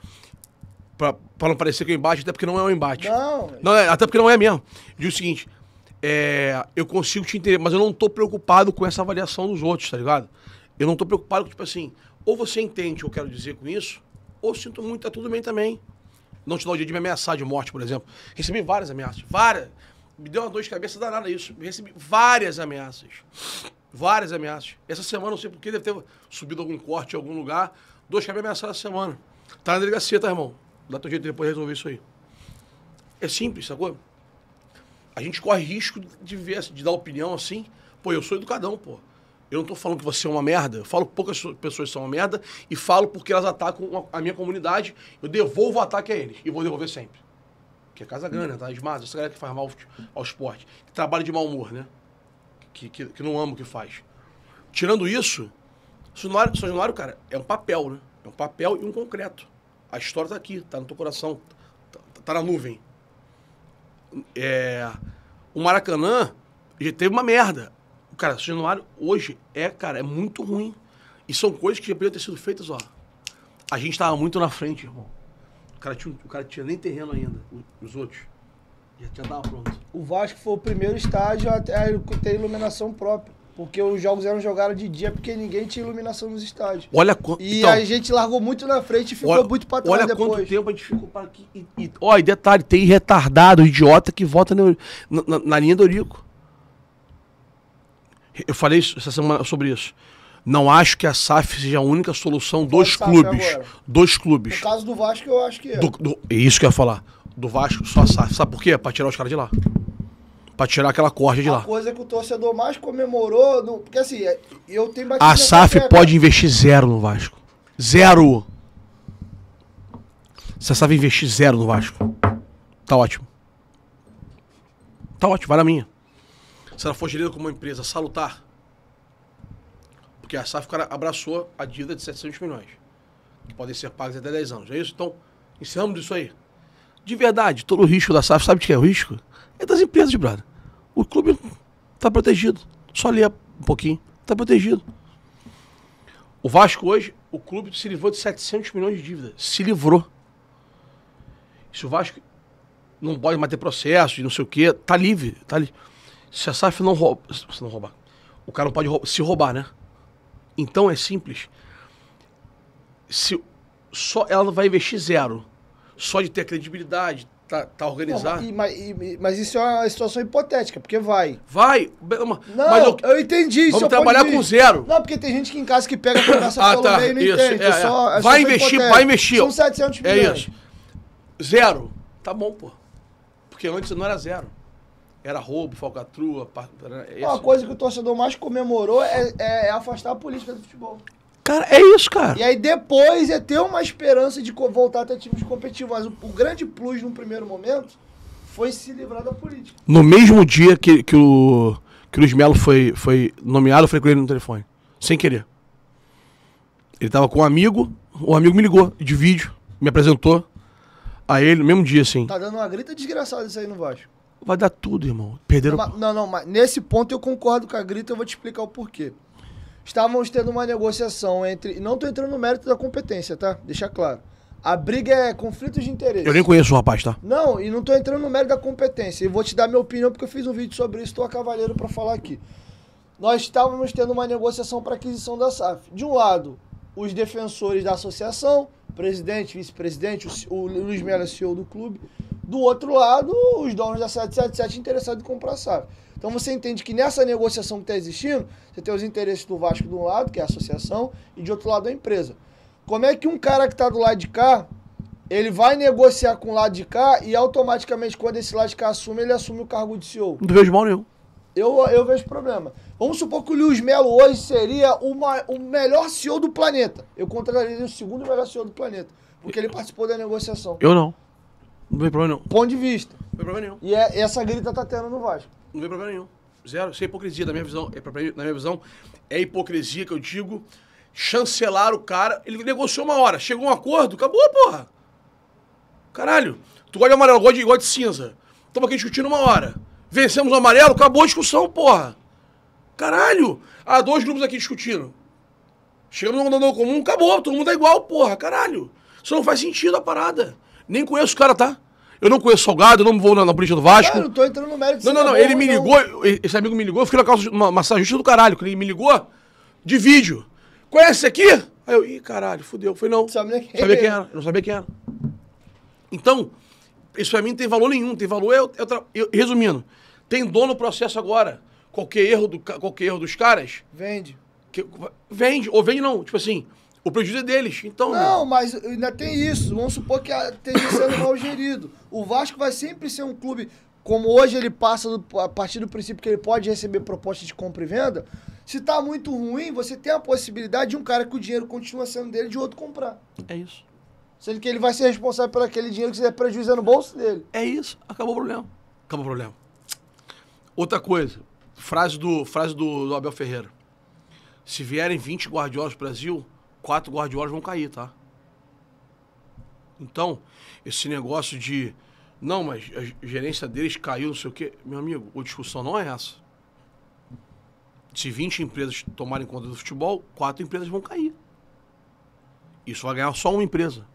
Pra, pra não parecer que é um embate, até porque não é um embate. Não. Não é, até porque não é mesmo. Digo o seguinte, é, eu consigo te entender, mas eu não tô preocupado com essa avaliação dos outros, tá ligado? Eu não tô preocupado com, tipo assim, ou você entende o que eu quero dizer com isso, ou sinto muito, tá tudo bem também. Não te dá o dia de me ameaçar de morte, por exemplo. Recebi várias ameaças, várias. Me deu uma dor de cabeça danada isso. Recebi várias ameaças. Várias ameaças. Essa semana, não sei porquê, deve ter subido algum corte em algum lugar. Dois caras me ameaçaram essa semana. Tá na delegacia, tá, irmão? Dá teu jeito de depois resolver isso aí. É simples, sacou? A gente corre risco de, ver, de dar opinião assim. Pô, eu sou educadão, pô. Eu não tô falando que você é uma merda. Eu falo que poucas pessoas são uma merda e falo porque elas atacam a minha comunidade. Eu devolvo o ataque a eles e vou devolver sempre. Porque é casa grande, tá? Esmada, essa galera que faz mal ao esporte. Que trabalha de mau humor, né? Que, que, que não ama o que faz. Tirando isso, São Januário, cara, é um papel, né? É um papel e um concreto. A história tá aqui, tá no teu coração. Tá, tá na nuvem. É, o Maracanã já teve uma merda. Cara, São Januário hoje é, cara, é muito ruim. E são coisas que já poderiam ter sido feitas, ó. A gente tava muito na frente, irmão. O cara tinha, o cara tinha nem terreno ainda, os outros. Já tinha dado pronto. O Vasco foi o primeiro estádio a ter iluminação própria. Porque os jogos eram jogados de dia, porque ninguém tinha iluminação nos estádios. Olha quanto... E então, a gente largou muito na frente e ficou olha, muito pra trás olha depois. Olha quanto tempo a gente ficou para aqui. E, e, ó, e detalhe, tem retardado, idiota, que vota na, na, na linha do Eurico. Eu falei isso, essa semana sobre isso. Não acho que a S A F seja a única solução dos clubes. Agora. Dos clubes. No caso do Vasco, eu acho que é. Do, do, isso que eu ia falar. Do Vasco, só a S A F. Sabe por quê? Pra tirar os caras de lá. Pra tirar aquela corda de a lá. A coisa que o torcedor mais comemorou... No, porque assim, eu tenho... A S A F pode investir zero no Vasco. Zero! Se a S A F investir zero no Vasco, tá ótimo. Tá ótimo, vai na minha. Se ela for gerida como uma empresa salutar, porque a S A F abraçou a dívida de setecentos milhões, que podem ser pagos até dez anos, é isso? Então, encerramos isso aí. De verdade, todo o risco da S A F, sabe de que é o risco? É das empresas, brother. O clube está protegido, só lê um pouquinho, está protegido. O Vasco hoje, o clube se livrou de setecentos milhões de dívida, se livrou. Se o Vasco não pode mais ter processo e não sei o quê, tá livre, tá livre. Se a S A F não rouba, se não roubar, o cara não pode roubar, se roubar, né? Então é simples. Se só ela vai investir zero, só de ter credibilidade, tá, tá organizado. Não, mas, e, mas isso é uma situação hipotética, porque vai. Vai? Não, mas eu, eu entendi. Vamos trabalhar com zero. Não, porque tem gente que em casa que pega a conversa ah, pelo tá, meio e não isso, entende. É, é. Só, é vai investir, hipotética. Vai investir. São setecentos milhões. É isso. Zero. Tá bom, pô. Porque antes não era zero. Era roubo, falcatrua... É uma coisa que o torcedor mais comemorou é, é, é afastar a política do futebol. Cara, é isso, cara. E aí depois é ter uma esperança de voltar a ter times competitivos. Mas o, o grande plus, num primeiro momento, foi se livrar da política. No mesmo dia que, que o que o Luiz Melo foi, foi nomeado, eu falei com ele no telefone. Sem querer. Ele tava com um amigo, o amigo me ligou de vídeo, me apresentou a ele no mesmo dia, assim. Tá dando uma grita desgraçada isso aí no Vasco. Vai dar tudo, irmão. Perderam... Não, não, não, mas nesse ponto eu concordo com a grita, eu vou te explicar o porquê. Estávamos tendo uma negociação entre... Não tô entrando no mérito da competência, tá? Deixar claro. A briga é conflitos de interesse. Eu nem conheço o rapaz, tá? Não, e não tô entrando no mérito da competência. E vou te dar minha opinião, porque eu fiz um vídeo sobre isso, tô a cavaleiro pra falar aqui. Nós estávamos tendo uma negociação para aquisição da S A F. De um lado, os defensores da associação, presidente, vice-presidente, o, o Luiz Melo, C E O do clube. Do outro lado, os donos da sete sete sete interessados em comprar a S A F. Então você entende que nessa negociação que está existindo, você tem os interesses do Vasco de um lado, que é a associação, e de outro lado a empresa. Como é que um cara que está do lado de cá, ele vai negociar com o lado de cá e automaticamente quando esse lado de cá assume, ele assume o cargo de C E O? Não vejo mal nenhum. Eu, eu vejo problema. Vamos supor que o Luiz Melo hoje seria uma, o melhor C E O do planeta. Eu contrataria o segundo melhor C E O do planeta, porque ele participou da negociação. Eu não. Não veio problema nenhum. Ponto de vista. Não veio problema nenhum. E é, essa grita tá tendo no Vasco. Não veio problema nenhum. Zero. Isso é hipocrisia, na minha visão. É, na minha visão, é hipocrisia que eu digo. Chancelar o cara. Ele negociou uma hora. Chegou um acordo. Acabou, porra. Caralho. Tu gosta de amarelo, gosta de, gosta de cinza. Estamos aqui discutindo uma hora. Vencemos o amarelo, acabou a discussão, porra. Caralho. Há dois grupos aqui discutindo. Chegamos no nome comum, acabou. Todo mundo é igual, porra. Caralho. Isso não faz sentido a parada. Nem conheço o cara, tá? Eu não conheço o Salgado, eu não vou na, na política do Vasco. Cara, eu não tô entrando no mérito. Não, não, não. Ele me ligou, esse amigo me ligou, eu fiquei na calça, uma massagem justa do caralho, que ele me ligou de vídeo. Conhece esse aqui? Aí eu, ih, caralho, fudeu. Foi não. Sabia quem era. Eu não sabia quem era. Então, isso pra mim não tem valor nenhum. Tem valor, eu, eu, eu resumindo, tem dor no processo agora. Qualquer erro, do, qualquer erro dos caras... Vende. Que, vende, ou vende não, tipo assim... O prejuízo é deles, então... Não, mas ainda tem isso. Vamos supor que esteja sendo mal gerido. O Vasco vai sempre ser um clube... Como hoje ele passa do, a partir do princípio que ele pode receber proposta de compra e venda. Se está muito ruim, você tem a possibilidade de um cara que o dinheiro continua sendo dele, de outro comprar. É isso. Sendo que ele vai ser responsável por aquele dinheiro que você é prejuízo no bolso dele. É isso. Acabou o problema. Acabou o problema. Outra coisa. Frase do, frase do, do Abel Ferreira. Se vierem vinte Guardiolas pro Brasil... Quatro Guardiolas vão cair, tá? Então, esse negócio de... Não, mas a gerência deles caiu, não sei o quê. Meu amigo, a discussão não é essa. Se vinte empresas tomarem conta do futebol, quatro empresas vão cair. Isso vai ganhar só uma empresa.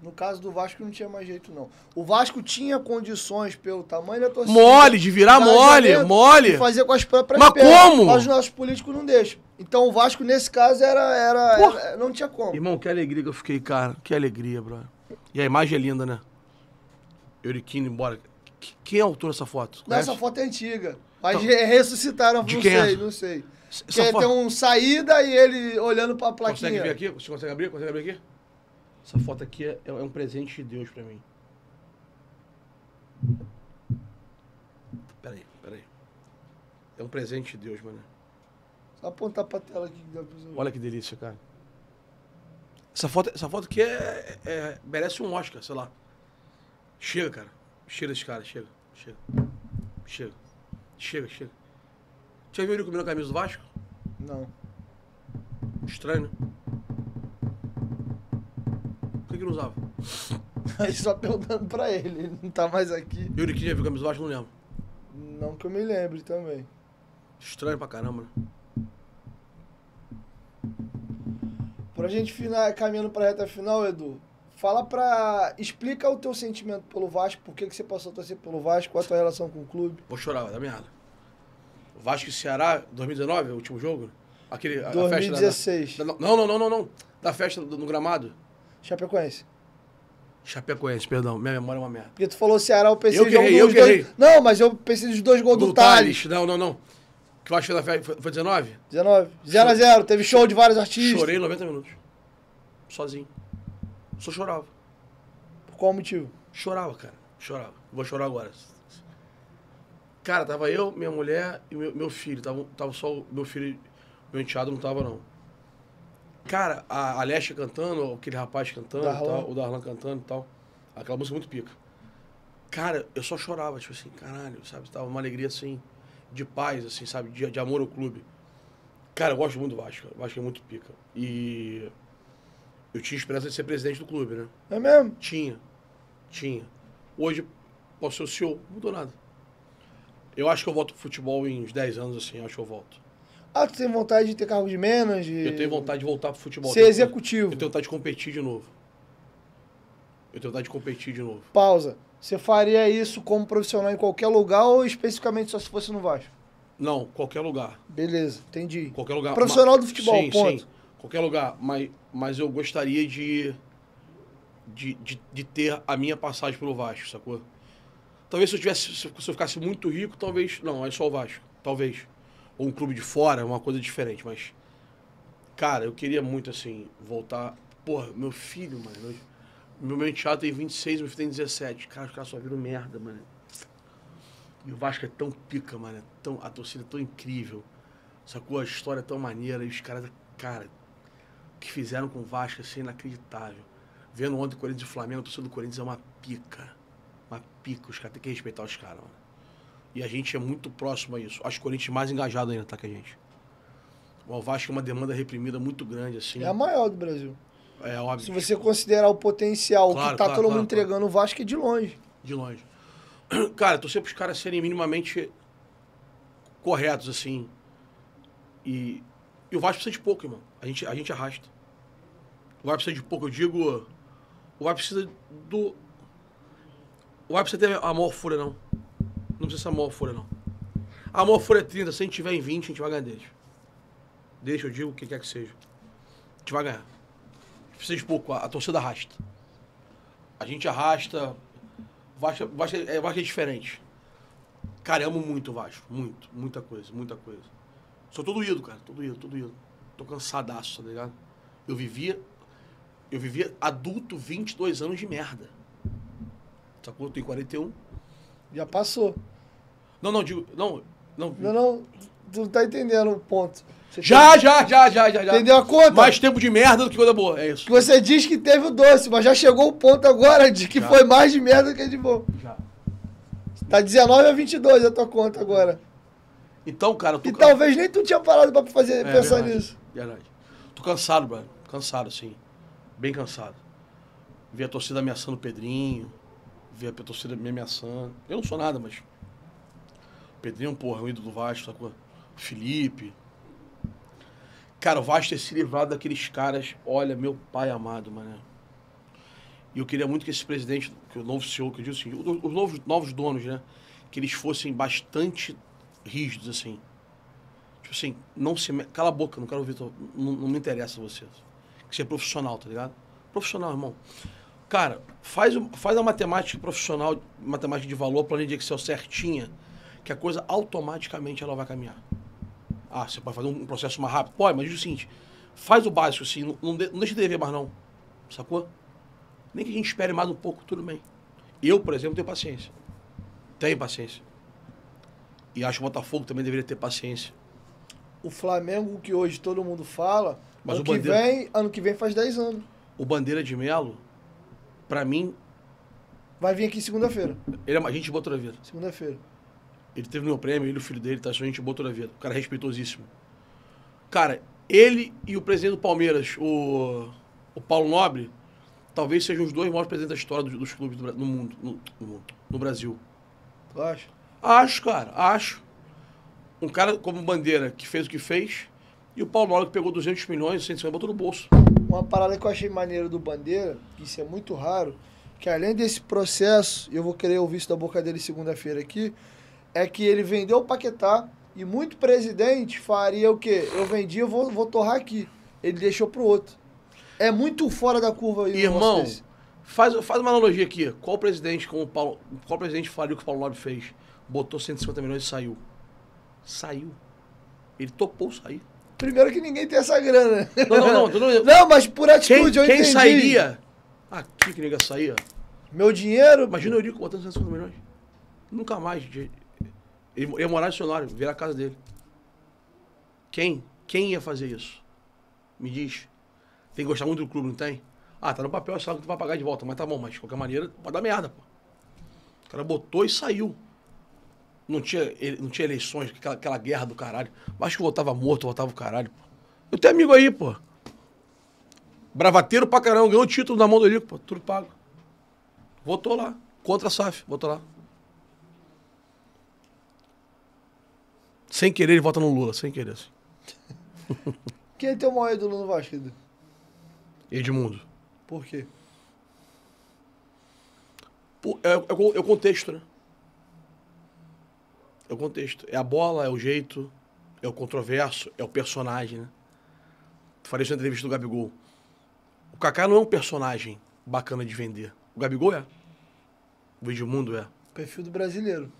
No caso do Vasco não tinha mais jeito, não. O Vasco tinha condições pelo tamanho da torcida. Mole, de virar mole, mole. De fazer com as próprias mas pernas. Como? Mas os nossos políticos não deixam. Então o Vasco, nesse caso, era, era, era não tinha como. Irmão, que alegria que eu fiquei, cara. Que alegria, brother. E a imagem é linda, né? Euriquino embora. Que, quem é o autor dessa foto? Não, essa foto é antiga. Mas então, ressuscitaram, não sei, é não sei. Essa que foto... Tem um saída e ele olhando pra plaquinha. Consegue ver aqui? Você consegue abrir? Consegue abrir aqui? Essa foto aqui é, é um presente de Deus pra mim. Peraí, peraí. É um presente de Deus, mano. Só apontar pra tela aqui. Olha que delícia, cara. Essa foto, essa foto aqui é, é, merece um Oscar, sei lá. Chega, cara. Chega desse cara, chega. Chega. Chega. Chega, chega. Você já viu ele comigo na camisa do Vasco? Não. Estranho, né? Que não usava. Aí só perguntando pra ele, ele não tá mais aqui. E o Euriquinho já viu camisa do Vasco? Não lembro. Não que eu me lembre também. Estranho pra caramba, né? Pra gente final, caminhando pra reta final, Edu, fala pra... Explica o teu sentimento pelo Vasco, por que que você passou a torcer pelo Vasco, qual a tua relação com o clube. Vou chorar, vai dar merda. Vasco e Ceará, dois mil e dezenove, o último jogo? Aquele... dois mil e dezesseis. A festa da, da, não, não, não, não, não. Da festa do, no gramado. Chapecoense. Chapecoense, perdão. Minha memória é uma merda. Porque tu falou Ceará, eu pensei... Eu guerrei, eu guerrei. Não, mas eu pensei dos dois gols do, do Thales. Thales. Não, não, não. Que eu acho que foi, foi dezenove? dezenove. zero a zero. Teve show de vários artistas. Chorei noventa minutos. Sozinho. Só chorava. Por qual motivo? Chorava, cara. Chorava. Vou chorar agora. Cara, tava eu, minha mulher e meu, meu filho. Tava, tava só o meu filho... Meu enteado não tava, não. Cara, a Alexia cantando, aquele rapaz cantando, Darlan. Tal, o Darlan cantando e tal. Aquela música muito pica. Cara, eu só chorava, tipo assim, caralho, sabe? Tava uma alegria, assim, de paz, assim, sabe? De, de amor ao clube. Cara, eu gosto muito do Vasco. O Vasco é muito pica. E eu tinha esperança de ser presidente do clube, né? É mesmo? Tinha. Tinha. Hoje, posso ser o C E O, não mudou nada. Eu acho que eu volto pro futebol em uns dez anos, assim, acho que eu volto. Ah, tu tem vontade de ter cargo de menos? De... Eu tenho vontade de voltar pro futebol. Ser executivo. Eu tenho vontade de competir de novo. Eu tenho vontade de competir de novo. Pausa. Você faria isso como profissional em qualquer lugar ou especificamente só se fosse no Vasco? Não, qualquer lugar. Beleza, entendi. Qualquer lugar. Profissional mas... do futebol, sim, ponto. Sim, qualquer lugar. Mas, mas eu gostaria de, de, de, de ter a minha passagem pelo Vasco, sacou? Talvez se eu tivesse, se eu ficasse muito rico, talvez... Não, é só o Vasco. Talvez. Ou um clube de fora, é uma coisa diferente, mas... Cara, eu queria muito, assim, voltar... Porra, meu filho, mano... Meu, meu enteado tem vinte e seis, meu filho tem dezessete. Cara, os caras só viram merda, mano. E o Vasco é tão pica, mano. É tão, a torcida é tão incrível. Sacou? A história é tão maneira. E os caras, cara... O que fizeram com o Vasco, assim, é inacreditável. Vendo ontem o Corinthians e o Flamengo, a torcida do Corinthians é uma pica. Uma pica. Os caras têm que respeitar os caras, mano. E a gente é muito próximo a isso. Acho que o Corinthians mais engajado ainda tá com a gente. O Vasco é uma demanda reprimida muito grande, assim. É a maior do Brasil. É óbvio. Se você considerar o potencial, claro, que tá claro, todo claro, mundo claro, entregando, claro. O Vasco é de longe. De longe. Cara, torcer pros caras serem minimamente corretos, assim. E, e o Vasco precisa de pouco, irmão. A gente, a gente arrasta. O Vasco precisa de pouco, eu digo... O Vasco precisa do... O Vasco precisa ter a maior fúria, não. Não precisa ser a maior folha, não. A maior folha é trinta. Se a gente tiver em vinte, a gente vai ganhar deles. Deixa, eu digo, o que quer que seja. A gente vai ganhar. A gente precisa de pouco. A, a torcida arrasta. A gente arrasta. O Vasco, Vasco, é, Vasco é diferente. Cara, eu amo muito o Vasco. Muito. Muita coisa. Muita coisa. Sou todo ídolo, cara. Todo ídolo, todo ídolo. Tô cansadaço, tá ligado? Eu vivia... Eu vivia adulto vinte e dois anos de merda. Sacou? Eu tenho quarenta e um. Já passou. Não, não, digo... Não, não. Não, não. Tu não tá entendendo o ponto. Você já, tem... já, já, já, já, já. Entendeu a conta? Mais tempo de merda do que coisa boa, é isso. Você diz que teve o doce, mas já chegou o ponto agora de que já. Foi mais de merda do que de bom. Já. Tá dezenove a vinte e dois a tua conta agora. Então, cara... Tô... E talvez nem tu tinha parado pra fazer, é, pensar verdade, nisso. Verdade. Tô cansado, mano. Cansado, sim. Bem cansado. Vi a torcida ameaçando o Pedrinho... Ver a torcida me ameaçando. Eu não sou nada, mas... Pedrinho, porra, o ídolo do Vasco, sacou? Felipe. Cara, o Vasco ter se livrado daqueles caras... Olha, meu pai amado, mano. E eu queria muito que esse presidente, que o novo C E O, que eu digo assim... Os novos, novos donos, né? Que eles fossem bastante rígidos, assim. Tipo assim, não se... Me... Cala a boca, não quero ouvir... Não, não me interessa você. Que você é profissional, tá ligado? Profissional, irmão. Cara, faz, faz a matemática profissional, matemática de valor, planilha de Excel certinha, que a coisa automaticamente ela vai caminhar. Ah, você pode fazer um processo mais rápido? Pode, mas diz o seguinte, faz o básico assim, não, não deixa de dever mais não, sacou? Nem que a gente espere mais um pouco, tudo bem. Eu, por exemplo, tenho paciência. Tenho paciência. E acho que o Botafogo também deveria ter paciência. O Flamengo, que hoje todo mundo fala, mas ano, o Bandeira... que vem, ano que vem faz dez anos. O Bandeira de Melo... Pra mim... Vai vir aqui segunda-feira. Ele é uma gente boa toda a vida. Segunda-feira. Ele teve meu prêmio, ele e o filho dele, tá? Só gente boa toda a vida. O cara é respeitosíssimo. Cara, ele e o presidente do Palmeiras, o, o Paulo Nobre, talvez sejam os dois maiores presidentes da história dos, dos clubes do, no mundo, no, no, no Brasil. Tu acha? Acho, cara. Acho. Um cara como Bandeira, que fez o que fez, e o Paulo Nobre, que pegou duzentos milhões, cento e cinquenta, botou no bolso. Uma parada que eu achei maneira do Bandeira, isso é muito raro, que além desse processo, eu vou querer ouvir isso da boca dele segunda-feira aqui, é que ele vendeu o Paquetá e muito presidente faria o quê? Eu vendi, eu vou, vou torrar aqui. Ele deixou pro outro. É muito fora da curva aí. Irmão, Faz, faz uma analogia aqui. Qual presidente, como o Paulo, qual presidente faliu que o Paulo Nobre fez? Botou cento e cinquenta milhões e saiu. Saiu. Ele topou sair. Primeiro que ninguém tem essa grana. Não, não, não. Não, não mas por atitude quem, eu entendi. Quem sairia? Aqui que ninguém saía. Meu dinheiro? Imagina o Eurico botando cento e cinquenta milhões. Nunca mais. Ele ia morar no dicionário, virar a casa dele. Quem? Quem ia fazer isso? Me diz. Tem que gostar muito do clube, não tem? Ah, tá no papel, sabe que tu vai pagar de volta. Mas tá bom, mas de qualquer maneira, pode dar merda, pô. O cara botou e saiu. Não tinha, não tinha eleições, aquela, aquela guerra do caralho. Acho que votava morto, votava o caralho, pô. Eu tenho amigo aí, pô. Bravateiro pra caramba, ganhou o título na mão do Eurico, pô. Tudo pago. Votou lá. Contra a S A F, votou lá. Sem querer, ele vota no Lula, sem querer, assim. Quem é teu maior ídolo no Vasco, Edu? Edmundo. Por quê? Por, é, é, é o contexto, né? É o contexto. É a bola, é o jeito, é o controverso, é o personagem, né? Eu falei isso na entrevista do Gabigol. O Kaká não é um personagem bacana de vender. O Gabigol é. O Edmundo é. Perfil do brasileiro.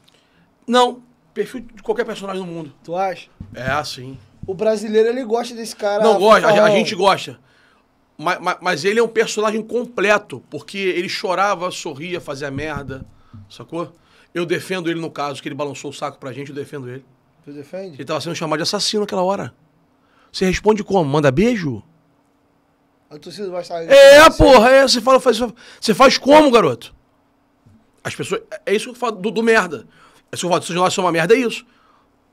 Não. Perfil de qualquer personagem no mundo. Tu acha? É, assim. O brasileiro, ele gosta desse cara. Não, gosta. A, a gente gosta. Mas, mas, mas ele é um personagem completo, porque ele chorava, sorria, fazia merda, sacou? Eu defendo ele no caso, que ele balançou o saco pra gente, eu defendo ele. Você defende? Ele tava sendo chamado de assassino naquela hora. Você responde como? Manda beijo? A torcida vai sair... É, porra, é, você fala, faz, você faz como, garoto? As pessoas... É isso que eu falo do, do merda. É isso que eu falo, se nós somos uma merda, é isso.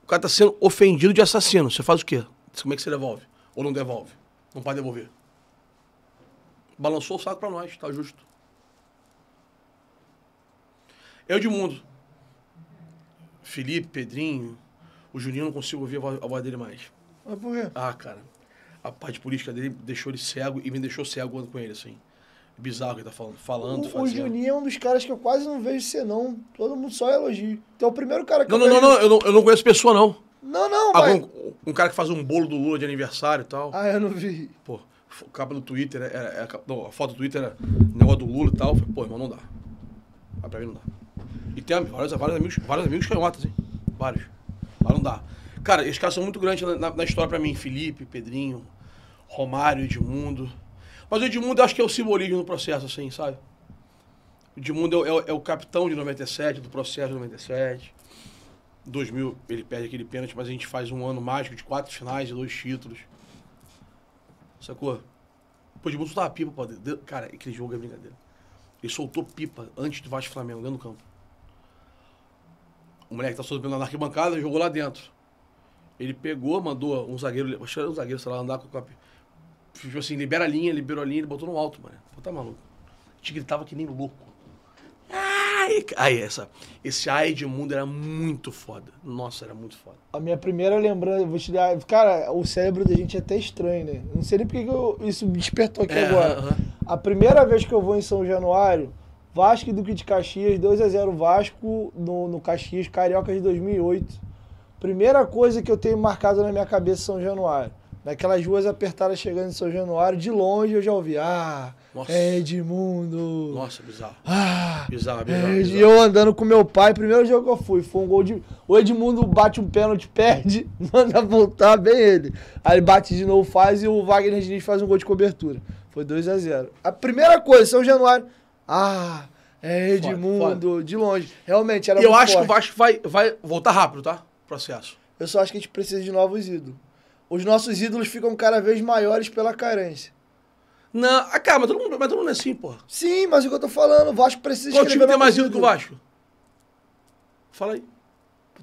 O cara tá sendo ofendido de assassino. Você faz o quê? Como é que você devolve? Ou não devolve? Não pode devolver. Balançou o saco pra nós, tá justo. Eu de mundo. Felipe, Pedrinho, o Juninho, não consigo ouvir a voz dele mais. Mas por quê? Ah, cara. A parte política dele deixou ele cego e me deixou cego andando com ele, assim. Bizarro que ele tá falando. Falando, o, fazendo. O Juninho é um dos caras que eu quase não vejo senão. Todo mundo só elogio. Então é o primeiro cara que não, eu não, vejo... não, não, eu não, eu não conheço pessoa, não. Não, não, Algum, mas... Um cara que faz um bolo do Lula de aniversário e tal. Ah, eu não vi. Pô. A capa do Twitter, era, era, não, a foto do Twitter era negócio do Lula e tal. Eu falei, pô, irmão, não dá. Ah, pra mim não dá. E tem vários, vários amigos, vários amigos canhotas, hein? Vários. Mas não dá. Cara, esses caras são muito grandes na, na história pra mim. Felipe, Pedrinho, Romário, Edmundo. Mas o Edmundo eu acho que é o simbolismo no processo, assim, sabe? O Edmundo é, é, é o capitão de noventa e sete, do processo de noventa e sete. Em dois mil ele perde aquele pênalti, mas a gente faz um ano mágico de quatro finais e dois títulos. Sacou? Pô, de botar a pipa, pô. Cara, aquele jogo é brincadeira. Ele soltou pipa antes do Vasco Flamengo, dentro do campo. O moleque tá soltando na arquibancada e jogou lá dentro. Ele pegou, mandou um zagueiro, acho que era um zagueiro, sei lá, andar com a pipa. Ficou assim, libera a linha, liberou a linha, ele botou no alto, mano. Pô, tá maluco. A gente gritava que nem louco. Ai, ai, essa, esse ai de mundo era muito foda. Nossa, era muito foda. A minha primeira lembrança, vou te dar... Cara, o cérebro da gente é até estranho, né? Não sei nem porque que eu, isso me despertou aqui é, agora. Uh-huh. A primeira vez que eu vou em São Januário, Vasco e Duque de Caxias, dois a zero Vasco no, no Caxias, Carioca de dois mil e oito. Primeira coisa que eu tenho marcado na minha cabeça São Januário. Naquelas ruas apertadas chegando em São Januário, de longe eu já ouvi, ah... Nossa. Edmundo. Nossa, bizarro. Ah, bizarro, bizarro, bizarro. E eu andando com meu pai, primeiro jogo que eu fui, foi um gol de... O Edmundo bate um pênalti, perde, manda voltar, bem ele. Aí ele bate de novo, faz, e o Wagner Diniz faz um gol de cobertura. Foi dois a zero. A primeira coisa, São Januário. Ah, é Edmundo, foda, foda. De longe. Realmente, era e muito forte. E eu acho que o Vasco vai, vai voltar rápido, tá? Processo. Eu só acho que a gente precisa de novos ídolos. Os nossos ídolos ficam cada vez maiores pela carência. Não, ah, cara, mas todo, mundo, mas todo mundo é assim, porra. Sim, mas é o que eu tô falando, o Vasco precisa... Qual time tem mais ídolo que o Vasco? Fala aí.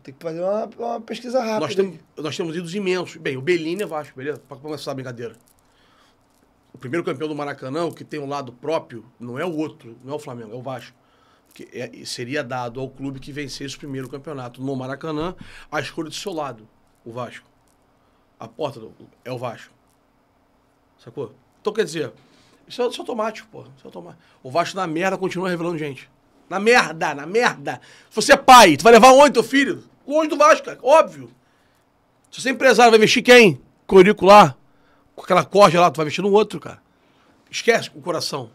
Tem que fazer uma, uma pesquisa rápida. Nós temos, nós temos ídolos imensos. Bem, o Bellini é Vasco, beleza? Pra começar a brincadeira. O primeiro campeão do Maracanã, o que tem um lado próprio, não é o outro, não é o Flamengo, é o Vasco. Porque é, seria dado ao clube que vencesse o primeiro campeonato no Maracanã a escolha do seu lado, o Vasco. A porta do, é o Vasco. Sacou? Então, quer dizer, isso é, isso é automático, porra. Isso é automático. O Vasco na merda continua revelando gente. Na merda, na merda. Se você é pai, tu vai levar onde teu filho? Longe do Vasco, cara. Óbvio. Se você é empresário, vai investir quem? Com o Eurico lá, com aquela corda lá, tu vai investir no outro, cara. Esquece o coração.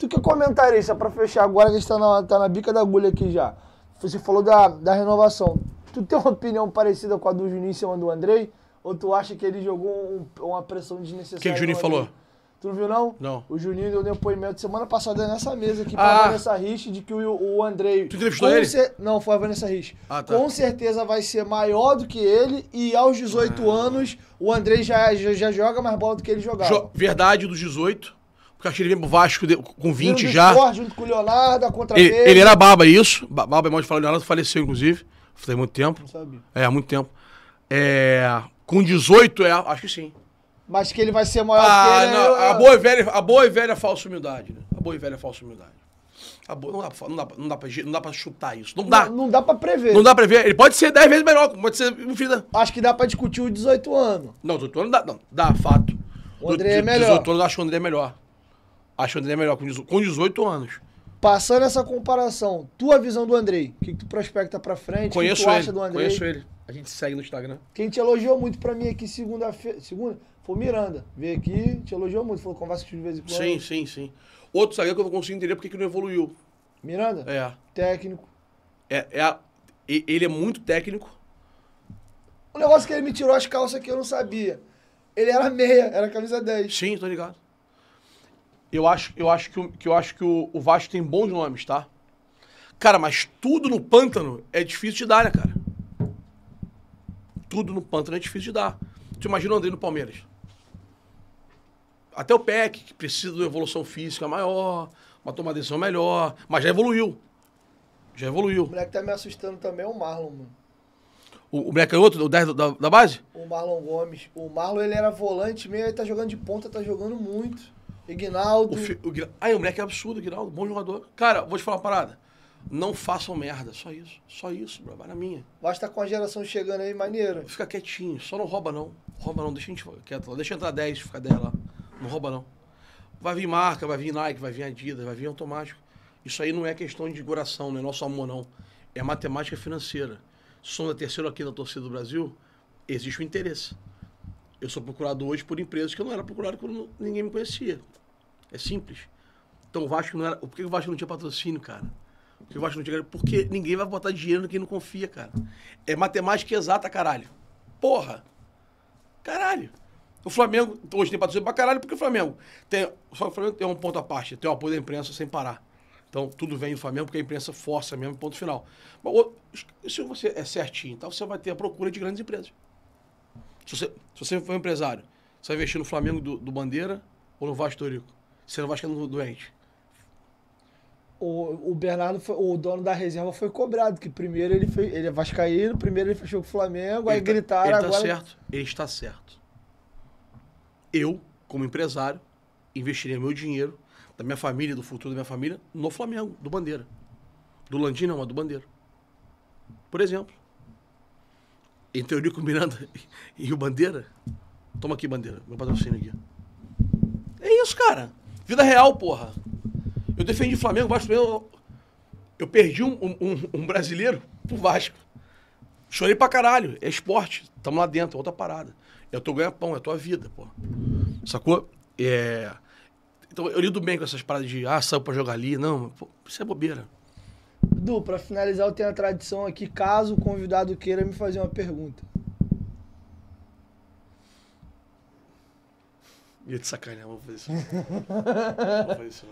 Tu que comentarista, pra fechar agora, que a gente tá na, tá na bica da agulha aqui já. Você falou da, da renovação. Tu tem uma opinião parecida com a do Juninho em cima do Andrei? Ou tu acha que ele jogou um, uma pressão desnecessária? O que o Juninho falou? Tu não viu, não? Não. O Juninho deu depoimento semana passada nessa mesa aqui pra ah. Vanessa Rich de que o, o Andrei... Tu entrevistou ele? Cer... Não, foi a Vanessa Rich. Ah, tá. Com certeza vai ser maior do que ele e aos dezoito ah. anos o Andrei já, já, já joga mais bola do que ele jogava. Verdade, dos dezoito. Porque acho que ele vem pro Vasco de, com vinte do já. Esporte, junto com o Leonardo, a contra ele, ele era baba, isso. Baba é mal de falar, o Leonardo faleceu, inclusive. Faz muito tempo. Não sabia. É, há muito tempo. É... Com dezoito, é, acho que sim. Mas que ele vai ser maior ah, que ele, não, eu... a, boa e velha, a boa e velha falsa humildade, né? A boa e velha falsa humildade. A boa, não, dá pra, não, dá pra, não, dá pra, não dá pra chutar isso. Não dá. Não, não dá pra prever. Não dá pra prever. Ele pode ser dez vezes melhor. Pode ser... Acho que dá pra discutir os dezoito anos. Não, dezoito anos dá, não, dá fato. O André é melhor. dezoito anos eu acho que o André é melhor. Acho que o André é melhor com dezoito anos. Passando essa comparação, tua visão do Andrei, o que, que tu prospecta pra frente, o que tu acha ele, do Andrei? Conheço ele, a gente segue no Instagram. Quem te elogiou muito pra mim aqui segunda-feira, segunda, foi o Miranda, veio aqui, te elogiou muito, falou conversa de vez em quando. Sim, sim, sim. Outro Instagram que eu não consigo entender porque que não evoluiu. Miranda? É. Técnico. É, é, ele é muito técnico. O negócio que ele me tirou as calças que eu não sabia. Ele era meia, era camisa dez. Sim, tô ligado. Eu acho, eu acho que, que, eu acho que o, o Vasco tem bons nomes, tá? Cara, mas tudo no pântano é difícil de dar, né, cara? Tudo no pântano é difícil de dar. Tu imagina o Andrei no Palmeiras. Até o P E C, que precisa de uma evolução física maior, uma tomada de decisão melhor, mas já evoluiu. Já evoluiu. O moleque tá me assustando também é o Marlon, mano. O, o moleque é outro, o dez da, da base? O Marlon Gomes. O Marlon, ele era volante mesmo, ele tá jogando de ponta, tá jogando muito. Ignaldo. O, o, ai, o moleque é absurdo, o Ignaldo, bom jogador. Cara, vou te falar uma parada. Não façam merda, só isso. Só isso, bro, vai na minha. Basta com a geração chegando aí, maneira. Fica quietinho, só não rouba não. Rouba não, deixa a gente quieto lá. Deixa entrar dez, fica dez lá. Não rouba não. Vai vir marca, vai vir Nike, vai vir Adidas, vai vir automático. Isso aí não é questão de coração, não é nosso amor não. É matemática financeira. Som da terceira aqui da torcida do Brasil, existe um interesse. Eu sou procurado hoje por empresas que eu não era procurado quando ninguém me conhecia. É simples. Então o Vasco não era... Por que o Vasco não tinha patrocínio, cara? Por que o Vasco não tinha... Porque ninguém vai botar dinheiro em quem não confia, cara. É matemática exata, caralho. Porra! Caralho! O Flamengo hoje tem patrocínio pra caralho porque o Flamengo tem... Só que o Flamengo tem um ponto à parte. Tem o apoio da imprensa sem parar. Então tudo vem do Flamengo porque a imprensa força mesmo, ponto final. Mas se você é certinho, então você vai ter a procura de grandes empresas. Se você, se você for um empresário, você vai investir no Flamengo do, do Bandeira ou no Vasco do Rico? Você não vai ficar doente. O, o Bernardo, foi, o dono da reserva, foi cobrado, que primeiro ele, fez, ele é vascaíno, primeiro ele fechou com o Flamengo, ele aí tá, gritaram... Ele tá agora... certo, ele está certo. Eu, como empresário, investiria meu dinheiro, da minha família, do futuro da minha família, no Flamengo, do Bandeira. Do Landim não, mas do Bandeira. Por exemplo. Entre o Nico Miranda e o Bandeira. Toma aqui, Bandeira. Meu patrocínio aqui. É isso, cara. Vida real, porra. Eu defendi o Flamengo, Vasco mesmo. Eu perdi um, um, um brasileiro pro Vasco. Chorei pra caralho. É esporte. Tamo lá dentro. Outra parada. É o teu ganha-pão. É a tua vida, porra. Sacou? É... Então, eu lido bem com essas paradas de... Ah, saiu pra jogar ali. Não, pô, isso é bobeira. Dudu, pra finalizar, eu tenho a tradição aqui, caso o convidado queira me fazer uma pergunta. Ia te sacanear, não vou fazer isso. Não vou fazer isso,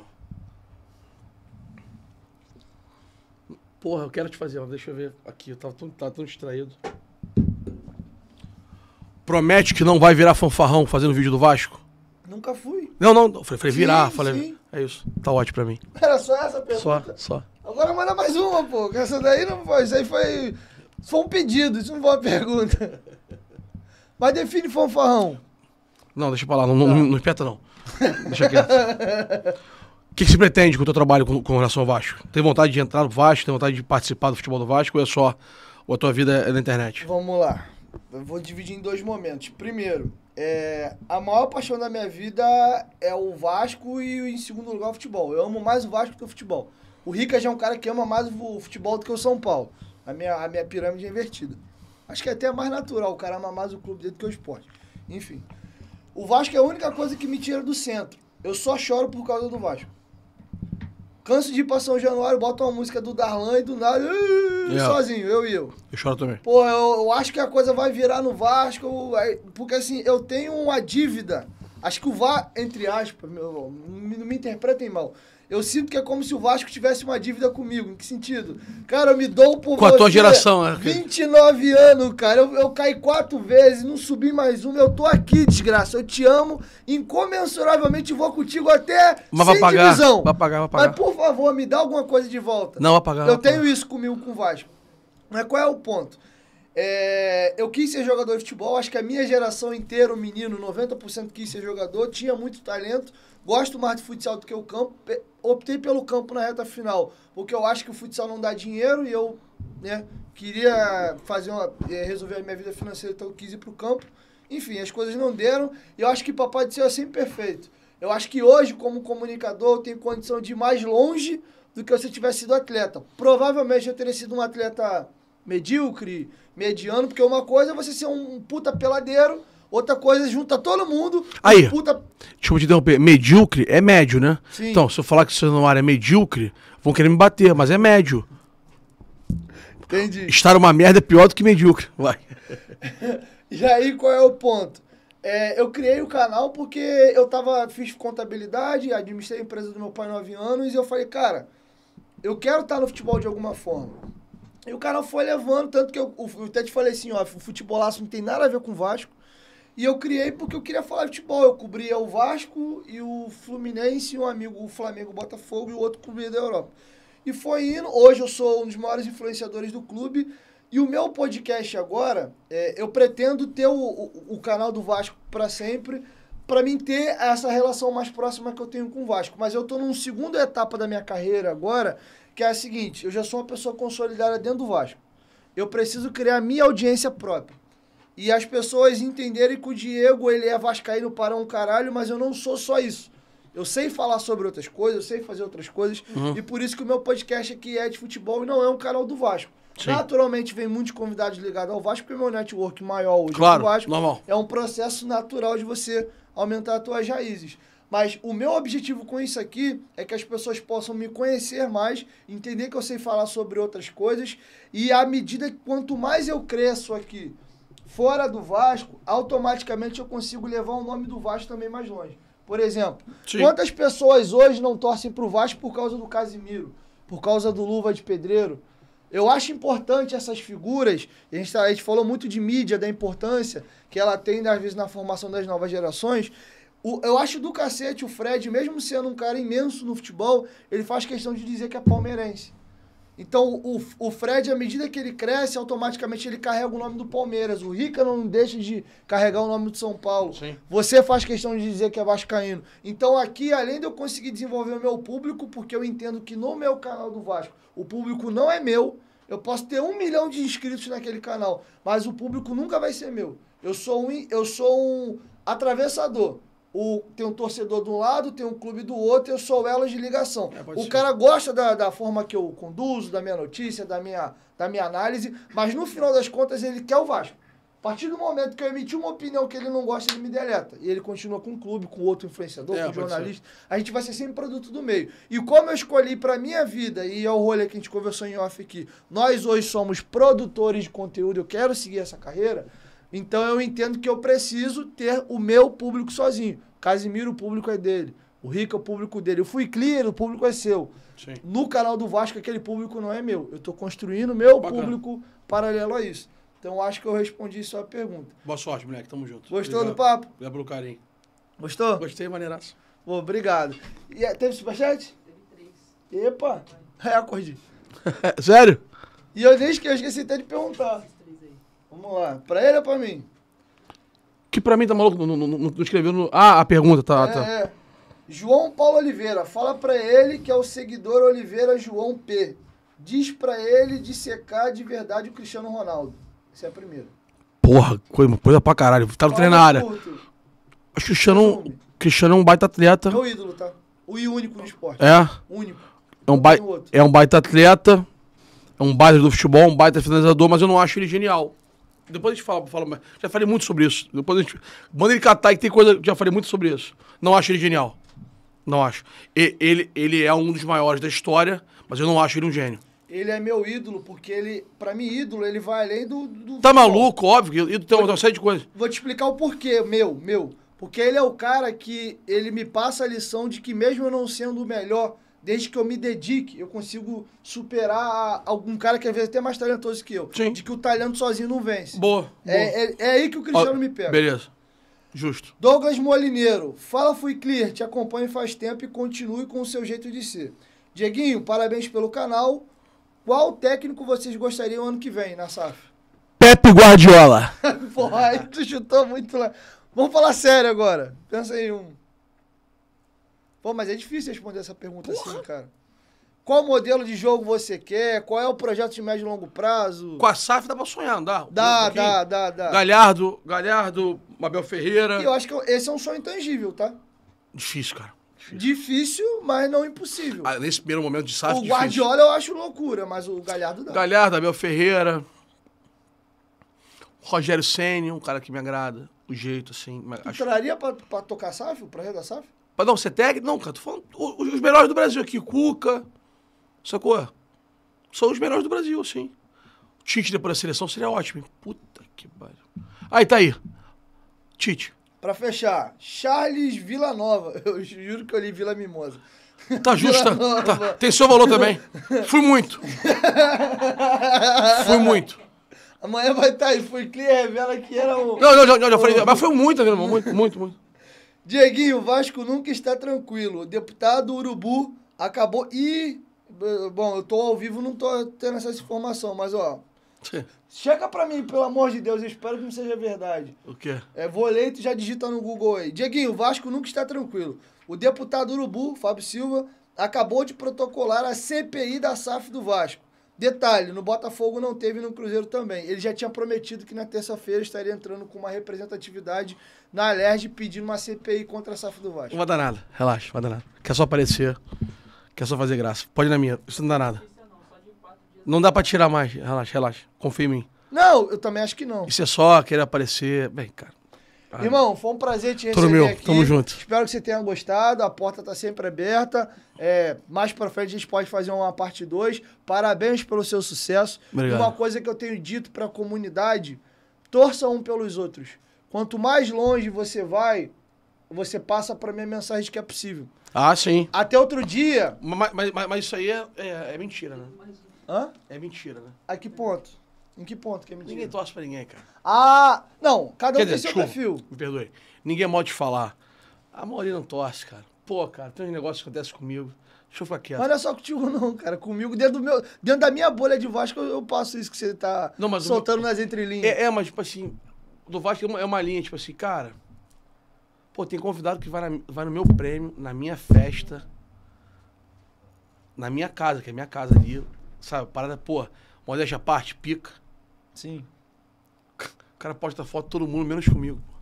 não. Porra, eu quero te fazer, mas deixa eu ver aqui, eu tava tão, tava tão distraído. Promete que não vai virar fanfarrão fazendo vídeo do Vasco? Nunca fui. Não, não, falei virar, sim, falei... Sim. É isso, tá ótimo pra mim. Era só essa pergunta? Só, só. Agora manda mais uma, pô. Essa daí não foi. Isso aí foi. Foi um pedido, isso não foi uma pergunta. Mas define fanfarrão. Não, deixa pra lá, não, não. não, não espeta não. Deixa quieto. O que, que se pretende com o teu trabalho com, com relação ao Vasco? Tem vontade de entrar no Vasco? Tem vontade de participar do futebol do Vasco? Ou é só ou a tua vida é na internet? Vamos lá. Eu vou dividir em dois momentos. Primeiro, é, a maior paixão da minha vida é o Vasco e, em segundo lugar, o futebol. Eu amo mais o Vasco do que o futebol. O Rica já é um cara que ama mais o futebol do que o São Paulo. A minha, a minha pirâmide é invertida. Acho que é até mais natural o cara ama mais o clube dele do que o esporte. Enfim. O Vasco é a única coisa que me tira do centro. Eu só choro por causa do Vasco. Canso de ir pra São Januário, bota uma música do Darlan e do nada, yeah. sozinho, eu e eu. Eu choro também. Pô, eu, eu acho que a coisa vai virar no Vasco, porque assim, eu tenho uma dívida. Acho que o Vasco, entre aspas, meu, não me interpretem mal. Eu sinto que é como se o Vasco tivesse uma dívida comigo. Em que sentido? Cara, eu me dou por você. Com a tua geração, né? vinte e nove anos, cara. Eu, eu caí quatro vezes, não subi mais uma. Eu tô aqui, desgraça. Eu te amo. Incomensuravelmente vou contigo até Mas sem vai pagar, divisão. Vai pagar, vai pagar. Mas, por favor, me dá alguma coisa de volta. Não, vai pagar. Eu vai tenho pagar. isso comigo com o Vasco. Mas qual é o ponto? É, eu quis ser jogador de futebol. Acho que a minha geração inteira, o menino, noventa por cento quis ser jogador. Tinha muito talento. Gosto mais de futsal do que o campo. Optei pelo campo na reta final, porque eu acho que o futsal não dá dinheiro e eu né, queria fazer uma, resolver a minha vida financeira, então eu quis ir pro campo. Enfim, as coisas não deram e eu acho que Papai do Céu é sempre perfeito. Eu acho que hoje, como comunicador, eu tenho condição de ir mais longe do que se eu tivesse sido atleta. Provavelmente eu teria sido um atleta medíocre, mediano, porque uma coisa é você ser um puta peladeiro, outra coisa, junta todo mundo. Aí, puta... deixa eu te interromper. Medíocre é médio, né? Sim. Então, se eu falar que você não é medíocre, vão querer me bater, mas é médio. Entendi. Estar uma merda é pior do que medíocre. Vai. E aí, qual é o ponto? É, eu criei o canal porque eu tava, fiz contabilidade, administrei a empresa do meu pai há nove anos, e eu falei, cara, eu quero estar no futebol de alguma forma. E o canal foi levando, tanto que eu, eu até te falei assim, ó, o futebolaço não tem nada a ver com o Vasco. E eu criei porque eu queria falar de futebol. Eu cobria o Vasco e o Fluminense, e um amigo, o Flamengo, o Botafogo, e o outro cobria da Europa. E foi indo. Hoje eu sou um dos maiores influenciadores do clube. E o meu podcast agora, é, eu pretendo ter o, o, o canal do Vasco para sempre, para mim ter essa relação mais próxima que eu tenho com o Vasco. Mas eu estou numa segunda etapa da minha carreira agora, que é a seguinte: eu já sou uma pessoa consolidada dentro do Vasco. Eu preciso criar a minha audiência própria. E as pessoas entenderem que o Diego, ele é vascaíno para um caralho, mas eu não sou só isso. Eu sei falar sobre outras coisas, eu sei fazer outras coisas. Uhum. E por isso que o meu podcast aqui é de futebol e não é um canal do Vasco. Sim. Naturalmente, vem muitos convidados ligados ao Vasco, porque meu network maior hoje claro, é do Vasco. Normal. É um processo natural de você aumentar as suas raízes. Mas o meu objetivo com isso aqui é que as pessoas possam me conhecer mais, entender que eu sei falar sobre outras coisas. E à medida que quanto mais eu cresço aqui... fora do Vasco, automaticamente eu consigo levar o nome do Vasco também mais longe. Por exemplo, Sim. quantas pessoas hoje não torcem pro Vasco por causa do Casimiro, por causa do Luva de Pedreiro? Eu acho importante essas figuras, a gente, a gente falou muito de mídia, da importância que ela tem, às vezes, na formação das novas gerações. O, eu acho do cacete o Fred, mesmo sendo um cara imenso no futebol, ele faz questão de dizer que é palmeirense. Então, o, o Fred, à medida que ele cresce, automaticamente ele carrega o nome do Palmeiras. O Rica não deixa de carregar o nome do São Paulo. Sim. Você faz questão de dizer que é vascaíno. Então, aqui, além de eu conseguir desenvolver o meu público, porque eu entendo que no meu canal do Vasco, o público não é meu. Eu posso ter um milhão de inscritos naquele canal, mas o público nunca vai ser meu. Eu sou um, eu sou um atravessador. O, tem um torcedor de um lado, tem um clube do outro, eu sou ela de ligação. É, o ser. cara gosta da, da forma que eu conduzo, da minha notícia, da minha, da minha análise, mas no final das contas ele quer o Vasco. A partir do momento que eu emiti uma opinião que ele não gosta, ele me deleta. E ele continua com o clube, com outro influenciador, é, com o jornalista. Ser. A gente vai ser sempre produto do meio. E como eu escolhi para minha vida, e é o rolê que a gente conversou em off aqui, nós hoje somos produtores de conteúdo, eu quero seguir essa carreira. Então eu entendo que eu preciso ter o meu público sozinho. Casimiro, o público é dele. O Rica, o público dele. Eu fui clear, o público é seu. Sim. No canal do Vasco, aquele público não é meu. Eu estou construindo o meu Bacana. público paralelo a isso. Então acho que eu respondi sua pergunta. Boa sorte, moleque. Tamo junto. Gostou Obrigado. do papo? Obrigado pelo carinho. Gostou? Gostei, maneiraço. Bom, obrigado. E, teve superchat? Teve três. Epa! Recorde. Sério? E eu nem esqueci, eu esqueci até de perguntar. Vamos lá. Pra ele ou pra mim? Que pra mim tá maluco. Não, não, não escreveu no... Ah, a pergunta tá... É, tá. é. João Paulo Oliveira. Fala pra ele que é o seguidor Oliveira João P. Diz pra ele dissecar de verdade o Cristiano Ronaldo. Esse é a primeira. Porra, coisa, coisa pra caralho. Tá no treino na área. Acho que o Cristiano, Cristiano é um baita atleta. É o ídolo, tá? O e único no esporte. É. Único. É um, ba... é um baita atleta. É um baita do futebol, um baita finalizador, mas eu não acho ele genial. Depois a gente fala, fala, já falei muito sobre isso. Depois a gente manda ele catar, que tem coisa, já falei muito sobre isso. Não acho ele genial. Não acho. Ele, ele é um dos maiores da história, mas eu não acho ele um gênio. Ele é meu ídolo, porque ele... Pra mim, ídolo, ele vai além do... do tá maluco, óbvio. Ídolo tem uma série de coisas. Vou te explicar o porquê, meu, meu. Porque ele é o cara que... Ele me passa a lição de que mesmo eu não sendo o melhor, desde que eu me dedique, eu consigo superar algum cara que às vezes é até mais talentoso que eu. Sim. De que o talento sozinho não vence. Boa. É, boa. É, é aí que o Cristiano Ó, me pega. Beleza. Justo. Douglas Molineiro. Fala, Fui Clear. Te acompanho faz tempo e continue com o seu jeito de ser. Dieguinho, parabéns pelo canal. Qual técnico vocês gostariam ano que vem na S A F? Pepe Guardiola. Porra, aí tu chutou muito lá. Vamos falar sério agora. Pensa em um. Pô, mas é difícil responder essa pergunta Porra. assim, cara. Qual modelo de jogo você quer? Qual é o projeto de médio e longo prazo? Com a S A F dá pra sonhar, não dá? Dá, um dá, dá, dá. Galhardo, Galhardo, Mabel Ferreira. E eu acho que esse é um sonho intangível, tá? Difícil, cara. Difícil. Difícil, mas não impossível. Ah, nesse primeiro momento de S A F, o difícil. Guardiola eu acho loucura, mas o Galhardo dá. Galhardo, Abel Ferreira, o Rogério Ceni, um cara que me agrada, o jeito, assim. Tu acho... traria pra, pra tocar S A F, o projeto da S A F? Pra não ser técnico? Não, cara, tô falando os, os melhores do Brasil aqui, Cuca, sacou? São os melhores do Brasil, sim. O Tite depois da seleção seria ótimo. Puta que pariu. Aí, tá aí. Tite. Pra fechar, Charles Villanova. Eu juro que eu li Vila Mimosa. Tá justo. Tá, tá. Tem seu valor também. Fui muito. Fui muito. Amanhã vai estar tá aí. Fui Clear, revela que era o... Não, não, não, não já falei. O... Mas foi muito, meu irmão. Muito, muito, muito. Dieguinho, o Vasco nunca está tranquilo. O deputado Urubu acabou... Ih, bom, eu tô ao vivo, não tô tendo essa informação, mas ó... Chega pra mim, pelo amor de Deus, eu espero que não seja verdade. O quê? É, vou ler e tu já digita no Google aí. Dieguinho, o Vasco nunca está tranquilo. O deputado Urubu, Fábio Silva, acabou de protocolar a C P I da S A F do Vasco. Detalhe, no Botafogo não teve, no Cruzeiro também. Ele já tinha prometido que na terça-feira estaria entrando com uma representatividade na Alerj pedindo uma C P I contra a S A F do Vasco. Não vai dar nada, relaxa, não vai dar nada. Quer só aparecer, quer só fazer graça. Pode ir na minha, isso não dá nada. Não dá pra tirar mais. Relaxa, relaxa. Confia em mim. Não, eu também acho que não. Isso é só querer aparecer... Bem, cara... Ah, irmão, foi um prazer te receber meu. aqui. Tamo junto. Espero que você tenha gostado. A porta tá sempre aberta. É, mais pra frente a gente pode fazer uma parte dois. Parabéns pelo seu sucesso. Obrigado. E uma coisa que eu tenho dito pra comunidade, torça um pelos outros. Quanto mais longe você vai, você passa pra mim a mensagem de que é possível. Ah, sim. Até outro dia... Mas, mas, mas, mas isso aí é, é, é mentira, né? Hã? É mentira, né? A que ponto? Em que ponto que é mentira? Ninguém torce pra ninguém, cara. Ah, não. Cada um tem seu perfil. Me perdoe. Ninguém mal te falar. A maioria não torce, cara. Pô, cara, tem um negócio que acontece comigo. Deixa eu ficar quieto. Mas não é só contigo não, cara. Comigo, dentro do meu, dentro da minha bolha de Vasco, eu, eu passo isso que você tá não, mas soltando meu... nas entrelinhas. É, é, mas tipo assim, do Vasco é uma, é uma linha, tipo assim, cara... Pô, tem convidado que vai, na, vai no meu prêmio, na minha festa, na minha casa, que é a minha casa ali... Sabe, parada, pô, modéstia à parte, pica. Sim. O cara posta foto todo mundo, menos comigo. Pô.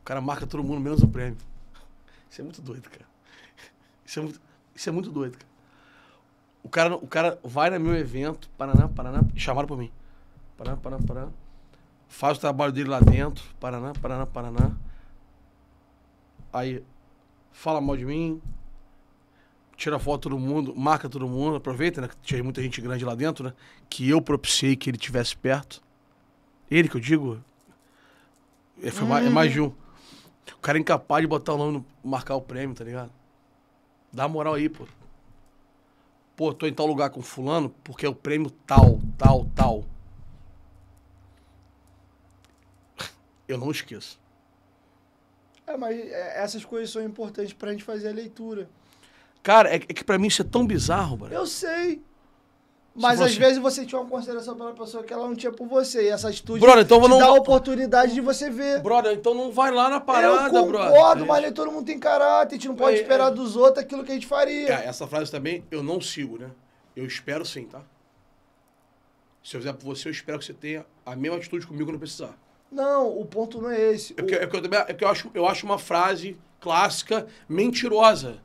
O cara marca todo mundo, menos o prêmio. Isso é muito doido, cara. Isso é muito, isso é muito doido, cara. O cara, o cara vai no meu evento, Paraná, Paraná, chamaram pra mim. Paraná, Paraná, Paraná. Faz o trabalho dele lá dentro, Paraná, Paraná, Paraná. Aí, fala mal de mim. Tira foto todo mundo, marca todo mundo, aproveita, né? Tinha muita gente grande lá dentro, né? Que eu propiciei que ele estivesse perto. Ele, que eu digo, é, foi hum. mais, é mais de um. O cara é incapaz de botar o nome, no, marcar o prêmio, tá ligado? Dá moral aí, pô. Pô, tô em tal lugar com fulano porque é o prêmio tal, tal, tal. Eu não esqueço. É, mas essas coisas são importantes pra gente fazer a leitura. Cara, é que pra mim isso é tão bizarro, mano. Eu sei. Mas você... às vezes você tinha uma consideração pela pessoa que ela não tinha por você. E essa atitude brother, então te não... dá a oportunidade de você ver. Brother, então não vai lá na parada, brother. Eu concordo, brother, mas nem todo mundo tem caráter. A gente não pode é, esperar é... dos outros aquilo que a gente faria. Cara, essa frase também, eu não sigo, né? Eu espero sim, tá? Se eu fizer por você, eu espero que você tenha a mesma atitude comigo quando precisar. Não, o ponto não é esse. É porque, o... é porque, eu, é porque eu, acho, eu acho uma frase clássica mentirosa.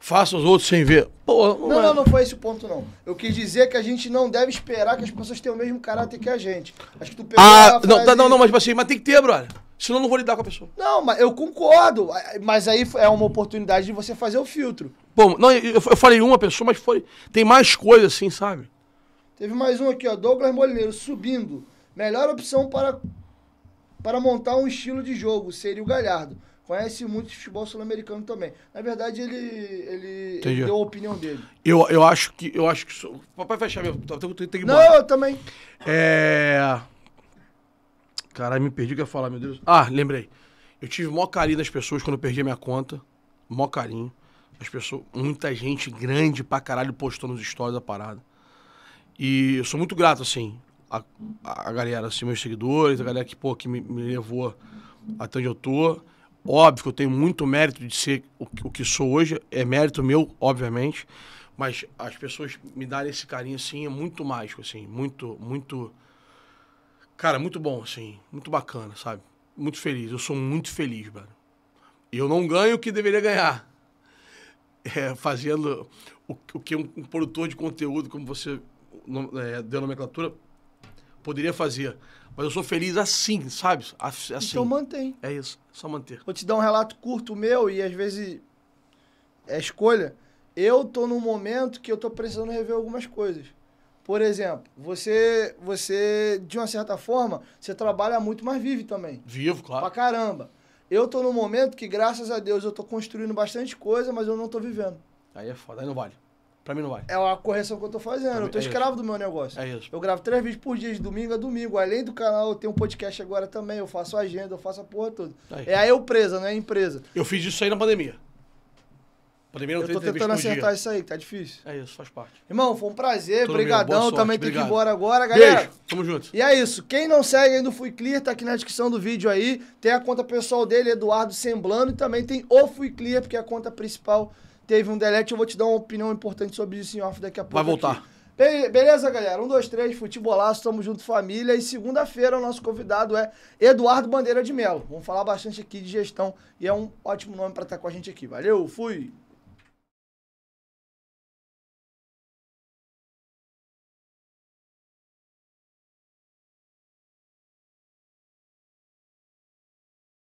Faça os outros sem ver. Porra, não, não, é. não, não foi esse o ponto, não. Eu quis dizer que a gente não deve esperar que as pessoas tenham o mesmo caráter que a gente. Acho que tu pegou ah, a frase... não, tá, não, não, mas, assim, mas tem que ter, brother. Senão eu não vou lidar com a pessoa. Não, mas eu concordo. Mas aí é uma oportunidade de você fazer o filtro. Bom, não, eu, eu falei uma pessoa, mas foi, tem mais coisa assim, sabe? Teve mais um aqui, ó. Douglas Molineiro, subindo. Melhor opção para, para montar um estilo de jogo seria o Galhardo. Conhece muito futebol sul-americano também. Na verdade, ele, ele, ele deu a opinião dele. Eu, eu acho que... Eu acho que sou... Papai, fechar meu... Tenho que ir embora. Não, eu também. É... Caralho, me perdi o que eu ia falar, meu Deus. Ah, lembrei. Eu tive o maior carinho das pessoas quando eu perdi a minha conta. O maior carinho. As pessoas... Muita gente grande pra caralho postou nos stories da parada. E eu sou muito grato, assim, a, a galera, assim, meus seguidores, a galera que, pô, que me, me levou até onde eu tô. Óbvio que eu tenho muito mérito de ser o, o que sou hoje, é mérito meu, obviamente, mas as pessoas me darem esse carinho, assim, é muito mágico, assim, muito, muito... Cara, muito bom, assim, muito bacana, sabe? Muito feliz, eu sou muito feliz, mano. Eu não ganho o que deveria ganhar, é, fazendo o, o que um, um produtor de conteúdo, como você... deu nomenclatura, poderia fazer. Mas eu sou feliz assim, sabe? Assim. Então mantém. É isso, só manter. Vou te dar um relato curto meu e às vezes é escolha. Eu tô num momento que eu tô precisando rever algumas coisas. Por exemplo, você, você de uma certa forma, você trabalha muito, mas vive também. Vivo, claro. Pra caramba. Eu tô num momento que, graças a Deus, eu tô construindo bastante coisa, mas eu não tô vivendo. Aí é foda, aí não vale. Pra mim não vai. É uma correção que eu tô fazendo. Mim, eu tô é escravo isso. do meu negócio. É isso. Eu gravo três vídeos por dia, de domingo a domingo. Além do canal, eu tenho um podcast agora também. Eu faço agenda, eu faço a porra toda. Aí. É a eu presa, não é a empresa. Eu fiz isso aí na pandemia. Pandemia não eu tô tentando acertar dia. Isso aí, que tá difícil. É isso, faz parte. Irmão, foi um prazer. Obrigadão. Também tem que ir embora agora, galera. Beijo. Tamo junto. E é isso. Quem não segue ainda o Fui Clear, tá aqui na descrição do vídeo aí. Tem a conta pessoal dele, Eduardo Semblano. E também tem o Fui Clear, porque é a conta principal... Teve um delete, eu vou te dar uma opinião importante sobre isso em off daqui a pouco. Vai voltar. Be beleza, galera? Um, dois, três, futebolaço, tamo junto, família. E segunda-feira o nosso convidado é Eduardo Bandeira de Melo. Vamos falar bastante aqui de gestão e é um ótimo nome pra estar com a gente aqui. Valeu, fui!